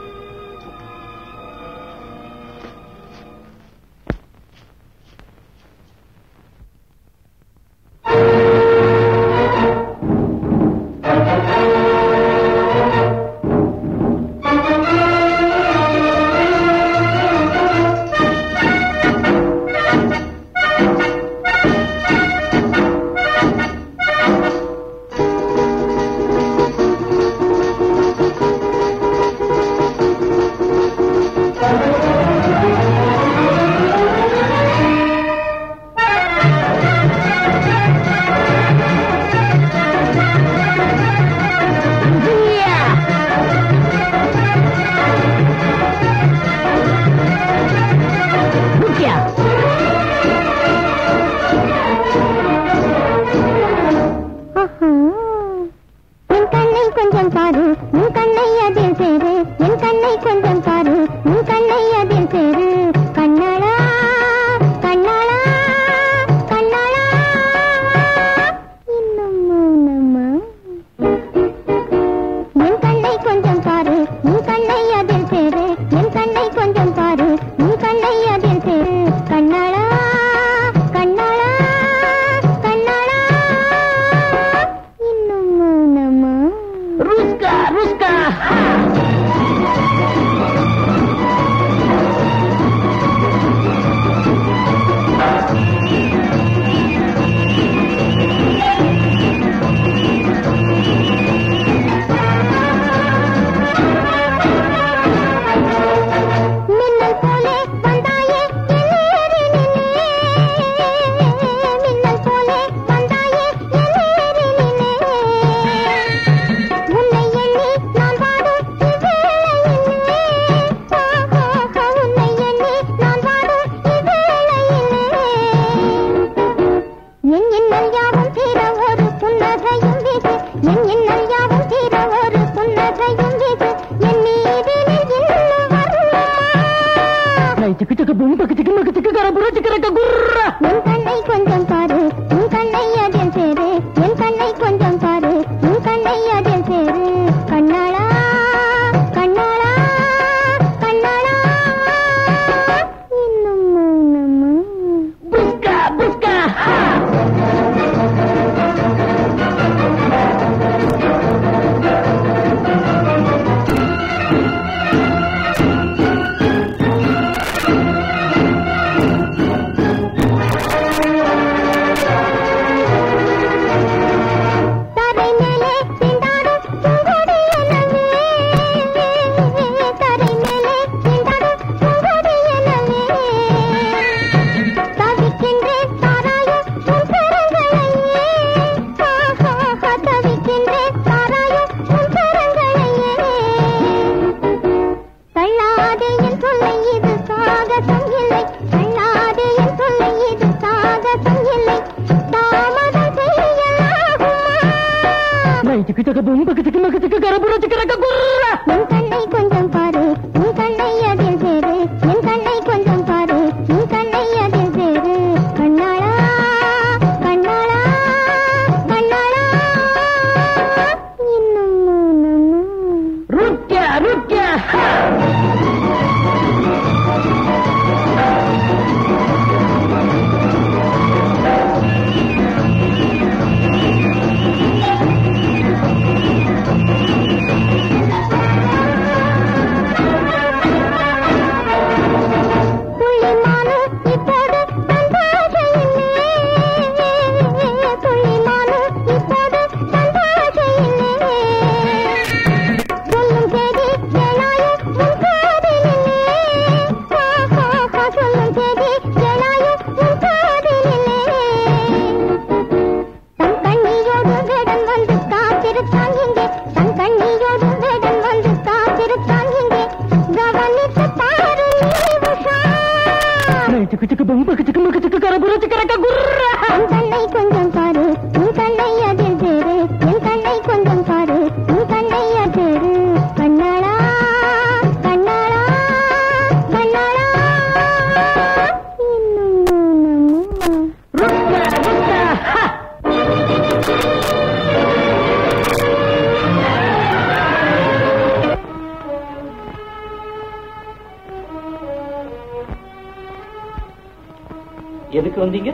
எதுக்கு வந்தீங்க?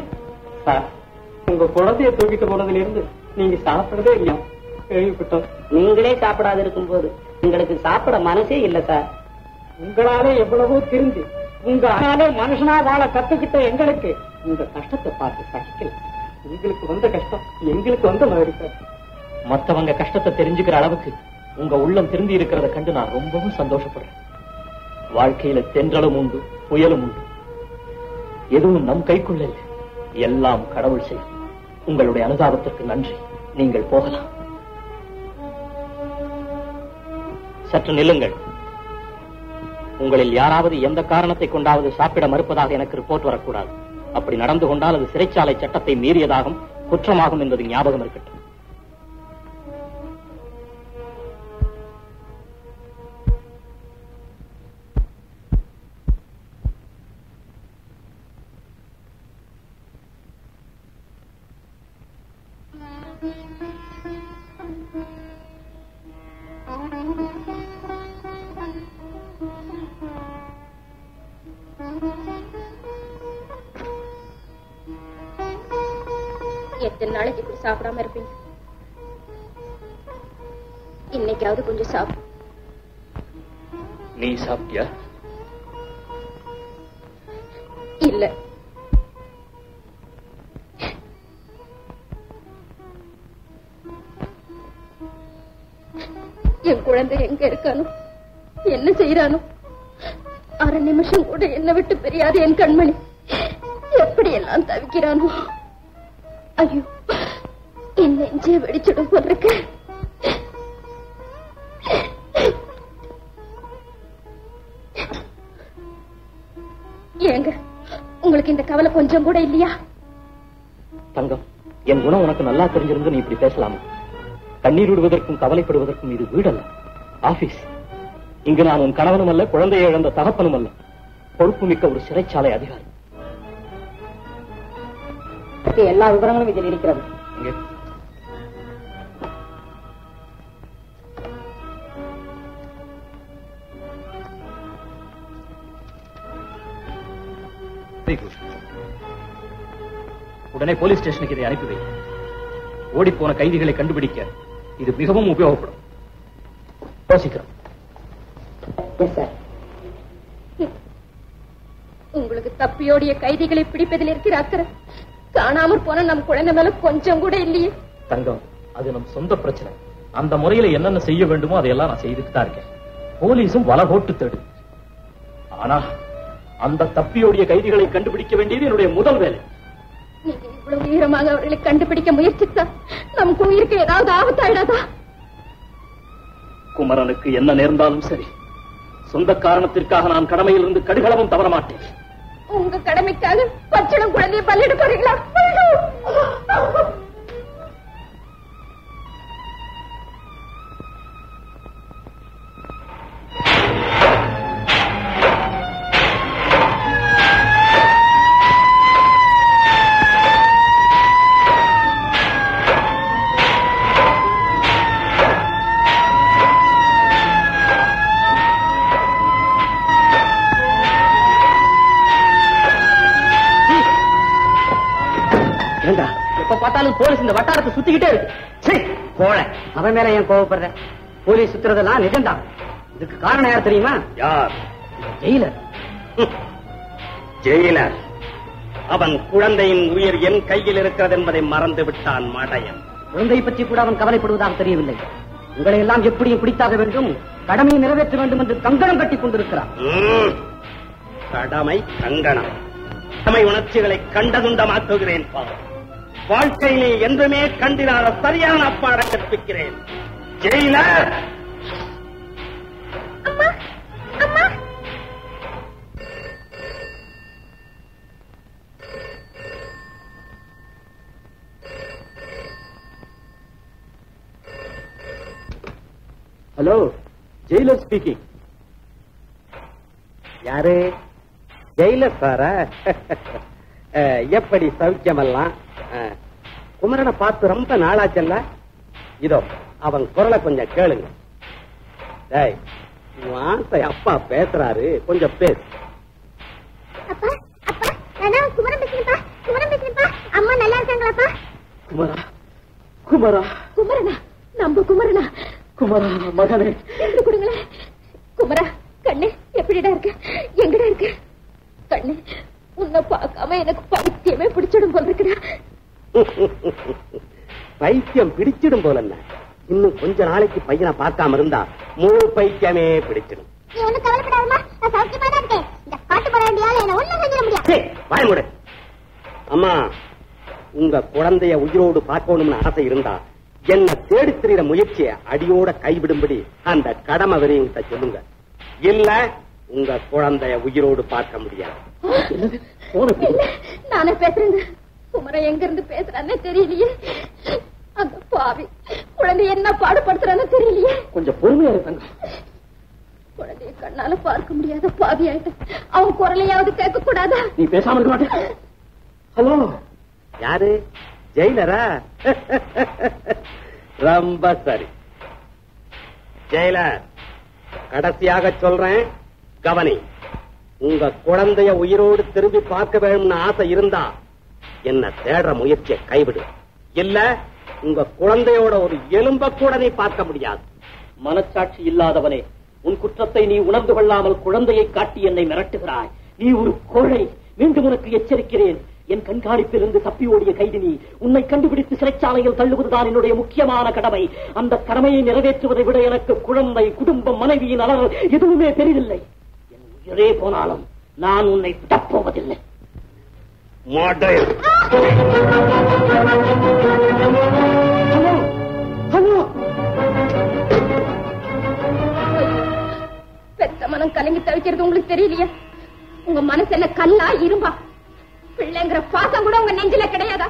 சார், உங்க குழந்தைய தூக்கிட்டு போனதுல இருந்து நீங்க சாப்பிடறதே இல்லையா? கேள்விப்பட்டோம். நீங்களே சாப்பிடாது இருக்கும் போது உங்களுக்கு சாப்பிட மனசே இல்ல சார். உங்களாலே எவ்வளவோ திருந்தி உங்களாலே மனுஷனா வாழ கத்துக்கிட்ட எங்களுக்கு உங்க கஷ்டத்தை பார்த்து சகிக்கல. உங்களுக்கு வந்த கஷ்டம் எங்களுக்கு வந்த மாதிரி சார். மத்தவங்க கஷ்டத்தை தெரிஞ்சுக்கிற அளவுக்கு உங்க உள்ளம் திரும்பி இருக்கிறத கண்டு நான் ரொம்பவும் சந்தோஷப்படுறேன். வாழ்க்கையில தென்றலும் உண்டு, புயலும் உண்டு, எதுவும் நம் கைக்குள்ள இல்லை. எல்லாம் கடவுள் செய்யும். உங்களுடைய அனுதாபத்திற்கு நன்றி. நீங்கள் போகலாம். சற்று நில்லுங்கள். உங்களில் யாராவது எந்த காரணத்தை கொண்டாவது சாப்பிட மறுப்பதாக எனக்கு ரிப்போர்ட் வரக்கூடாது. அப்படி நடந்து கொண்டால் அது சிறைச்சாலை சட்டத்தை மீறியதாகும், குற்றமாகும் என்பது ஞாபகம் இருக்கட்டும். எத்தனை நாளைக்கு இப்படி சாப்பிடாம இருப்பீங்க? இன்னைக்காவது கொஞ்சம் சாப்பிடு. நீ சாப்பிட்டியா? இல்ல. என் குழந்தை எங்க இருக்கானோ, என்ன செய்யறானோ, அரை நிமிஷம் கூட என்ன விட்டு தெரியாது. என் கண்மணி எப்படி எல்லாம் தவிக்கிறானோ. ஐயோ, என் நெஞ்சே வெடிச்சிடும் போல இருக்கு. ஏங்க, உங்களுக்கு இந்த கவலை கொஞ்சம் கூட இல்லையா? தங்கம், என் குணம் உனக்கு நல்லா தெரிஞ்சிருந்து நீ இப்படி பேசலாமா? தண்ணீர் விடுவதற்கும் கவலைப்படுவதற்கும் இது வீடல்ல, ஆபீஸ். இங்கு நான் உன் கணவனும் அல்ல, குழந்தையை இழந்த தகப்பனும் அல்ல, பொறுப்பு மிக்க ஒரு சிறைச்சாலை அதிகாரி. எல்லா விவரங்களும் இதில் இருக்கிறது. உடனே போலீஸ் ஸ்டேஷனுக்கு இதை அனுப்பி வை. ஓடிப்போன கைதிகளை கண்டுபிடிக்க இது மிகவும் உபயோகப்படும். யோசிக்கிறோம். உங்களுக்கு தப்பியோடிய கைதிகளை பிடிப்பதில் இருக்கிற அக்கறை காணாமற் போன நம் குழந்தை மேல கொஞ்சம் கூட இல்லையே. தங்கம், அது நம் சொந்த பிரச்சனை. அந்த முறையில என்னென்ன செய்ய வேண்டுமோ அதையெல்லாம் நான் செய்துட்டு தான் இருக்கேன். போலீஸும் வல போட்டு தேடு. ஆனா அந்த தப்பியோடைய கைதிகளை கண்டுபிடிக்க வேண்டியது என்னுடைய முதல் வேலை. நீங்க இவ்வளவு தீவிரமாக அவர்களை கண்டுபிடிக்க முயற்சித்தா நமக்கு உயிருக்கு ஏதாவது ஆபத்தாயிடாதா? குமரனுக்கு என்ன நேர்ந்தாலும் சரி, சொந்த காரணத்திற்காக நான் கடமையிலிருந்து கடுகளவும் தவற மாட்டேன். உங்க கடமைக்காக பச்சளம் குழந்தையை பல்லிட போறீங்களா? போலீஸ் இந்த வட்டாரத்தை சுத்திக்கிட்டே இருக்கு. போல அவன் மேல ஏன் கோவப்படுற? போலீஸ் சுத்துறதெல்லாம் நிஜம்தான். இதுக்கு காரணம் யார் தெரியுமா? யார்? ஜெயிலர். ஜெயிலர் அவன் குழந்தையின் உயிர் என் கையில் இருக்கிறது என்பதை மறந்து விட்டான் மடையன். குழந்தையை பற்றி கூட அவன் கவலைப்படுவதாக தெரியவில்லை. உங்களை எல்லாம் எப்படியும் பிடித்தாக வேண்டும், கடமையை நிறைவேற்ற வேண்டும் என்று கங்கணம் கட்டிக் கொண்டிருக்கிறான். கடமை கங்கணம். கடமை உணர்ச்சிகளை கண்டதுண்டமாக்குகிறேன். வாழ்க்கையிலே என்றுமே கண்டிராத சரியான பாடம் கற்பிக்கிறேன். Jailer hello, jailer speaking. யாரு? ஜெயிலர் சாரா? எப்படி சௌக்கியமெல்லாம்? குமரனை பார்த்து ரொம்ப நாளாச்சல்ல. இதோ அவன் குரலை கொஞ்சம் கேளுங்க. அப்பா பேசுறாரு, கொஞ்சம் பேசு. குமரா குமரா குமரனா? நம்ம குமரனா? குமரா மகனே, கொடுங்களே. குமரா கண்ணு, எப்படிடா இருக்க? எங்கடா இருக்க கண்ணு? உன்னை பார்க்காம எனக்கு பைத்தியமே பிடிச்சிடும் போல இருக்குடா. பைத்தியம் பிடிச்சிடும் போல? இன்னும் கொஞ்ச நாளைக்கு பையனை பார்க்காம இருந்தா மூணு பைத்தியமே பிடிச்சிடும். அம்மா, உங்க குழந்தைய உயிரோடு பார்க்கணும்னு ஆசை இருந்தா என்ன தேடி திரிகிற முயற்சியை அடியோட கைவிடும்படி அந்த கடமை வரையும் சொல்லுங்க. இல்ல உங்க குழந்தைய உயிரோடு பார்க்க முடியாது. நானே பேசுறேன். குமரன் எங்க இருந்து பேசுறான்னு தெரியலையே. அந்த பாவி குழந்தை என்ன பாடுபடுத்துறான்னு தெரியலையே. கொஞ்சம் பொறுமையா இருக்காங்க. குழந்தைய கண்ணால பார்க்க முடியாத பாவி ஆயிட்ட. அவன் குரலையாவது கேட்க கூடாதா? நீ பேசாம இருக்க மாட்டேன். ஹலோ, யாரு? ஜெயிலரா? ரொம்ப சரி. ஜெயிலர், கடைசியாக சொல்றேன், கவனி. உங்க குழந்தைய உயிரோடு திரும்பி பார்க்க வேணும்னு ஆசை இருந்தா என்ன தேடுற முயற்சியை கைவிடு. இல்ல உங்க குழந்தையோட ஒரு எலும்ப கூட நீ பார்க்க முடியாது. மனச்சாட்சி இல்லாதவனே, உன் குற்றத்தை நீ உணர்ந்து கொள்ளாமல் குழந்தையை காட்டி என்னை மிரட்டுகிறாய். நீ ஒரு கோழை. மீண்டும் உனக்கு எச்சரிக்கிறேன். என் கண்காணிப்பிலிருந்து தப்பி ஓடிய கைதினி. உன்னை கண்டுபிடித்து சிறைச்சாலையில் தள்ளுவதுதான் என்னுடைய முக்கியமான கடமை. அந்த கடமையை நிறைவேற்றுவதை விட எனக்கு குழந்தை, குடும்பம், மனைவியின் அலறல் எதுவுமே பெரிதில்லை. என் உயிரே போனாலும் நான் உன்னை விடப்போவதில்லை. பெத்த மனம் கலங்கி தவிக்கிறது உங்களுக்கு தெரியலையே. உங்க மனசு என்ன கல்லா இரும்பா? பிள்ளைங்கிற பாசம் கூட உங்க நெஞ்சில கிடையாதா?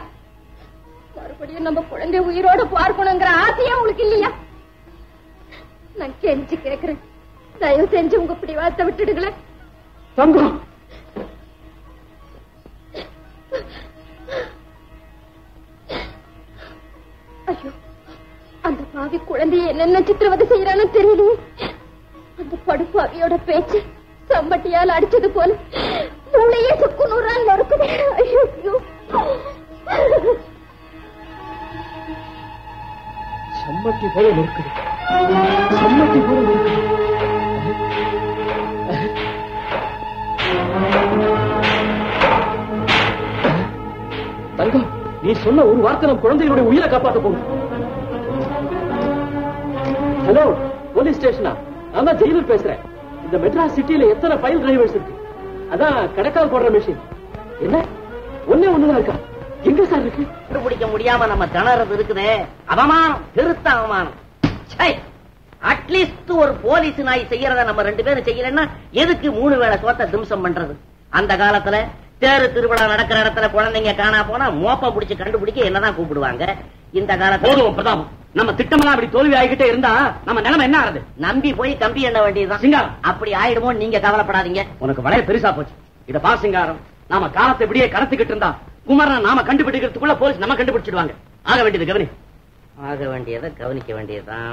மறுபடியும் நம்ம குழந்தை உயிரோடு பார்க்கணுங்கிற ஆசையா உங்களுக்கு இல்லையா? நான் கெஞ்சி கேட்கிறேன், தயவு செஞ்சு உங்க பிடிவாத விட்டுடுங்களேன். ஐயோ, அந்த பாவி குழந்தைய என்னென்ன சித்திரவதை செய்யறான்னு தெரியலையே. அந்த படுபாவியோட பேச்சு சம்பட்டியால் அடிச்சது போல மூளையே சுக்கு நூறால் நொறுக்குது. சம்பட்டி போல நொறுக்குது. சம்பட்டி போல நொறுக்குது. தங்கம், நீ சொன்ன ஒரு வார்த்தை நம் குழந்தைகளுடைய உயிரை காப்பாற்ற போகுது. ஹலோ, போலீஸ் ஸ்டேஷனா? நான் தான் ஜெயிலர் பேசுறேன். இந்த மெட்ராஸ் சிட்டியில எத்தனை ஃபைல் டிரைவர்ஸ் இருக்கு? அதான் கணக்கால் போடுற மிஷின். என்ன ஒன்னே ஒண்ணுதான் இருக்கா? எங்க சார் இருக்கு? கண்டுபிடிக்க முடியாம நம்ம திணறது இருக்குது. அவமானம், பெருத்த அவமானம். அட்லீஸ்ட் ஒரு போலீஸ் நாய் செய்யறத நம்ம ரெண்டு பேரும் செய்யலன்னா எதுக்கு மூணு வேளை சோத்த திம்சம் பண்றது? அந்த காலத்துல தேரு திருவிழா நடக்கிற இடத்துல குழந்தைங்க காணா போனா மோப்ப பிடிச்சு கண்டுபிடிக்க என்னதான் கூப்பிடுவாங்க. இந்த காலத்துல நம்ம திட்டமெல்லாம் அப்படி தோல்வி ஆகிக்கிட்டே இருந்தா நம்ம நிலைமை என்ன ஆகுது? நம்பி போய் கம்பி எண்ண வேண்டியதுதான். அப்படி ஆயிடுமோ? நீங்க கவலைப்படாதீங்க, உனக்கு வளைய பெருசா போச்சு. இத பா சிங்காரம், நாம காலத்தை இப்படியே கடத்திக்கிட்டு இருந்தா குமரனை நாம கண்டுபிடிக்கிறதுக்குள்ள போலீஸ் நம்ம கண்டுபிடிச்சிடுவாங்க. ஆக வேண்டியது கவனி, ஆக வேண்டியதை கவனிக்க வேண்டியதுதான்.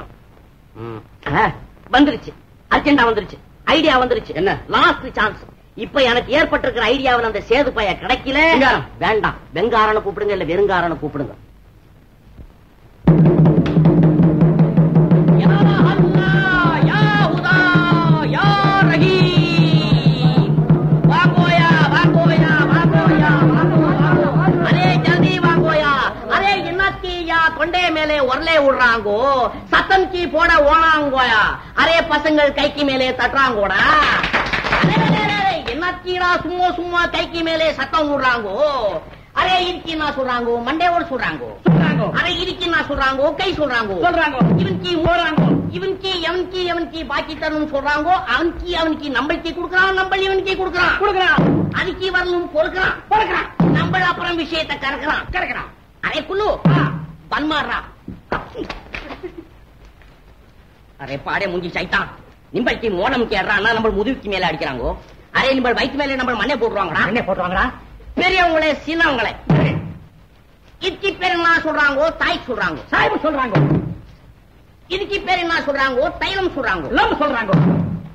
வந்துருச்சு, அர்ஜென்டா வந்துருச்சு, ஐடியா வந்துருச்சு. என்ன லாஸ்ட் சான்ஸ்? இப்ப எனக்கு ஏற்பட்டிருக்கிற ஐடியாவில் அந்த சேது பைய கிடைக்கல. வேண்டாம், வெங்காரனை கூப்பிடுங்க, இல்ல வெறுங்காரனை கூப்பிடுங்க. கொண்டே மேலே உரலே விடுறாங்கோ, சத்தம் கீ போட ஓனாங்கோயா, அரே பசங்கள் கைக்கு மேலே தட்டுறாங்கோடா. என்னத்தீரா சும்மா சும்மா கைக்கு மேலே சத்தம் விடுறாங்கோ? அரே இருக்கா சொல்றாங்கோ, மண்டையோட சொல்றாங்கோ, அரே இருக்கா சொல்றாங்கோ, கை சொல்றாங்கோ, இவன் கீ ஓடுறாங்கோ, இவன் கீ எவன் கீ எவன் கீ பாக்கி தரணும் சொல்றாங்கோ, அவன் கீ நம்மள் கீ குடுக்கறான், நம்மள் இவன் கீ குடுக்கறான், அதுக்கு வரணும் பொறுக்கிறான் பொறுக்கிறான், நம்மள அப்புறம் விஷயத்தை கறக்கிறான் கறக்கிறான். அரே குள்ளு பன்மாறா. அரே பாரே முஞ்சி சைத்தான் நிம்பளுக்கு மோனம் கேட்றான்னா நம்ம முதுகுக்கு மேல அடிக்கிறாங்கோ அரே நம்ம வயிற்று மேல நம்ம மண்ணை போடுறாங்கடா மண்ணை போடுறாங்கடா பெரியவங்களே சின்னவங்களே இதுக்கு பேர் என்ன சொல்றாங்கோ தாய் சொல்றாங்க சாய்வு சொல்றாங்க இதுக்கு பேர் என்ன சொல்றாங்கோ தைலம் சொல்றாங்க லம் சொல்றாங்க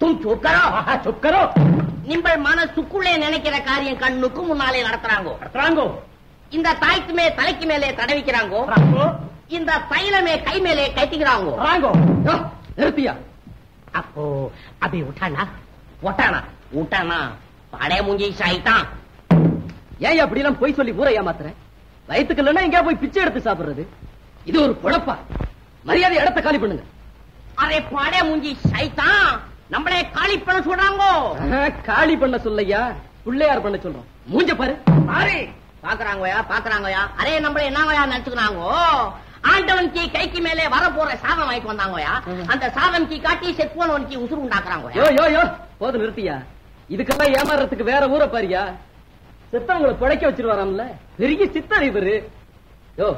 तुम चुप करो चुप करो निम्बल मनसुक्कुल्ले नेनेक्किर कारियम कण्णुक्कु मुन्नाले नडत्तरांगो नडत्तरांगो इंद तायत्मे तलैक्कु मेले तडविक्करांगो रांगो इंद तैलमे कै मेले कैट्टिक्करांगो रांगो यो निरुत्तिया अप्पो अभी उठाना उठाना उठाना படை மூஞ்சி சைத்தான் ஏய் அப்படிலாம் போய் சொல்லி ஊரையா மாத்துற வயித்துக்கு இல்லனா எங்க போய் பிச்சை எடுத்து சாப்பிடுறது இது ஒரு பொழப்பா மரியாதை இடத்தை காலி பண்ணுங்க அரே படை மூஞ்சி சைத்தான் நம்மளே காலி பண்ண சொல்றாங்க காலி பண்ண சொல்லையா பிள்ளையார் பண்ண சொல்றோம் மூஞ்ச பாரு பாரு பாக்குறாங்கயா அரே நம்மளே என்னங்கயா நினைச்சுக்கிறாங்க ஆண்டவன் கி கைக்கு மேலே வர போற சாதம் வாங்கிட்டு வந்தாங்கயா அந்த சாதம் கி காட்டி செட்போனவன் கி உசுறு உண்டாக்குறாங்க யோ யோ யோ போது நிறுத்தியா இதுக்கெல்லாம் ஏமாறதுக்கு வேற ஊரை பாரியா செத்தவங்களை பிழைக்க வச்சிருவாராம்ல பெரிய சித்தர் இவரு யோ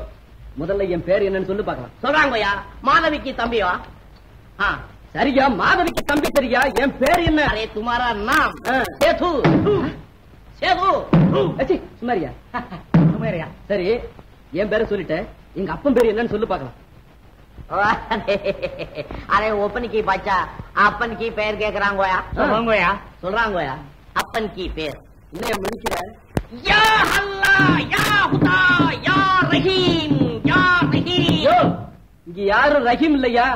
முதல்ல என் பேர் என்னன்னு சொல்லி பாக்கலாம் சொல்றாங்கயா மாதவிக்கு தம்பியா சரியா மாதவிக்கு தம்பி சரியா என் பேர் என்ன அரே तुम्हारा नाम சேது சேது அச்சி சுமாரியா சுமாரியா சரி என் பேரை சொல்லிட்ட எங்க அப்பன் பேர் என்னன்னு சொல்லு பார்க்கலாம் அரே ஓபன் கி பாச்சா அப்பன் கி பேர் கேக்குறாங்கோயா சொல்றாங்கோயா சொல்றாங்கோயா அப்பன் கி பேர் இன்னைய முடிச்சல யா அல்லாஹ் யா ஹுதா யா ரஹீம் யோ இங்க யாரு ரஹீம் இல்லையா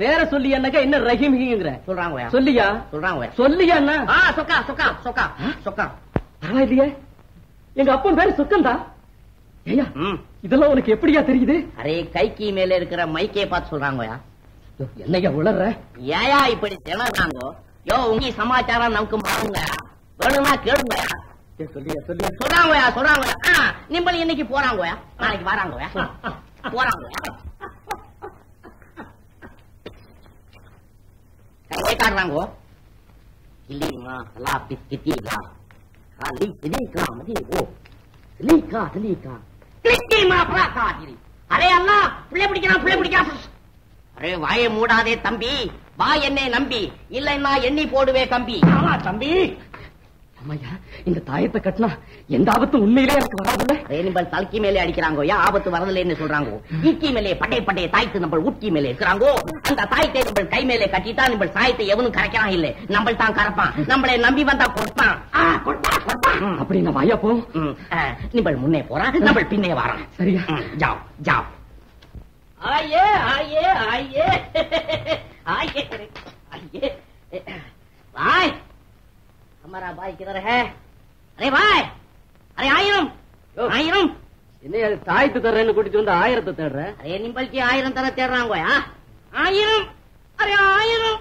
பேர சொல்லி என்னக்கா என்ன ரஹீம்ங்கிற சொல்றாங்க சொல்லியா சொல்றாங்க சொல்லியா என்ன சொக்கா சொக்கா சொக்கா சொக்கா பரவாயில்லையே எங்க அப்பன் பேரு சொக்கந்தா ஏயா இதெல்லாம் உனக்கு எப்படியா தெரியுது அரே கைக்கி மேல இருக்கிற மைக்கே பார்த்து சொல்றாங்கயா என்னையா உளர்ற ஏயா இப்படி திணறாங்க யோ உங்க சமாச்சாரம் நமக்கு மாறுங்க வேணுமா கேளுங்க சொல்லியா சொல்லியா சொல்றாங்கயா சொல்றாங்க நிம்பளி இன்னைக்கு போறாங்கயா நாளைக்கு வராங்கயா போறாங்கயா கையை காட்டுறாங்கோ இல்லையா லா பிஸ்கிட்டீங்களா லீக்கா மதியோ லீக்கா லீக்கா கிளிக்கிமா பிராக்காதிரி அரே அல்லா பிள்ளை பிடிக்கிறான் பிள்ளை பிடிக்கிறான் அரே வாயை மூடாதே தம்பி வா என்னை நம்பி இல்லைன்னா எண்ணி போடுவே தம்பி ஆமா தம்பி அம்மையா இந்த தாயத்தை கட்டினா எந்த ஆபத்தும் உண்மையிலே எனக்கு வராதுல்ல ரேனிம்பல் தலக்கி மேலே அடிக்கிறாங்கோ ஏன் ஆபத்து வரதில்லைன்னு சொல்றாங்க ஈக்கி மேலே பட்டை பட்டை தாய்த்து நம்ம ஊட்டி மேலே இருக்கிறாங்கோ அந்த தாயத்தை நம்ம கை மேலே கட்டிட்டா நம்ம சாயத்தை எவனும் கரைக்கிறான் இல்ல நம்ம தான் கரைப்பான் நம்மளை நம்பி வந்தா கொடுப்பான் அப்படி நம்ம ஐயா போ நம்ம முன்னே போறான் நம்ம பின்னே வரான் சரியா ஜாவ் ஜாவ் ஆயே ஆயே ஆயே ஆயே ஆயே பாய் हमारा भाई किधर है अरे भाई अरे आयरम इन्हें यार ताई तो तरह ने कुटी जोंदा आयर तो तेर रहा है अरे निम्बल की आयरम तरह तेर रहा हूँ यार अरे आयरम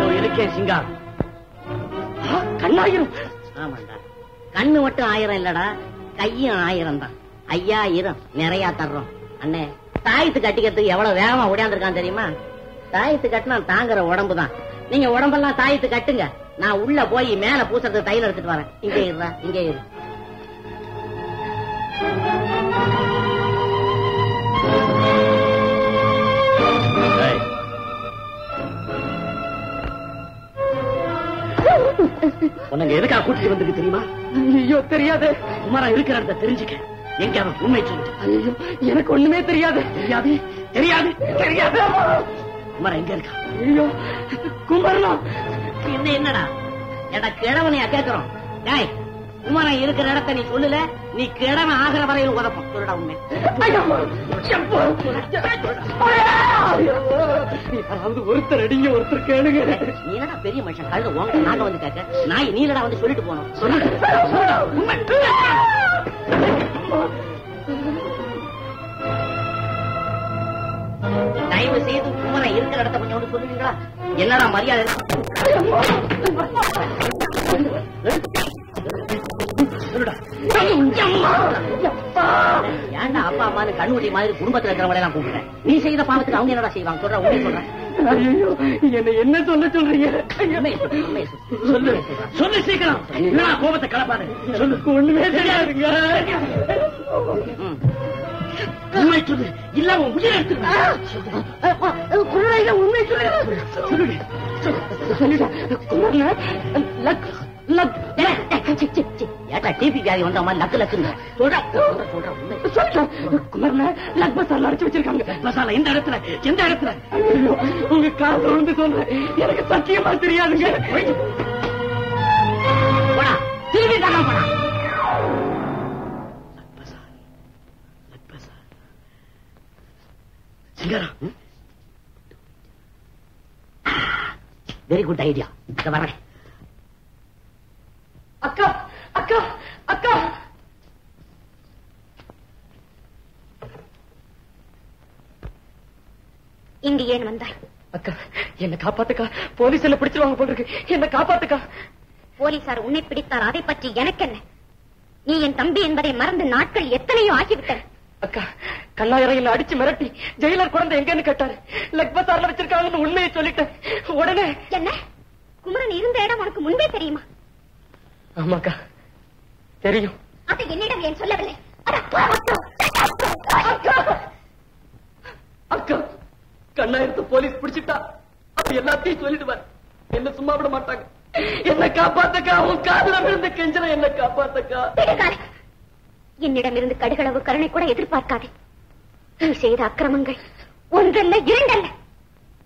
तो ये क्या सिंगा हाँ कन्ना आयरम हाँ मंडा कन्ने वट्टे आयरम लड़ा कई आयरम था अय्या आयरम नेरे यातर रो अन्ने ताई तो कटी के तो ये वाला व्यामा उड़े अंदर कांदे री माँ தாயத்து கட்டினா தாங்குற உடம்புதான் நீங்க உடம்பெல்லாம் தாயத்து கட்டுங்க நான் உள்ள போய் மேல பூசறது தைல எடுத்துட்டு வரேன் இங்கே இருடா இங்கே இரு உனக்கு எதுக்கா கூட்டிட்டு வந்துருக்கு தெரியுமா ஐயோ தெரியாது உமாரா இருக்கிற இடத்த தெரிஞ்சுக்க எங்க அவன் உண்மை சொல்லு ஐயோ எனக்கு ஒண்ணுமே தெரியாது தெரியாது தெரியாது தெரியாது குமரன் எங்க இருக்கா ஐயோ குமரனா என்ன என்னடா எடா கிழவனையா கேக்குறோம் டேய் குமரன் இருக்கிற இடத்த நீ சொல்லல நீ கிழவன் ஆகிற வரையில் உதப்போம் சொல்லுடா உண்மை அதாவது ஒருத்தர் அடிங்க ஒருத்தர் கேளுங்க நீலடா பெரிய மனுஷன் கழுத உங்க நாங்க வந்து கேட்க நாய் நீலடா வந்து சொல்லிட்டு போனோம் சொல்லுடா உண்மை தயவு செய்து குமரன் இருக்கிற இடத்த கொஞ்சம் சொல்லுவீங்களா என்னடா மரியாதை ஏன்டா அப்பா அம்மானு கண்ணுடைய மாதிரி குடும்பத்தில் இருக்கிறவங்கள நான் கூப்பிடுறேன் நீ செய்த பாவத்துக்கு அவங்க என்னடா செய்வாங்க சொல்ற உண்மையை சொல்றேன் என்ன என்ன சொல்ல சொல்றீங்க சொல்லு சொல்லு சீக்கிரம் கோபத்தை கலப்பாரு ஒண்ணுமே தெரியாதுங்க உண்மை சொல்லு, இல்லாம உயிரை எடுத்துருவேன். உண்மை சொல்லுங்க. ஏட்டா டிபி வியாதி வந்த மாதிரி லக்கு லக்குங்க சொல்றா சொல்றேன். குமரன லக் மசாலா அரைச்சு வச்சிருக்காங்க. மசாலா இந்த இடத்துல எந்த இடத்துல உங்க காசு வந்து சொல்றேன். எனக்கு சத்தியமா தெரியாதுங்க. போடா திரும்பி தானா போடா. Singara very good idea. இத வரேன். அக்கா அக்கா அக்கா இங்க ஏன் வந்தாய்? அக்கா என்ன காப்பாத்துக்கா, போலீஸ் எல்லாம் பிடிச்சிருவாங்க போல இருக்கு. என்ன காப்பாத்துக்கா. போலீசார் உன்னை பிடித்தார், அதை பற்றி எனக்கு என்ன? நீ என் தம்பி என்பதை மறந்து நாட்கள் எத்தனையோ ஆகிவிட்ட. அக்கா கல்லாயிரையில அடிச்சு மிரட்டி ஜெயிலர் குழந்தை எங்கன்னு கேட்டாரு. லக்பசார்ல வச்சிருக்காங்கன்னு உண்மையை சொல்லிட்டேன். உடனே என்ன குமரன் இருந்த இடம் உனக்கு முன்பே தெரியுமா? ஆமாக்கா தெரியும். அது என்னிடம் ஏன் சொல்லவில்லை? அக்கா கண்ணாயிரத்து போலீஸ் பிடிச்சிட்டா அது எல்லாத்தையும் சொல்லிடுவார். என்ன சும்மா விட மாட்டாங்க. என்ன காப்பாத்தக்கா, உன் காதல இருந்து கெஞ்சல. என்ன காப்பாத்தக்கா. என்னிடம் இருந்து கடுகளவு கருணை கூட எதிர்பார்க்காதே. நீ செய்த அக்கிரமங்கள் ஒன்றல்ல இரண்டல்ல,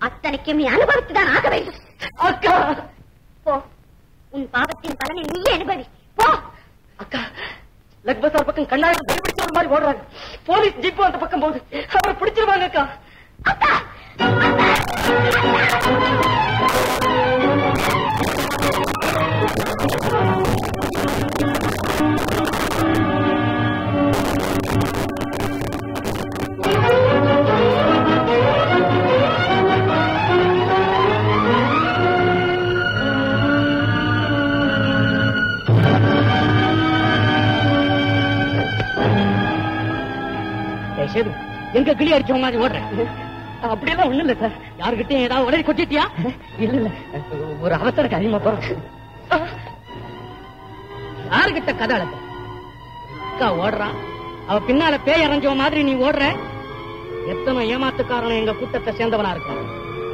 அத்தனைக்கும் நீ அனுபவித்துதான் ஆக வேண்டும். அக்கா போ, உன் பாவத்தின் பலனை நீ அனுபவி போ. அக்கா லக்பசார் பக்கம் கண்ணாயிரம் பிடிச்ச ஒரு மாதிரி ஓடுறாங்க. போலீஸ் ஜீப்பு அந்த பக்கம் போகுது. அவரை பிடிச்சிருவாங்க. அக்கா அக்கா எங்க கிளி அடிச்ச மாதிரி ஓடுறேன். அப்படியெல்லாம் ஒண்ணு இல்ல சார். யாருக்கிட்டையும் ஏதாவது உடனே கொட்டிட்டியா? இல்ல இல்ல, ஒரு அவசர காரியமா போறோம். யாருக்கிட்ட கதை அழக? அக்கா ஓடுறான், அவ பின்னால பேய் அரைஞ்ச மாதிரி நீ ஓடுற. எத்தனை ஏமாத்துக்காரன் எங்க கூட்டத்தை சேர்ந்தவனா இருக்கான்.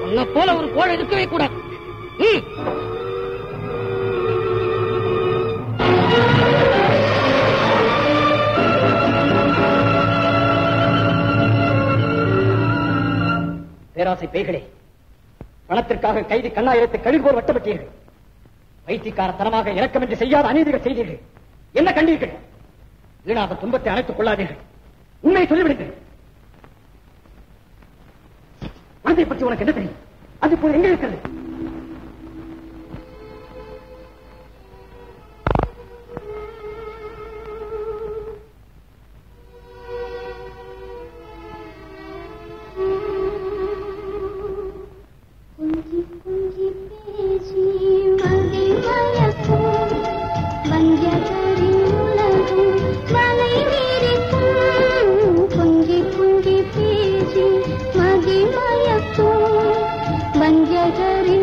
உன்ன போல ஒரு கோழை இருக்கவே கூடாது. பேராசை பேய்களே, பணத்திற்காக கைதி கண்ணாயிரத்தை கழிவுகோர் வட்டப்பட்டீர்கள். வைத்தியக்காரத்தனமாக இறக்கமின்றி செய்யாத அநீதிகள் செய்தீர்கள். என்ன கண்டீர்கள்? வீணாக துன்பத்தை அணைத்துக் கொள்ளாதீர்கள். உண்மையை சொல்லிவிடுங்கள். மனதை பற்றி உனக்கு என்ன தெரியும்? அது இப்போது எங்கே இருக்கிறது? No!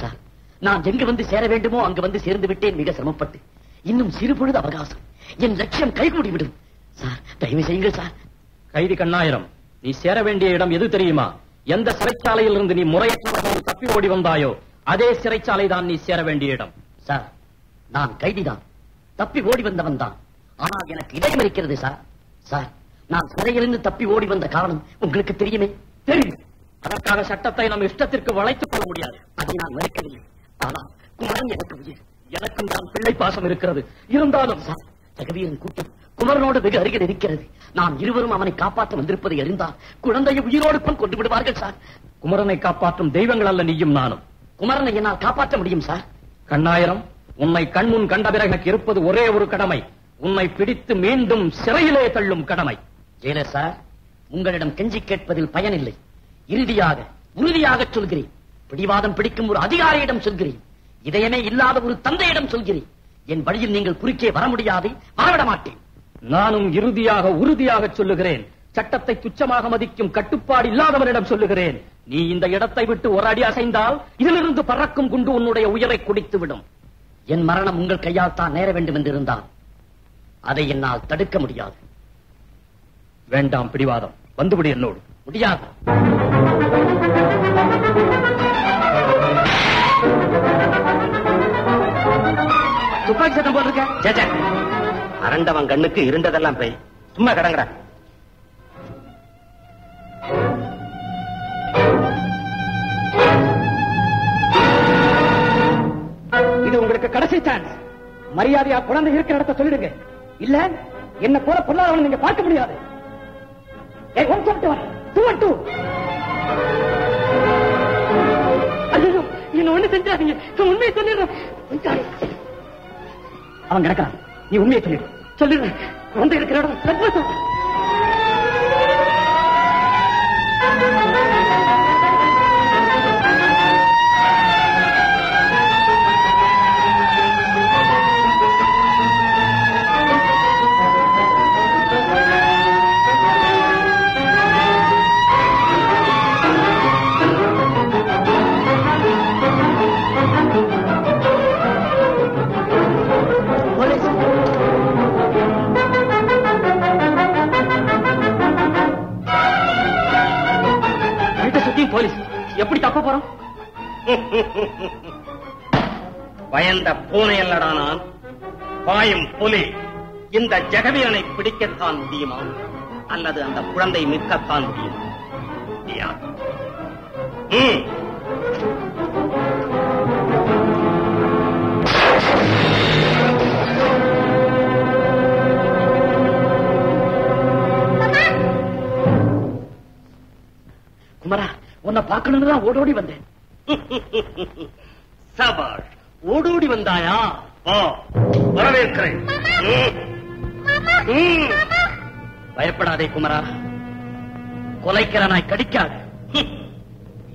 சார், நான் எங்கு வந்து சேர வேண்டுமோ அங்கு வந்து சேர்ந்து விட்டேன். மிக சிரமப்பட்டு இன்னும் சிறு பொழுது அவகாசம். என் லட்சியம் கைகூடிவிடும் சார். தயவு செய்யுங்கள் சார். கைதி கண்ணாயிரம், நீ சேர வேண்டிய இடம் எது தெரியுமா? எந்த சிறைச்சாலையில் இருந்து நீ முறையற்ற தப்பி ஓடி வந்தாயோ அதே சிறைச்சாலை தான் நீ சேர வேண்டிய இடம். சார், நான் கைதிதான், தப்பி ஓடி வந்தவன் தான். ஆனால் எனக்கு இடம் இருக்கிறது சார். சார், நான் சிறையிலிருந்து தப்பி ஓடி வந்த காரணம் உங்களுக்கு தெரியுமே. தெரியும். அதற்காக சட்டத்தை நம் இஷ்டத்திற்கு வளைத்துக் கொள்ள முடியாது. அதை நான் மறுக்கவில்லை. ஆனால் குமரன் எனக்கு உயிர். எனக்கும் தான் பிள்ளை பாசம் இருக்கிறது. இருந்தாலும் சார், ரகவீரன் கூட்டம் குமரனோடு வெகு அருகில் இருக்கிறது. நாம் இருவரும் அவனை காப்பாற்ற வந்திருப்பதை அறிந்தால் குழந்தையை உயிரோடுக்கும் கொண்டு விடுவார்கள் சார். குமரனை காப்பாற்றும் தெய்வங்கள் அல்ல நீயும் நானும். குமரனை என்னால் காப்பாற்ற முடியும் சார். கண்ணாயிரம், உன்னை கண்முன் கண்ட பிறகு எனக்கு இருப்பது ஒரே ஒரு கடமை. உன்னை பிடித்து மீண்டும் சிறையிலே தள்ளும் கடமை. ஜெயலர் சார், உங்களிடம் கெஞ்சி கேட்பதில் பயனில்லை. இறுதியாக உறுதியாக சொல்கிறேன். பிடிவாதம் பிடிக்கும் ஒரு அதிகாரியிடம் சொல்கிறேன். இதயமே இல்லாத ஒரு தந்தையிடம் சொல்கிறேன். என் வழியில் நீங்கள் குறுக்கே வர முடியாது. வரவிட மாட்டேன். நானும் இறுதியாக உறுதியாக சொல்லுகிறேன். சட்டத்தை துச்சமாக மதிக்கும் கட்டுப்பாடு இல்லாதவரிடம் சொல்லுகிறேன். நீ இந்த இடத்தை விட்டு ஒரு அடி அசைந்தால் இதிலிருந்து பறக்கும் குண்டு உன்னுடைய உயிரை குடித்துவிடும். என் மரணம் உங்கள் கையால் தான் நேர வேண்டும் என்றிருந்தான் அதை என்னால் தடுக்க முடியாது. வேண்டாம் பிடிவாதம், வந்துவிடு என்னோடு. முடியாது. துப்பாக்கி சத்தம் போட்டிருக்க அரண்டவன் கண்ணுக்கு இருந்ததெல்லாம் போய் சும்மா கடங்கடா. இது உங்களுக்கு கடைசி சான்ஸ். மரியாதையா குழந்தை இருக்கிற இடத்த சொல்லிடுங்க. இல்ல என்ன போல பொருளாதாரம் நீங்க பார்க்க முடியாது. அவன் கிடக்கிறான். நீ உண்மையை சொல்லிடு. சொல்லிடு. குழந்தை இருக்கிற இடம். போலீஸ் எப்படி தப்ப போறோம்? பயந்த பூனை அல்லடானா பாயும் புலி. இந்த ஜெகவீரனை பிடிக்கத்தான் முடியுமா? அல்லது அந்த குழந்தை மீட்கத்தான் முடியுமா? குமரா, உன்னை பார்க்கணும்னு தான் ஓடோடி வந்தேன். சாபாஷ், ஓடோடி வந்தாயா? வரவேற்கிறேன். பயப்படாதே குமரா, கொலைக்கிறனாய் கடிக்காது.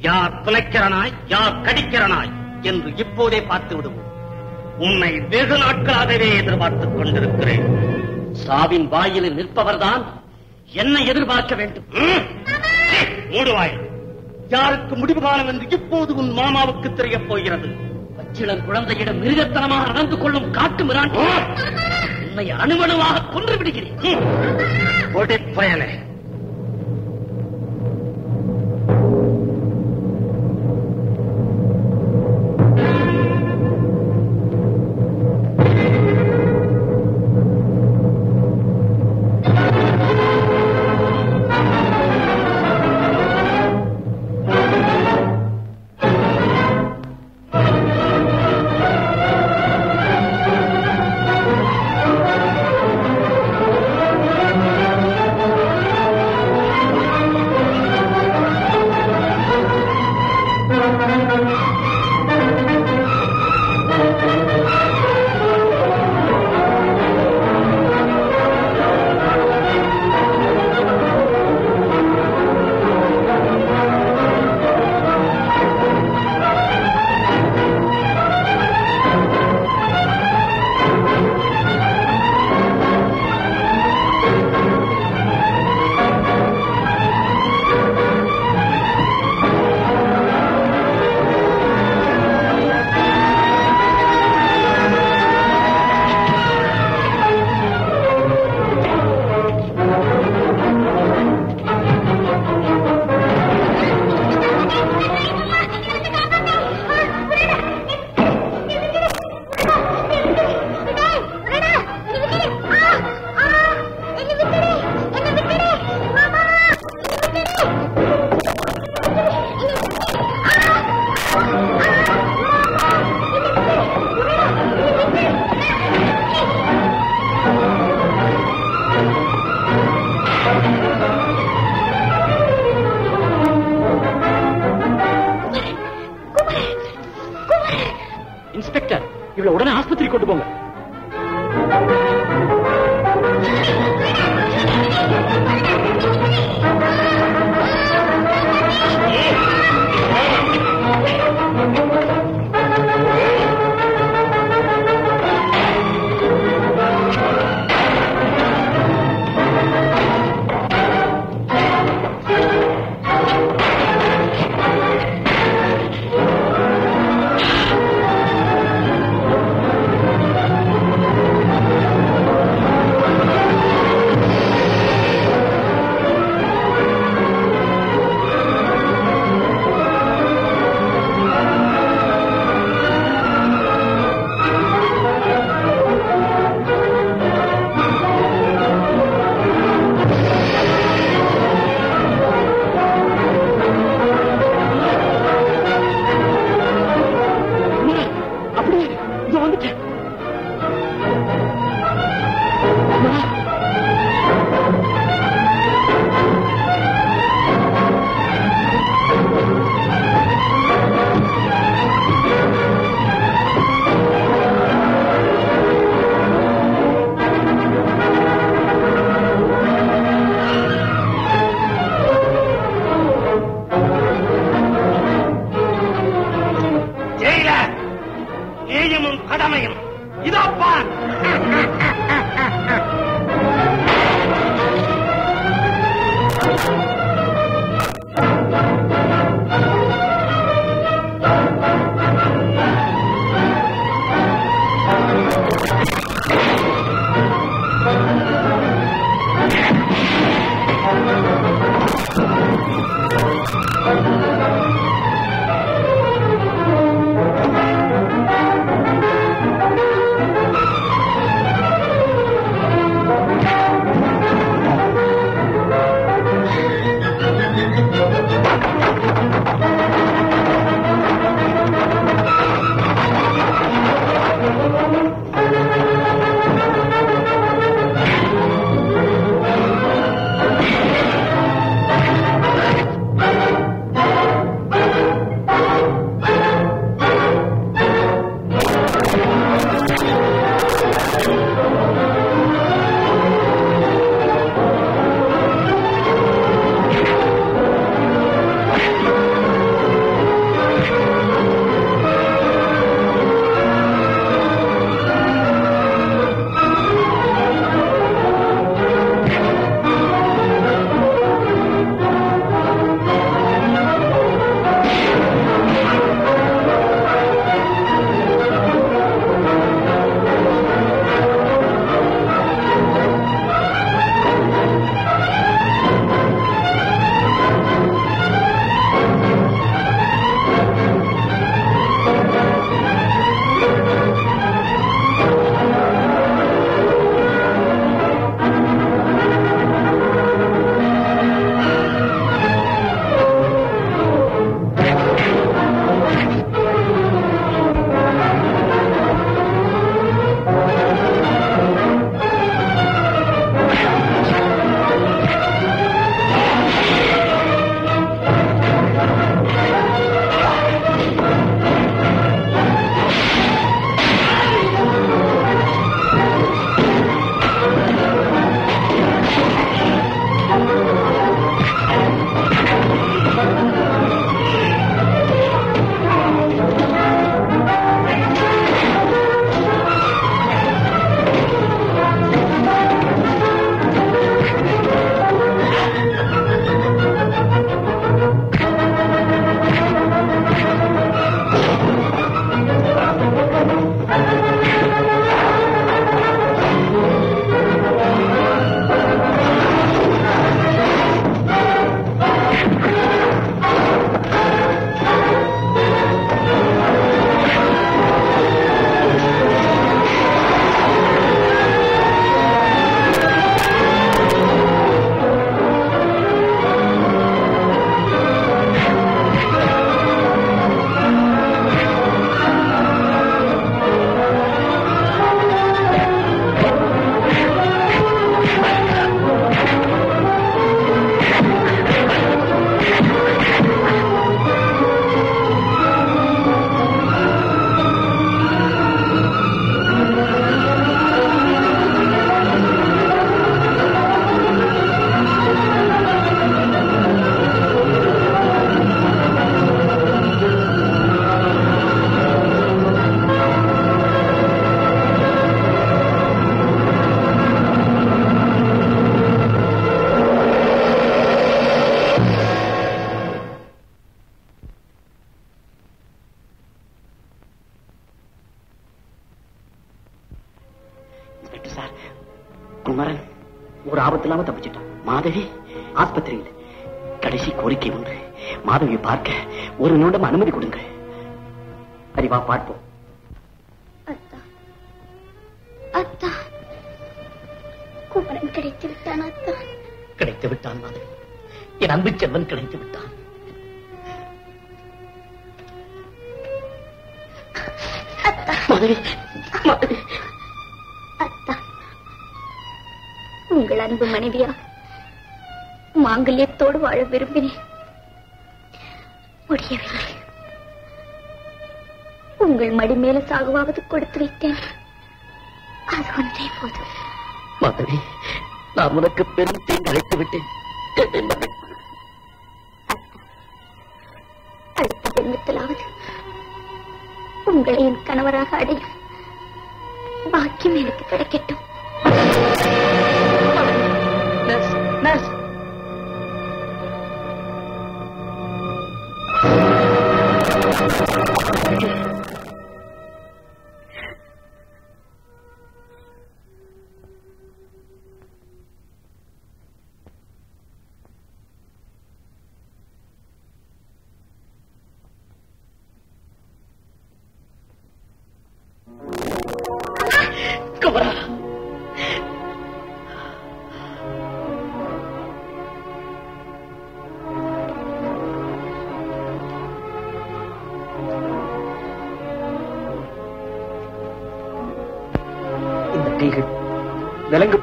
யார் கொலைக்கிறனாய் யார் கடிக்கிறனாய் என்று இப்போதே பார்த்து விடுவோம். உன்னை வெகு நாட்களாகவே எதிர்பார்த்துக் கொண்டிருக்கிறேன். சாவின் வாயில் நிற்பவர்தான் என்னை எதிர்பார்க்க வேண்டும். மூடுவாய். யாருக்கு முடிவு காலம் என்று இப்போது உன் மாமாவுக்கு தெரியப் போகிறது. பச்சிளம் குழந்தையிடம் மிருகத்தனமாக நடந்து கொள்ளும் காட்டு மிரான் உன்னை அணுவணுவாக கொன்று விடுகிறேன்.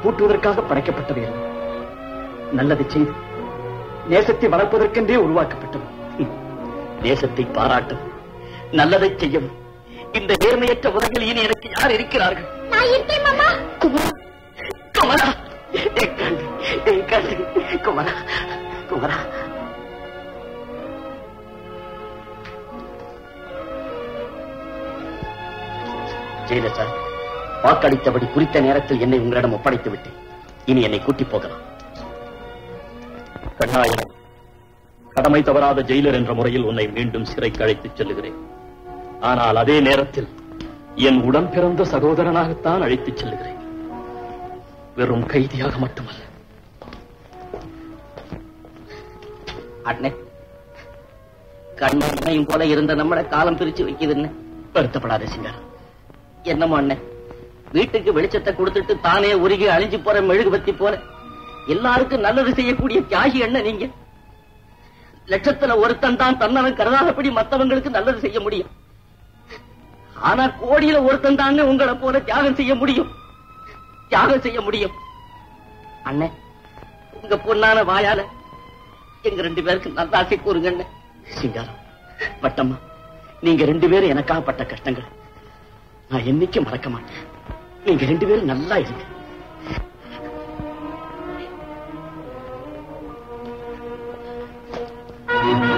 பூட்டுவதற்காக படைக்கப்பட்டவை நல்லது செய்து நேசத்தை வளர்ப்பதற்கென்றே உருவாக்கப்பட்டது. நேசத்தை பாராட்டும் நல்லதை செய்யவும் இந்த நேர்மையற்ற உலகில் இனி எனக்கு யார் இருக்கிறார்கள்? குமரா குமரா குமரா ஜெயலலிதா வாக்களித்தபடி குறித்த நேரத்தில் என்னை உங்களிடம் ஒப்படைத்து விட்டேன். இனி என்னை கூட்டி போகலாம். கட்டாயம் கடமை தவறாத ஜெயிலர் என்ற முறையில் உன்னை மீண்டும் சிறைக்கு அழைத்துச் செல்லுகிறேன். ஆனால் அதே நேரத்தில் என் உடன் பிறந்த சகோதரனாகத்தான் அழைத்துச் செல்லுகிறேன். வெறும் கைதியாக மட்டுமல்ல. அண்ணே, கண்ணையும் போல இருந்த நம்மளை காலம் பிரிச்சு வைக்குதுன்னு வருத்தப்படாத சிங்காரம். என்னமோ அண்ணே, வீட்டுக்கு வெளிச்சத்தை கொடுத்துட்டு தானே உருகி அழிஞ்சு போற மெழுகுபத்தி போல எல்லாருக்கும் நல்லது செய்யக்கூடிய தியாகி என்ன நீங்க? லட்சத்துல ஒருத்தன் தான் தன்னவன் கருதாதபடி மற்றவங்களுக்கு நல்லது செய்ய முடியும். ஆனா கோடியில ஒருத்தன் தான் உங்களை போல தியாகம் செய்ய முடியும். அண்ணே, உங்க பொண்ணான வாயால எங்க ரெண்டு பேருக்கு நல்ல ஆசை கூறுங்க. சிங்காரம், வட்டம்மா, நீங்க ரெண்டு பேரும் எனக்காகப்பட்ட கஷ்டங்கள் நான் என்னைக்கு மறக்க மாட்டேன். நீங்க ரெண்டு பேரும் நல்லா இருக்கு.